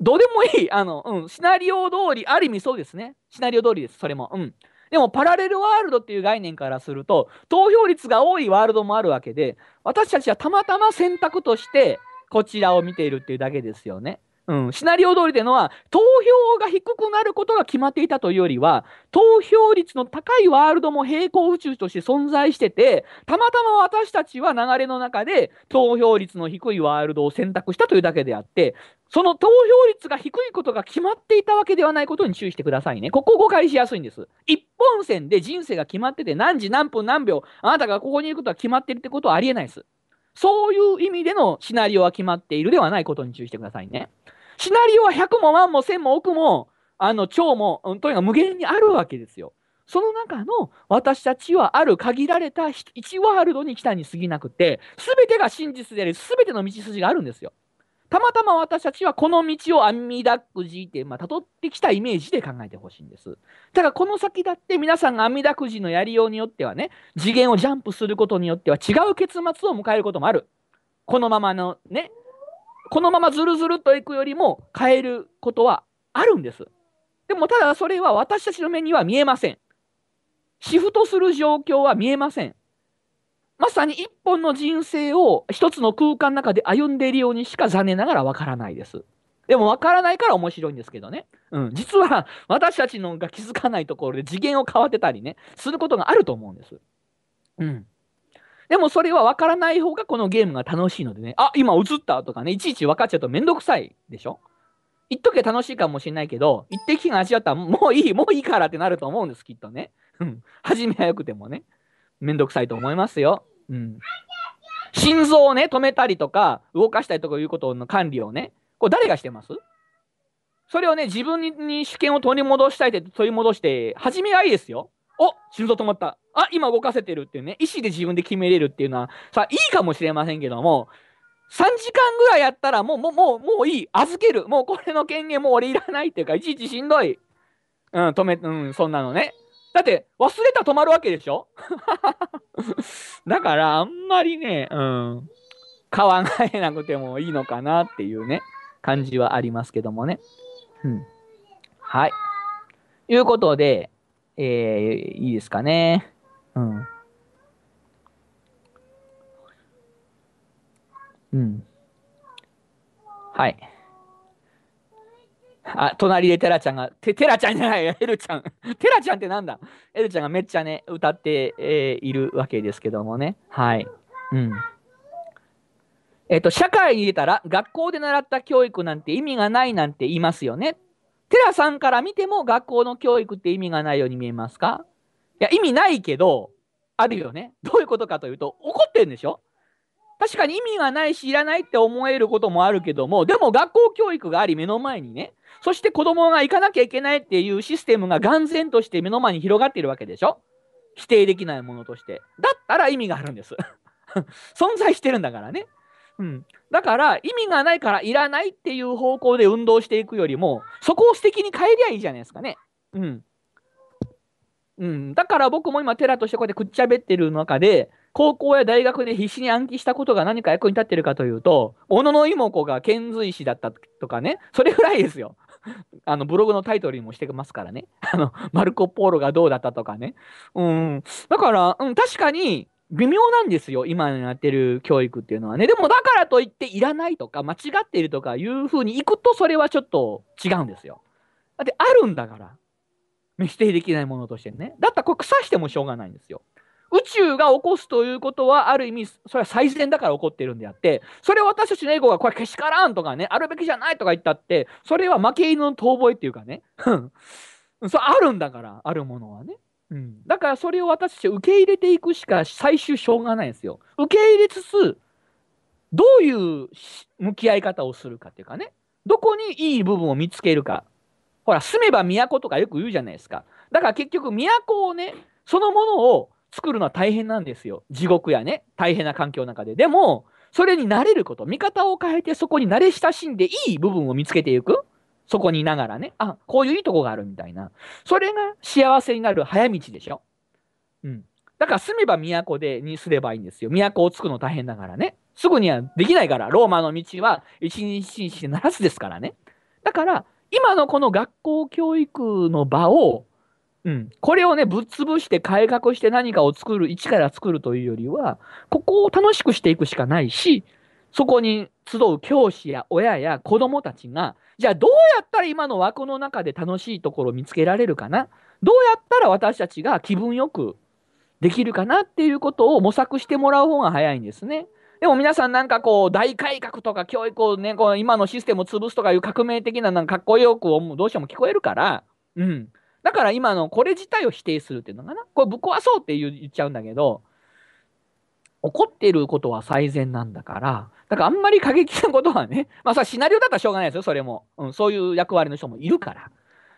どうでもいい。あの、うん。シナリオ通り、ある意味そうですね。シナリオ通りです。それも。うん。でもパラレルワールドっていう概念からすると投票率が多いワールドもあるわけで、私たちはたまたま選択としてこちらを見ているっていうだけですよね。うん、シナリオ通りというのは投票が低くなることが決まっていたというよりは、投票率の高いワールドも並行宇宙として存在してて、たまたま私たちは流れの中で投票率の低いワールドを選択したというだけであって、その投票率が低いことが決まっていたわけではないことに注意してくださいね。ここ誤解しやすいんです。一本線で人生が決まってて、何時何分何秒あなたがここにいることが決まっているってことはありえないです。そういう意味でのシナリオは決まっているではないことに注意してくださいね。シナリオはひゃくもいちもせんも億もあの兆も、うん、とにかく無限にあるわけですよ。その中の私たちはある限られたいちワールドに来たに過ぎなくて、全てが真実であり、全ての道筋があるんですよ。たまたま私たちはこの道を網だくじって、まあ、辿ってきたイメージで考えてほしいんです。だからこの先だって皆さんが網だくじのやりようによってはね、次元をジャンプすることによっては違う結末を迎えることもある。このままのね、このままずるずるといくよりも変えることはあるんです。でもただそれは私たちの目には見えません。シフトする状況は見えません。まさに一本の人生を一つの空間の中で歩んでいるようにしか残念ながらわからないです。でもわからないから面白いんですけどね。うん。実は私たちのが気づかないところで次元を変わってたりね、することがあると思うんです。うん。でもそれはわからない方がこのゲームが楽しいのでね。あ、今映ったとかね、いちいち分かっちゃうとめんどくさいでしょ。言っときゃ楽しいかもしれないけど、一定期間味わったらもういい、もういいからってなると思うんです、きっとね。うん。初めはよくてもね。めんどくさいと思いますよ。うん。心臓をね、止めたりとか、動かしたりとかいうことの管理をね、これ誰がしてます？それをね、自分に主権を取り戻したいって取り戻して、初めはいいですよ。お、心臓止まった。あ、今動かせてるっていうね、意思で自分で決めれるっていうのは、さ、いいかもしれませんけども、さんじかんぐらいやったらもう、もう、もう、もういい。預ける。もうこれの権限もう俺いらないっていうか、いちいちしんどい。うん、止め、うん、そんなのね。だって、忘れたら止まるわけでしょ？だから、あんまりね、うん、変わんなくてもいいのかなっていうね、感じはありますけどもね。うん。はい。いうことで、えー、いいですかね。うん。うん。はい。あ、隣でテラちゃんが、テラちゃんじゃない、エルちゃん。テラちゃんってなんだ？エルちゃんがめっちゃね、歌って、えー、いるわけですけどもね。はい。うん。えっと、社会に出たら、学校で習った教育なんて意味がないなんて言いますよね。テラさんから見ても、学校の教育って意味がないように見えますか？いや、意味ないけど、あるよね。どういうことかというと、怒ってるんでしょ？確かに意味がないし、いらないって思えることもあるけども、でも学校教育があり目の前にね、そして子供が行かなきゃいけないっていうシステムが眼前として目の前に広がっているわけでしょ。否定できないものとして。だったら意味があるんです。存在してるんだからね。うん、だから意味がないからいらないっていう方向で運動していくよりも、そこを素敵に変えりゃいいじゃないですかね。うんうん、だから僕も今テラとしてこうやってくっちゃべってる中で、高校や大学で必死に暗記したことが何か役に立ってるかというと、小野の妹子が遣隋使だったとかね、それぐらいですよ。あのブログのタイトルにもしてますからね。あのマルコ・ポーロがどうだったとかね。うん、だから、うん、確かに微妙なんですよ、今やってる教育っていうのはね。でもだからといっていらないとか間違っているとかいうふうにいくと、それはちょっと違うんですよ。だってあるんだから。否定できないものとしてね。だったらこれ腐してもしょうがないんですよ。宇宙が起こすということは、ある意味、それは最善だから起こっているんであって、それを私たちのエゴがこれけしからんとかね、あるべきじゃないとか言ったって、それは負け犬の遠吠えっていうかね。そう、あるんだから、あるものはね。うん、だからそれを私たち受け入れていくしか最終しょうがないんですよ。受け入れつつ、どういう向き合い方をするかっていうかね。どこにいい部分を見つけるか。ほら、住めば都とかよく言うじゃないですか。だから結局、都をね、そのものを作るのは大変なんですよ。地獄やね、大変な環境の中で。でも、それに慣れること、見方を変えて、そこに慣れ親しんでいい部分を見つけていく。そこにいながらね、あ、こういういいとこがあるみたいな。それが幸せになる早道でしょ。うん。だから、住めば都でにすればいいんですよ。都を作るの大変だからね。すぐにはできないから、ローマの道は一日一日ならずですからね。だから、今のこの学校教育の場を、うん、これをね、ぶっ潰して改革して何かを作る、一から作るというよりは、ここを楽しくしていくしかないし、そこに集う教師や親や子どもたちが、じゃあどうやったら今の枠の中で楽しいところを見つけられるかな、どうやったら私たちが気分よくできるかなっていうことを模索してもらう方が早いんですね。でも皆さんなんかこう大改革とか教育をね、こう今のシステムを潰すとかいう革命的ななんかかっこよくどうしても聞こえるから、うん。だから今のこれ自体を否定するっていうのかな。これぶっ壊そうって言っちゃうんだけど、怒ってることは最善なんだから、だからあんまり過激なことはね、まあさ、シナリオだったらしょうがないですよ、それも。うん、そういう役割の人もいるから。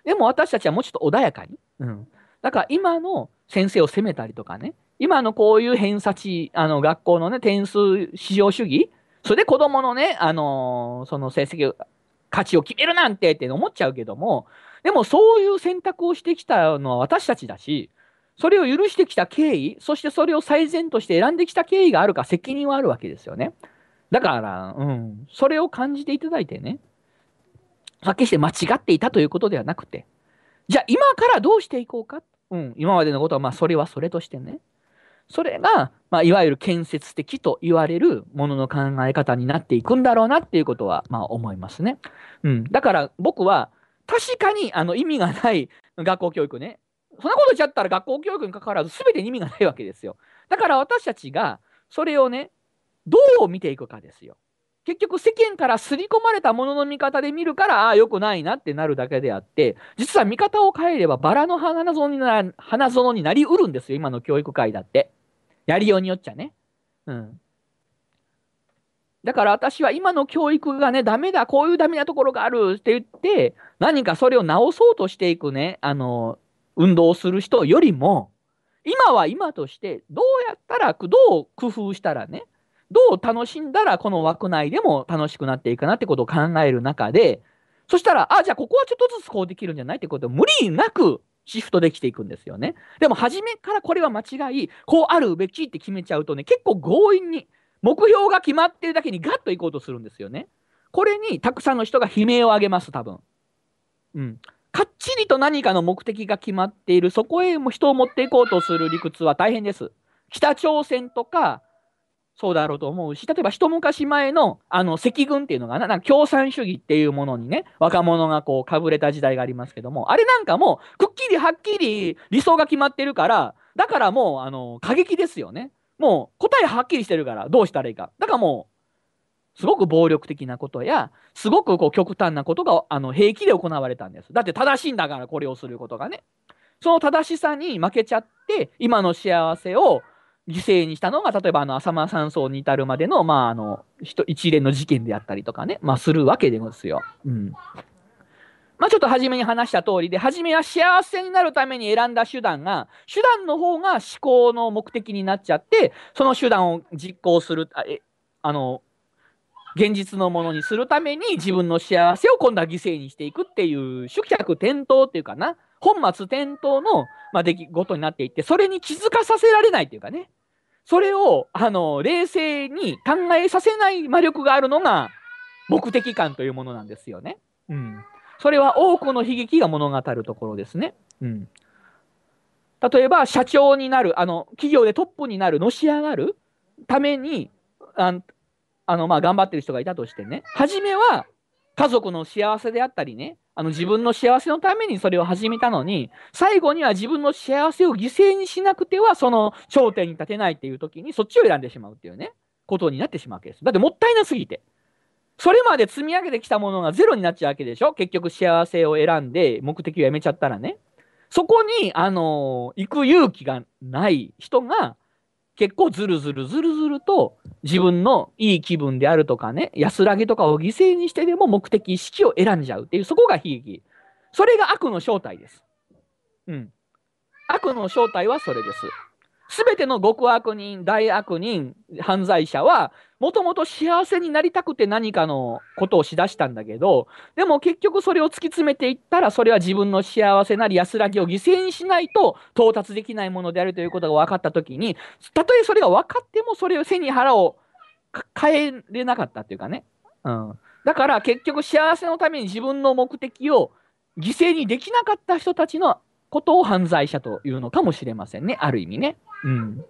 でも私たちはもうちょっと穏やかに。うん。だから今の先生を責めたりとかね、今のこういう偏差値、あの学校のね、点数至上主義、それで子供のね、あのー、その成績、価値を決めるなんてって思っちゃうけども、でもそういう選択をしてきたのは私たちだし、それを許してきた経緯、そしてそれを最善として選んできた経緯があるか、責任はあるわけですよね。だから、うん、それを感じていただいてね、決して間違っていたということではなくて、じゃあ今からどうしていこうか、うん、今までのことはまあそれはそれとしてね、それが、まあ、いわゆる建設的と言われるものの考え方になっていくんだろうなっていうことは、まあ、思いますね。うん。だから僕は、確かに、あの、意味がない学校教育ね。そんなこと言っちゃったら学校教育に関わらず全てに意味がないわけですよ。だから私たちが、それをね、どう見ていくかですよ。結局世間から刷り込まれたものの見方で見るから、ああ、良くないなってなるだけであって、実は見方を変えればバラの花園にな、花園になりうるんですよ、今の教育界だって。やりようによっちゃね。うん。だから私は今の教育がね、ダメだ、こういうダメなところがあるって言って、何かそれを直そうとしていくね、あの、運動をする人よりも、今は今として、どうやったら、どう工夫したらね、どう楽しんだらこの枠内でも楽しくなっていいかなってことを考える中で、そしたら、あ、じゃあここはちょっとずつこうできるんじゃないってことを無理なく、シフトできていくんですよね。でも初めからこれは間違い、こうあるべきって決めちゃうとね、結構強引に目標が決まってるだけにガッといこうとするんですよね。これにたくさんの人が悲鳴を上げます、多分。うん。かっちりと何かの目的が決まっている、そこへも人を持っていこうとする理屈は大変です。北朝鮮とか、そうだろうと思うし、例えば一昔前のあの赤軍っていうのがな、なんか共産主義っていうものにね、若者がこうかぶれた時代がありますけども、あれなんかもうくっきりはっきり理想が決まってるから、だからもうあの過激ですよね。もう答えはっきりしてるから、どうしたらいいか。だからもう、すごく暴力的なことや、すごくこう極端なことがあの平気で行われたんです。だって正しいんだから、これをすることがね。その正しさに負けちゃって、今の幸せを、犠牲にしたのが、例えばあの浅間山荘に至るまでの、まあ、あの一連の事件であったりとかね、まあ、するわけですよ。うん、まあ、ちょっと初めに話した通りで、初めは幸せになるために選んだ手段が、手段の方が思考の目的になっちゃって、その手段を実行する、あえあの現実のものにするために自分の幸せを今度は犠牲にしていくっていう、執着転倒っていうかな、本末転倒の、まあ、出来事になっていって、それに気づかさせられないっていうかね、それをあの冷静に考えさせない魔力があるのが、目的感というものなんですよね。うん、それは多くの悲劇が物語るところですね。うん、例えば社長になる、あの企業でトップになる、のし上がるためにああのまあ頑張ってる人がいたとしてね、初めは家族の幸せであったりね、あの自分の幸せのためにそれを始めたのに、最後には自分の幸せを犠牲にしなくてはその頂点に立てないっていう時にそっちを選んでしまうっていうね、ことになってしまうわけです。だってもったいなすぎて。それまで積み上げてきたものがゼロになっちゃうわけでしょ。結局幸せを選んで目的をやめちゃったらね。そこに、あのー、行く勇気がない人が結構ずるずるずるずると自分のいい気分であるとかね、安らぎとかを犠牲にしてでも目的意識を選んじゃうっていう、そこが悲劇。それが悪の正体です。うん。悪の正体はそれです。すべての極悪人、大悪人、犯罪者は、もともと幸せになりたくて何かのことをしだしたんだけど、でも結局それを突き詰めていったら、それは自分の幸せなり安らぎを犠牲にしないと到達できないものであるということが分かったときに、たとえそれが分かってもそれを背に腹を変えれなかったっていうかね。うん。だから結局幸せのために自分の目的を犠牲にできなかった人たちのことを犯罪者というのかもしれませんね。ある意味ね。うん。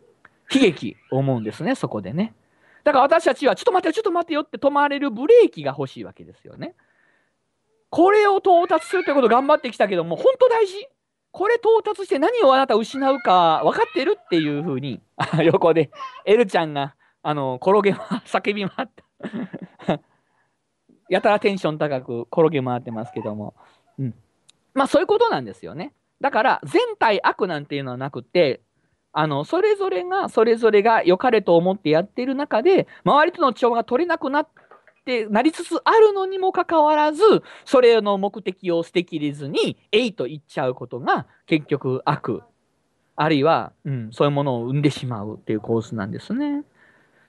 悲劇思うんですね、そこでね。だから私たちは、ちょっと待ってよ、ちょっと待ってよって止まれるブレーキが欲しいわけですよね。これを到達するということを頑張ってきたけども、本当大事。これ到達して何をあなた失うか分かってるっていうふうに、横でエルちゃんがあの転げ回叫び回った。やたらテンション高く転げ回ってますけども。うん。まあそういうことなんですよね。だから全体悪なんていうのはなくて、あのそれぞれがそれぞれが良かれと思ってやっている中で、周りとの調和が取れなくなってなりつつあるのにもかかわらず、それの目的を捨てきれずに「えい」と言っちゃうことが結局悪、あるいは、うん、そういうものを生んでしまうっていう構図なんですね。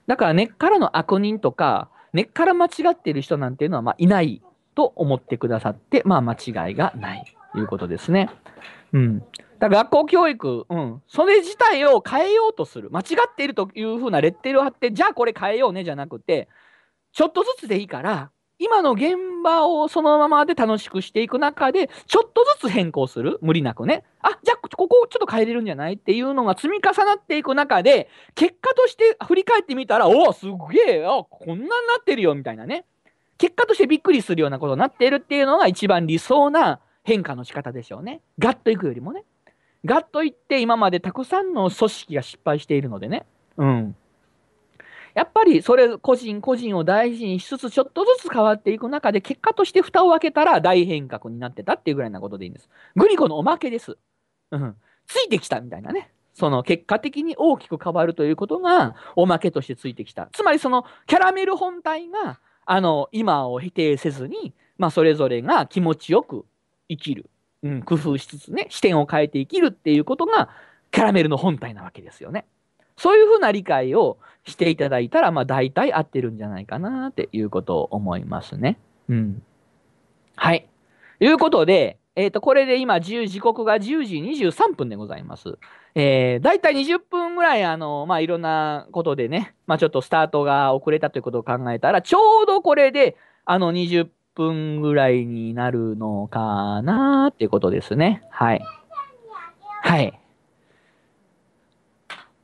だから根っからの悪人とか根っから間違っている人なんていうのはまあいないと思ってくださって、まあ、間違いがないということですね。うん、だから学校教育、うん、それ自体を変えようとする、間違っているというふうなレッテルを貼って、じゃあこれ変えようねじゃなくて、ちょっとずつでいいから、今の現場をそのままで楽しくしていく中で、ちょっとずつ変更する、無理なくね、あじゃあここちょっと変えれるんじゃないっていうのが積み重なっていく中で、結果として振り返ってみたら、おお、すげえ、あこんなになってるよみたいなね、結果としてびっくりするようなことになっているっていうのが、一番理想な変化の仕方でしょうね。ガッといくよりもね。ガッといって今までたくさんの組織が失敗しているのでね。うん。やっぱりそれ個人個人を大事にしつつちょっとずつ変わっていく中で結果として蓋を開けたら大変革になってたっていうぐらいなことでいいんです。グリコのおまけです。うん。ついてきたみたいなね。その結果的に大きく変わるということがおまけとしてついてきた。つまりそのキャラメル本体があの今を否定せずに、まあ、それぞれが気持ちよく生きる、うん、工夫しつつね、視点を変えて生きるっていうことがキャラメルの本体なわけですよね。そういうふうな理解をしていただいたら、まあ大体合ってるんじゃないかなっていうことを思いますね。うん。はい。ということで、えっと、これで今じゅう、時刻がじゅうじにじゅうさんぷんでございます。えー、大体にじゅっぷんぐらい、あの、まあいろんなことでね、まあちょっとスタートが遅れたということを考えたら、ちょうどこれで、あのにじゅっぷん、分ぐらいになるのかなっていうことですね。はい。はい。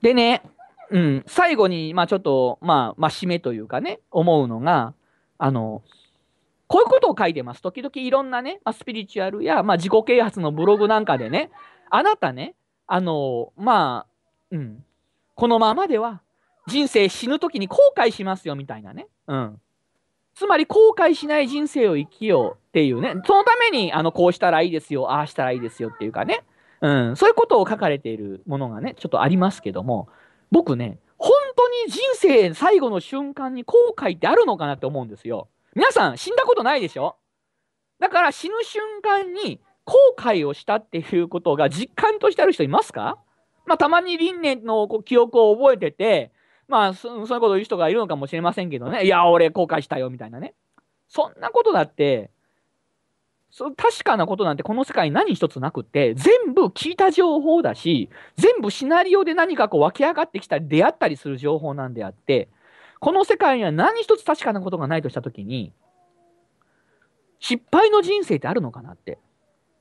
でね、うん、最後に、まあちょっと、まあ、まあ、締めというかね、思うのが、あの、こういうことを書いてます。時々いろんなね、まあ、スピリチュアルや、まあ、自己啓発のブログなんかでね、あなたね、あの、まあ、うん、このままでは人生死ぬ時に後悔しますよみたいなね。うん。つまり後悔しない人生を生きようっていうね、そのためにあのこうしたらいいですよ、ああしたらいいですよっていうかね、うん、そういうことを書かれているものがね、ちょっとありますけども、僕ね、本当に人生最後の瞬間に後悔ってあるのかなって思うんですよ。皆さん、死んだことないでしょ？だから死ぬ瞬間に後悔をしたっていうことが実感としてある人いますか？まあ、たまに輪廻の記憶を覚えてて、まあ、そういうことを言う人がいるのかもしれませんけどね。いや、俺後悔したよ、みたいなね。そんなことだって、そ確かなことなんてこの世界何一つなくて、全部聞いた情報だし、全部シナリオで何かこう湧き上がってきたり出会ったりする情報なんであって、この世界には何一つ確かなことがないとしたときに、失敗の人生ってあるのかなって。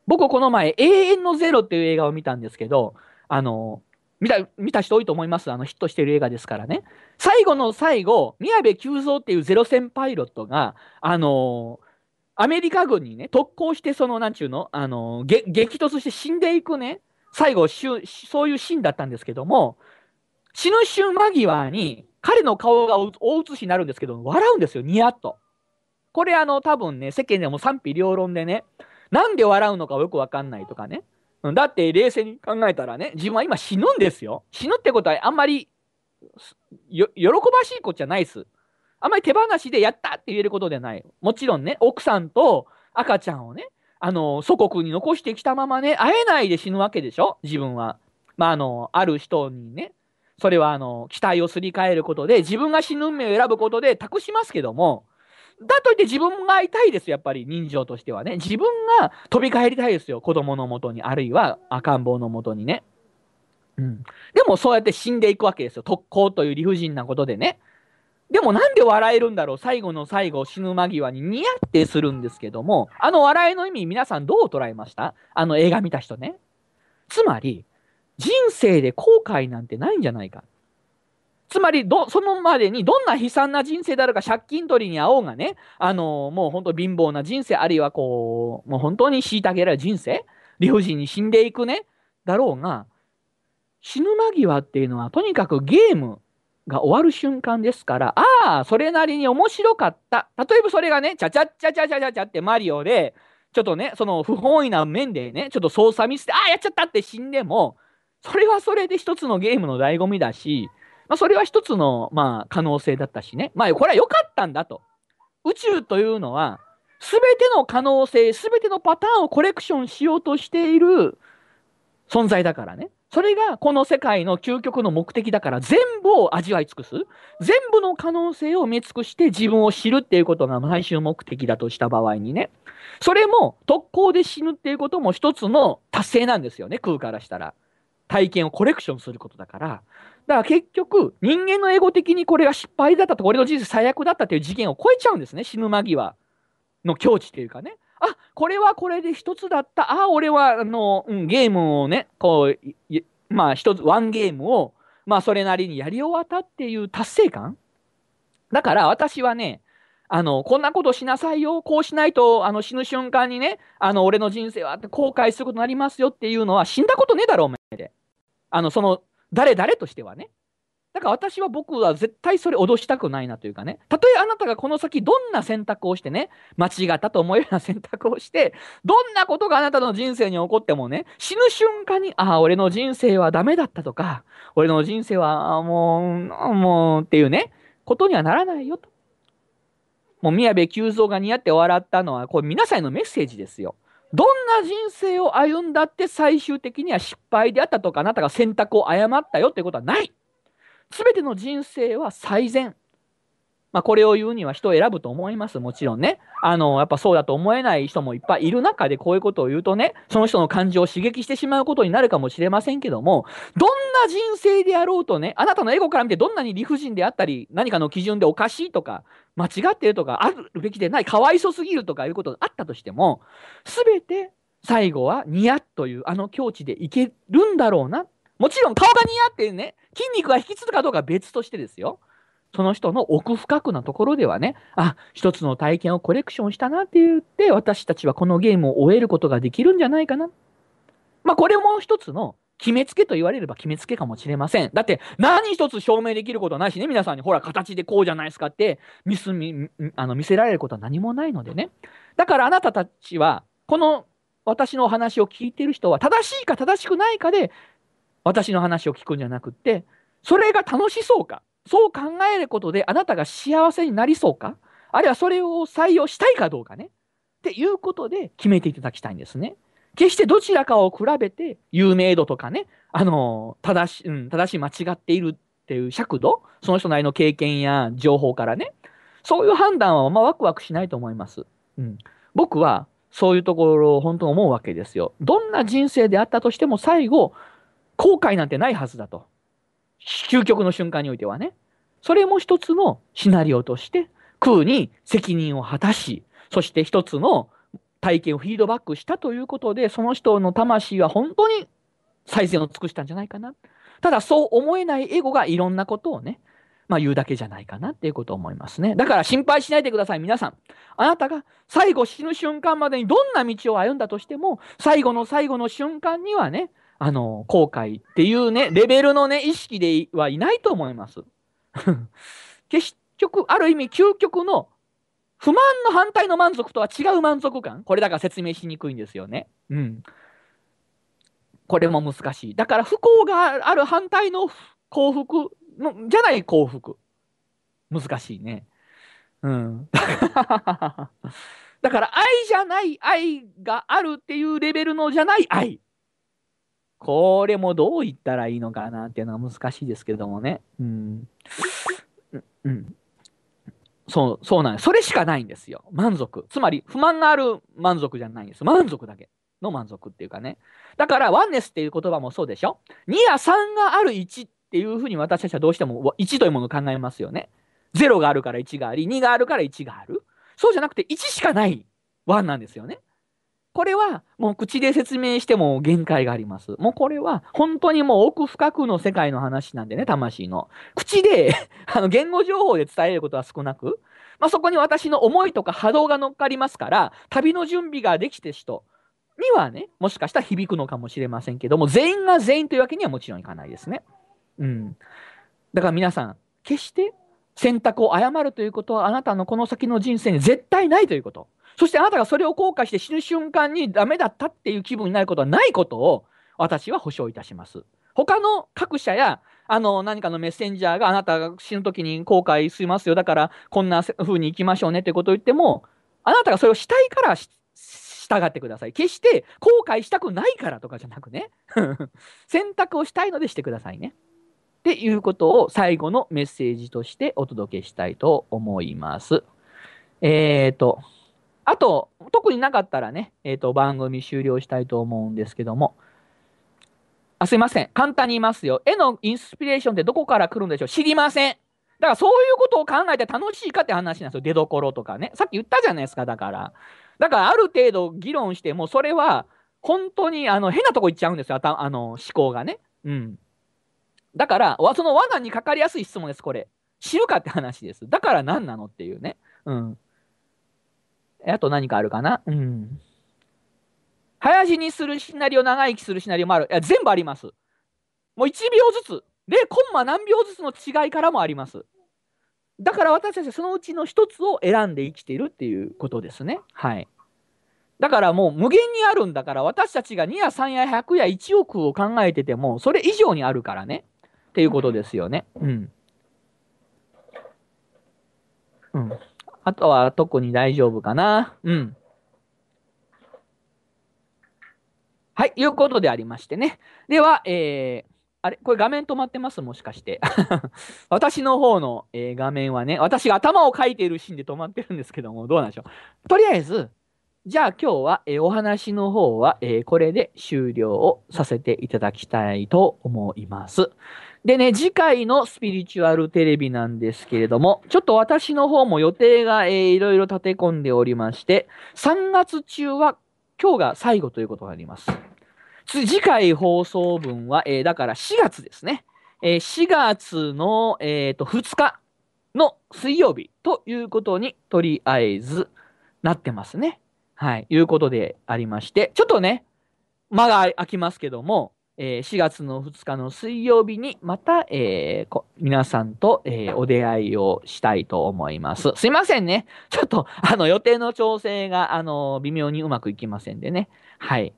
僕この前、永遠のゼロっていう映画を見たんですけど、あの、見た、見た人多いと思います。あの、ヒットしてる映画ですからね。最後の最後、宮部久三っていうゼロ戦パイロットが、あの、アメリカ軍にね、特攻して、その、なんちゅうの、あの、激突して死んでいくね、最後、そういうシーンだったんですけども、死ぬ瞬間際に、彼の顔が大写しになるんですけど、笑うんですよ、ニヤッと。これ、あの、多分ね、世間でも賛否両論でね、なんで笑うのかよくわかんないとかね。だって、冷静に考えたらね、自分は今死ぬんですよ。死ぬってことは、あんまりよ、喜ばしいことじゃないです。あんまり手放しでやったって言えることでない。もちろんね、奥さんと赤ちゃんをね、あの、祖国に残してきたままね、会えないで死ぬわけでしょ、自分は。まあ、あの、ある人にね、それは、あの、期待をすり替えることで、自分が死ぬ運命を選ぶことで託しますけども、だといって自分が会いたいですよ、やっぱり人情としてはね。自分が飛び帰りたいですよ、子供のもとに、あるいは赤ん坊のもとにね。うん。でも、そうやって死んでいくわけですよ。特攻という理不尽なことでね。でもなんで笑えるんだろう、最後の最後、死ぬ間際にニヤってするんですけども、あの笑いの意味、皆さんどう捉えました？あの映画見た人ね。つまり、人生で後悔なんてないんじゃないか。つまりど、そのまでにどんな悲惨な人生であるか、借金取りに遭おうがね、あの、もう本当貧乏な人生、あるいはこう、もう本当に虐げられる人生、理不尽に死んでいくね、だろうが、死ぬ間際っていうのは、とにかくゲームが終わる瞬間ですから、ああ、それなりに面白かった。例えばそれがね、ちゃちゃちゃちゃちゃちゃちゃってマリオで、ちょっとね、その不本意な面でね、ちょっと操作ミスで、ああ、やっちゃったって死んでも、それはそれで一つのゲームの醍醐味だし、まあ、それは一つの、まあ、可能性だったしね。まあ、これは良かったんだと。宇宙というのは、すべての可能性、すべてのパターンをコレクションしようとしている存在だからね。それがこの世界の究極の目的だから、全部を味わい尽くす。全部の可能性を見尽くして自分を知るっていうことが最終目的だとした場合にね。それも特攻で死ぬっていうことも一つの達成なんですよね、空からしたら。体験をコレクションすることだから。だから結局、人間のエゴ的にこれが失敗だったと、俺の人生最悪だったという次元を超えちゃうんですね、死ぬ間際の境地というかね。あ、これはこれで一つだった。あ、俺は、あの、うん、ゲームをね、こう、まあ一つ、ワンゲームを、まあそれなりにやり終わったっていう達成感。だから私はね、あの、こんなことしなさいよ、こうしないと、あの、死ぬ瞬間にね、あの、俺の人生は後悔することになりますよっていうのは、死んだことねえだろ、お前で。あの、その、誰々としてはね。だから私は僕は絶対それ脅したくないなというかね。たとえあなたがこの先どんな選択をしてね、間違ったと思えるような選択をして、どんなことがあなたの人生に起こってもね、死ぬ瞬間に、ああ、俺の人生はダメだったとか、俺の人生はもう、もうっていうね、ことにはならないよと。もう宮部久三が似合って笑ったのは、これ皆さんへのメッセージですよ。どんな人生を歩んだって最終的には失敗であったとか、あなたが選択を誤ったよということはない。すべての人生は最善。まあ、これを言うには人を選ぶと思います。もちろんね。あの、やっぱそうだと思えない人もいっぱいいる中でこういうことを言うとね、その人の感情を刺激してしまうことになるかもしれませんけども、どんな人生であろうとね、あなたのエゴから見てどんなに理不尽であったり、何かの基準でおかしいとか、間違っているとか、あるべきでない、かわいそすぎるとかいうことがあったとしても、すべて最後はニヤッというあの境地でいけるんだろうな。もちろん顔が似合ってね、筋肉が引きつるかどうかは別としてですよ。その人の奥深くなところではね、あ、一つの体験をコレクションしたなって言って、私たちはこのゲームを終えることができるんじゃないかな。まあこれも一つの決めつけと言われれば決めつけかもしれません。だって何一つ証明できることはないしね、皆さんにほら形でこうじゃないですかって見すみ、あの見せられることは何もないのでね。だからあなたたちは、この私のお話を聞いている人は正しいか正しくないかで、私の話を聞くんじゃなくって、それが楽しそうか、そう考えることであなたが幸せになりそうか、あるいはそれを採用したいかどうかね。っていうことで決めていただきたいんですね。決してどちらかを比べて有名度とかね、あの 正し、うん、正しい間違っているっていう尺度、その人なりの経験や情報からね、そういう判断はまあワクワクしないと思います。うん、僕はそういうところを本当に思うわけですよ。どんな人生であったとしても最後、後悔なんてないはずだと。究極の瞬間においてはね。それも一つのシナリオとして、空に責任を果たし、そして一つの体験をフィードバックしたということで、その人の魂は本当に最善を尽くしたんじゃないかな。ただそう思えないエゴがいろんなことをね、まあ言うだけじゃないかなっていうことを思いますね。だから心配しないでください、皆さん。あなたが最後死ぬ瞬間までにどんな道を歩んだとしても、最後の最後の瞬間にはね、あの、後悔っていうね、レベルのね、意識ではいないと思います。結局、ある意味究極の不満の反対の満足とは違う満足感。これだから説明しにくいんですよね。うん。これも難しい。だから不幸がある反対の幸福のじゃない幸福。難しいね。うん。だから愛じゃない愛があるっていうレベルのじゃない愛。これもどう言ったらいいのかなっていうのは難しいですけどもね。うん。うん。そう、そうなんです。それしかないんですよ。満足。つまり、不満のある満足じゃないんです。満足だけの満足っていうかね。だから、ワンネスっていう言葉もそうでしょ。にやさんがあるいちっていうふうに私たちはどうしてもいちというものを考えますよね。ゼロがあるからいちがあり、にがあるからいちがある。そうじゃなくて、いちしかないワンなんですよね。これはもう口で説明しても限界があります。もうこれは本当にもう奥深くの世界の話なんでね、魂の。口であの言語情報で伝えることは少なく、まあ、そこに私の思いとか波動が乗っかりますから、旅の準備ができてる人にはね、もしかしたら響くのかもしれませんけども、全員が全員というわけにはもちろんいかないですね。うん。だから皆さん、決して選択を誤るということはあなたのこの先の人生に絶対ないということ。そしてあなたがそれを後悔して死ぬ瞬間にダメだったっていう気分になることはないことを私は保証いたします。他の各社やあの何かのメッセンジャーがあなたが死ぬ時に後悔しますよ。だからこんな風に行きましょうねってことを言っても、あなたがそれをしたいからし従ってください。決して後悔したくないからとかじゃなくね。選択をしたいのでしてくださいね。っていうことを最後のメッセージとしてお届けしたいと思います。えーと。あと、特になかったらね、えっと、番組終了したいと思うんですけども。あ、すいません。簡単に言いますよ。絵のインスピレーションってどこから来るんでしょう？知りません。だからそういうことを考えて楽しいかって話なんですよ。出どころとかね。さっき言ったじゃないですか、だから。だからある程度議論しても、それは本当にあの変なとこ行っちゃうんですよ。あの、思考がね。うん。だから、その罠にかかりやすい質問です、これ。知るかって話です。だから何なのっていうね。うん。あと何かあるかな、うん。早死にするシナリオ、長生きするシナリオもある。いや、全部あります。もういちびょうずつ、ゼロコンマ何秒ずつの違いからもあります。だから私たちはそのうちの一つを選んで生きているっていうことですね。はい。だからもう無限にあるんだから、私たちがにやさんやひゃくやいちおくを考えてても、それ以上にあるからね。っていうことですよね。うん。うん。あとは特に大丈夫かな。うん。はい、いうことでありましてね。では、えー、あれこれ画面止まってますもしかして。私の方の、えー、画面はね、私が頭を描いているシーンで止まってるんですけども、どうなんでしょう。とりあえず、じゃあ今日は、えー、お話の方は、えー、これで終了をさせていただきたいと思います。でね、次回のスピリチュアルテレビなんですけれども、ちょっと私の方も予定が、えー、いろいろ立て込んでおりまして、さんがつ中は今日が最後ということになります。次回放送分は、えー、だからしがつですね。えー、しがつの、えーと、ふつかの水曜日ということにとりあえずなってますね。はい、いうことでありまして、ちょっとね、間が空きますけども、えー、しがつのふつかの水曜日にまた、えー、こ皆さんと、えー、お出会いをしたいと思います。すいませんね。ちょっとあの予定の調整があの微妙にうまくいきませんでね。はい。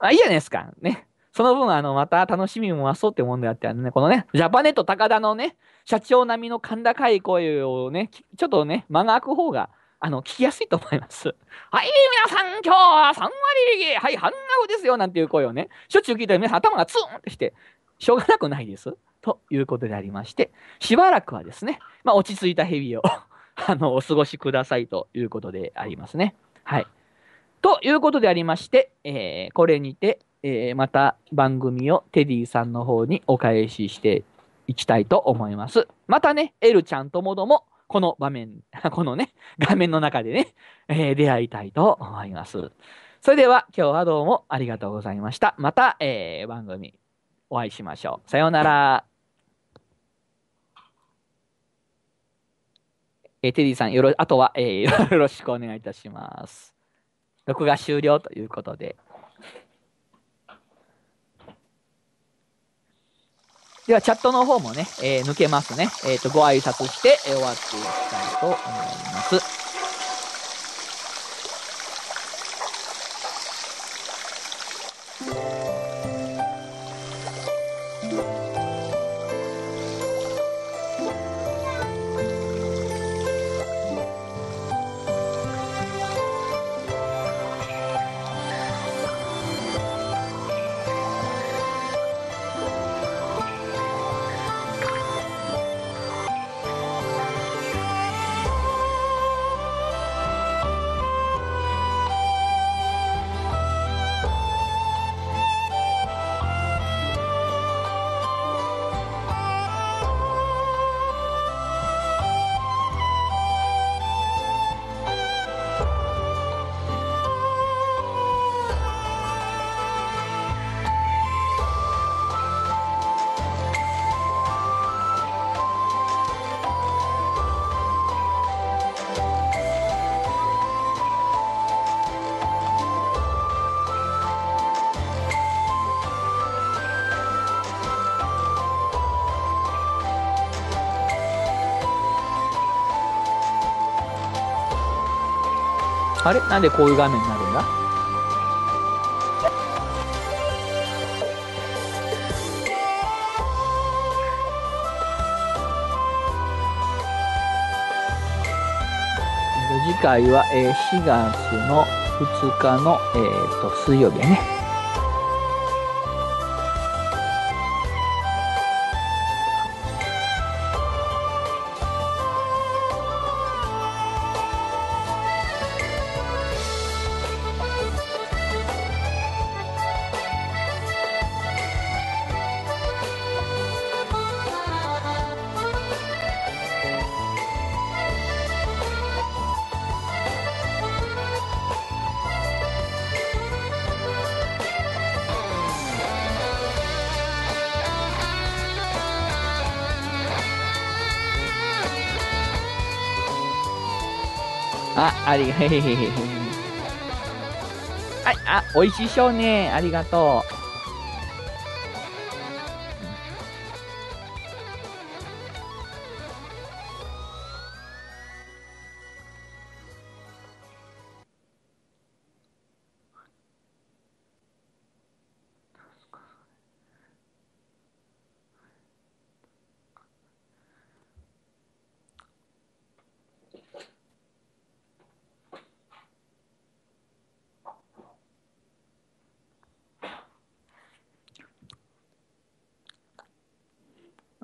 あ、いいじゃないですか。ね。その分あのまた楽しみも増そうってもんであって、ね、このね、ジャパネット高田のね、社長並みの甲高い声をね、ちょっとね、間が空く方があの聞きやすいと思います。はい、皆さん、今日はさん割引き、はい、半額ですよなんていう声をね、しょっちゅう聞いたら皆さん、頭がツーンってきて、しょうがなくないです。ということでありまして、しばらくはですね、まあ、落ち着いた日々をあのお過ごしくださいということでありますね。はい、ということでありまして、えー、これにて、えー、また番組をテディさんの方にお返ししていきたいと思います。またね、エルちゃんともども、この場面、このね、画面の中でね、えー、出会いたいと思います。それでは、今日はどうもありがとうございました。また、えー、番組お会いしましょう。さようなら。えー、テディさん、よろあとは、えー、よろしくお願いいたします。録画終了ということで。ではチャットの方もね、えー、抜けますね。えっと、ご挨拶して終わっていきたいと思います。あれ、なんでこういう画面になるんだ？次回は、えー、しがつのふつかの、えー、と水曜日やね。あ、ありがとう。はい、あ、おいしそうね。ありがとう。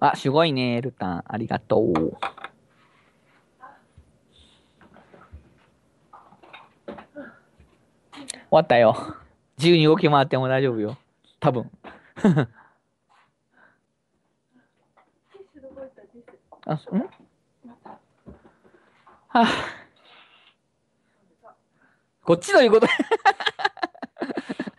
あ、すごいね、ルタン。ありがとう。終わったよ。自由に動き回っても大丈夫よ。多分。あ、ん？はあ、こっちの言うこと。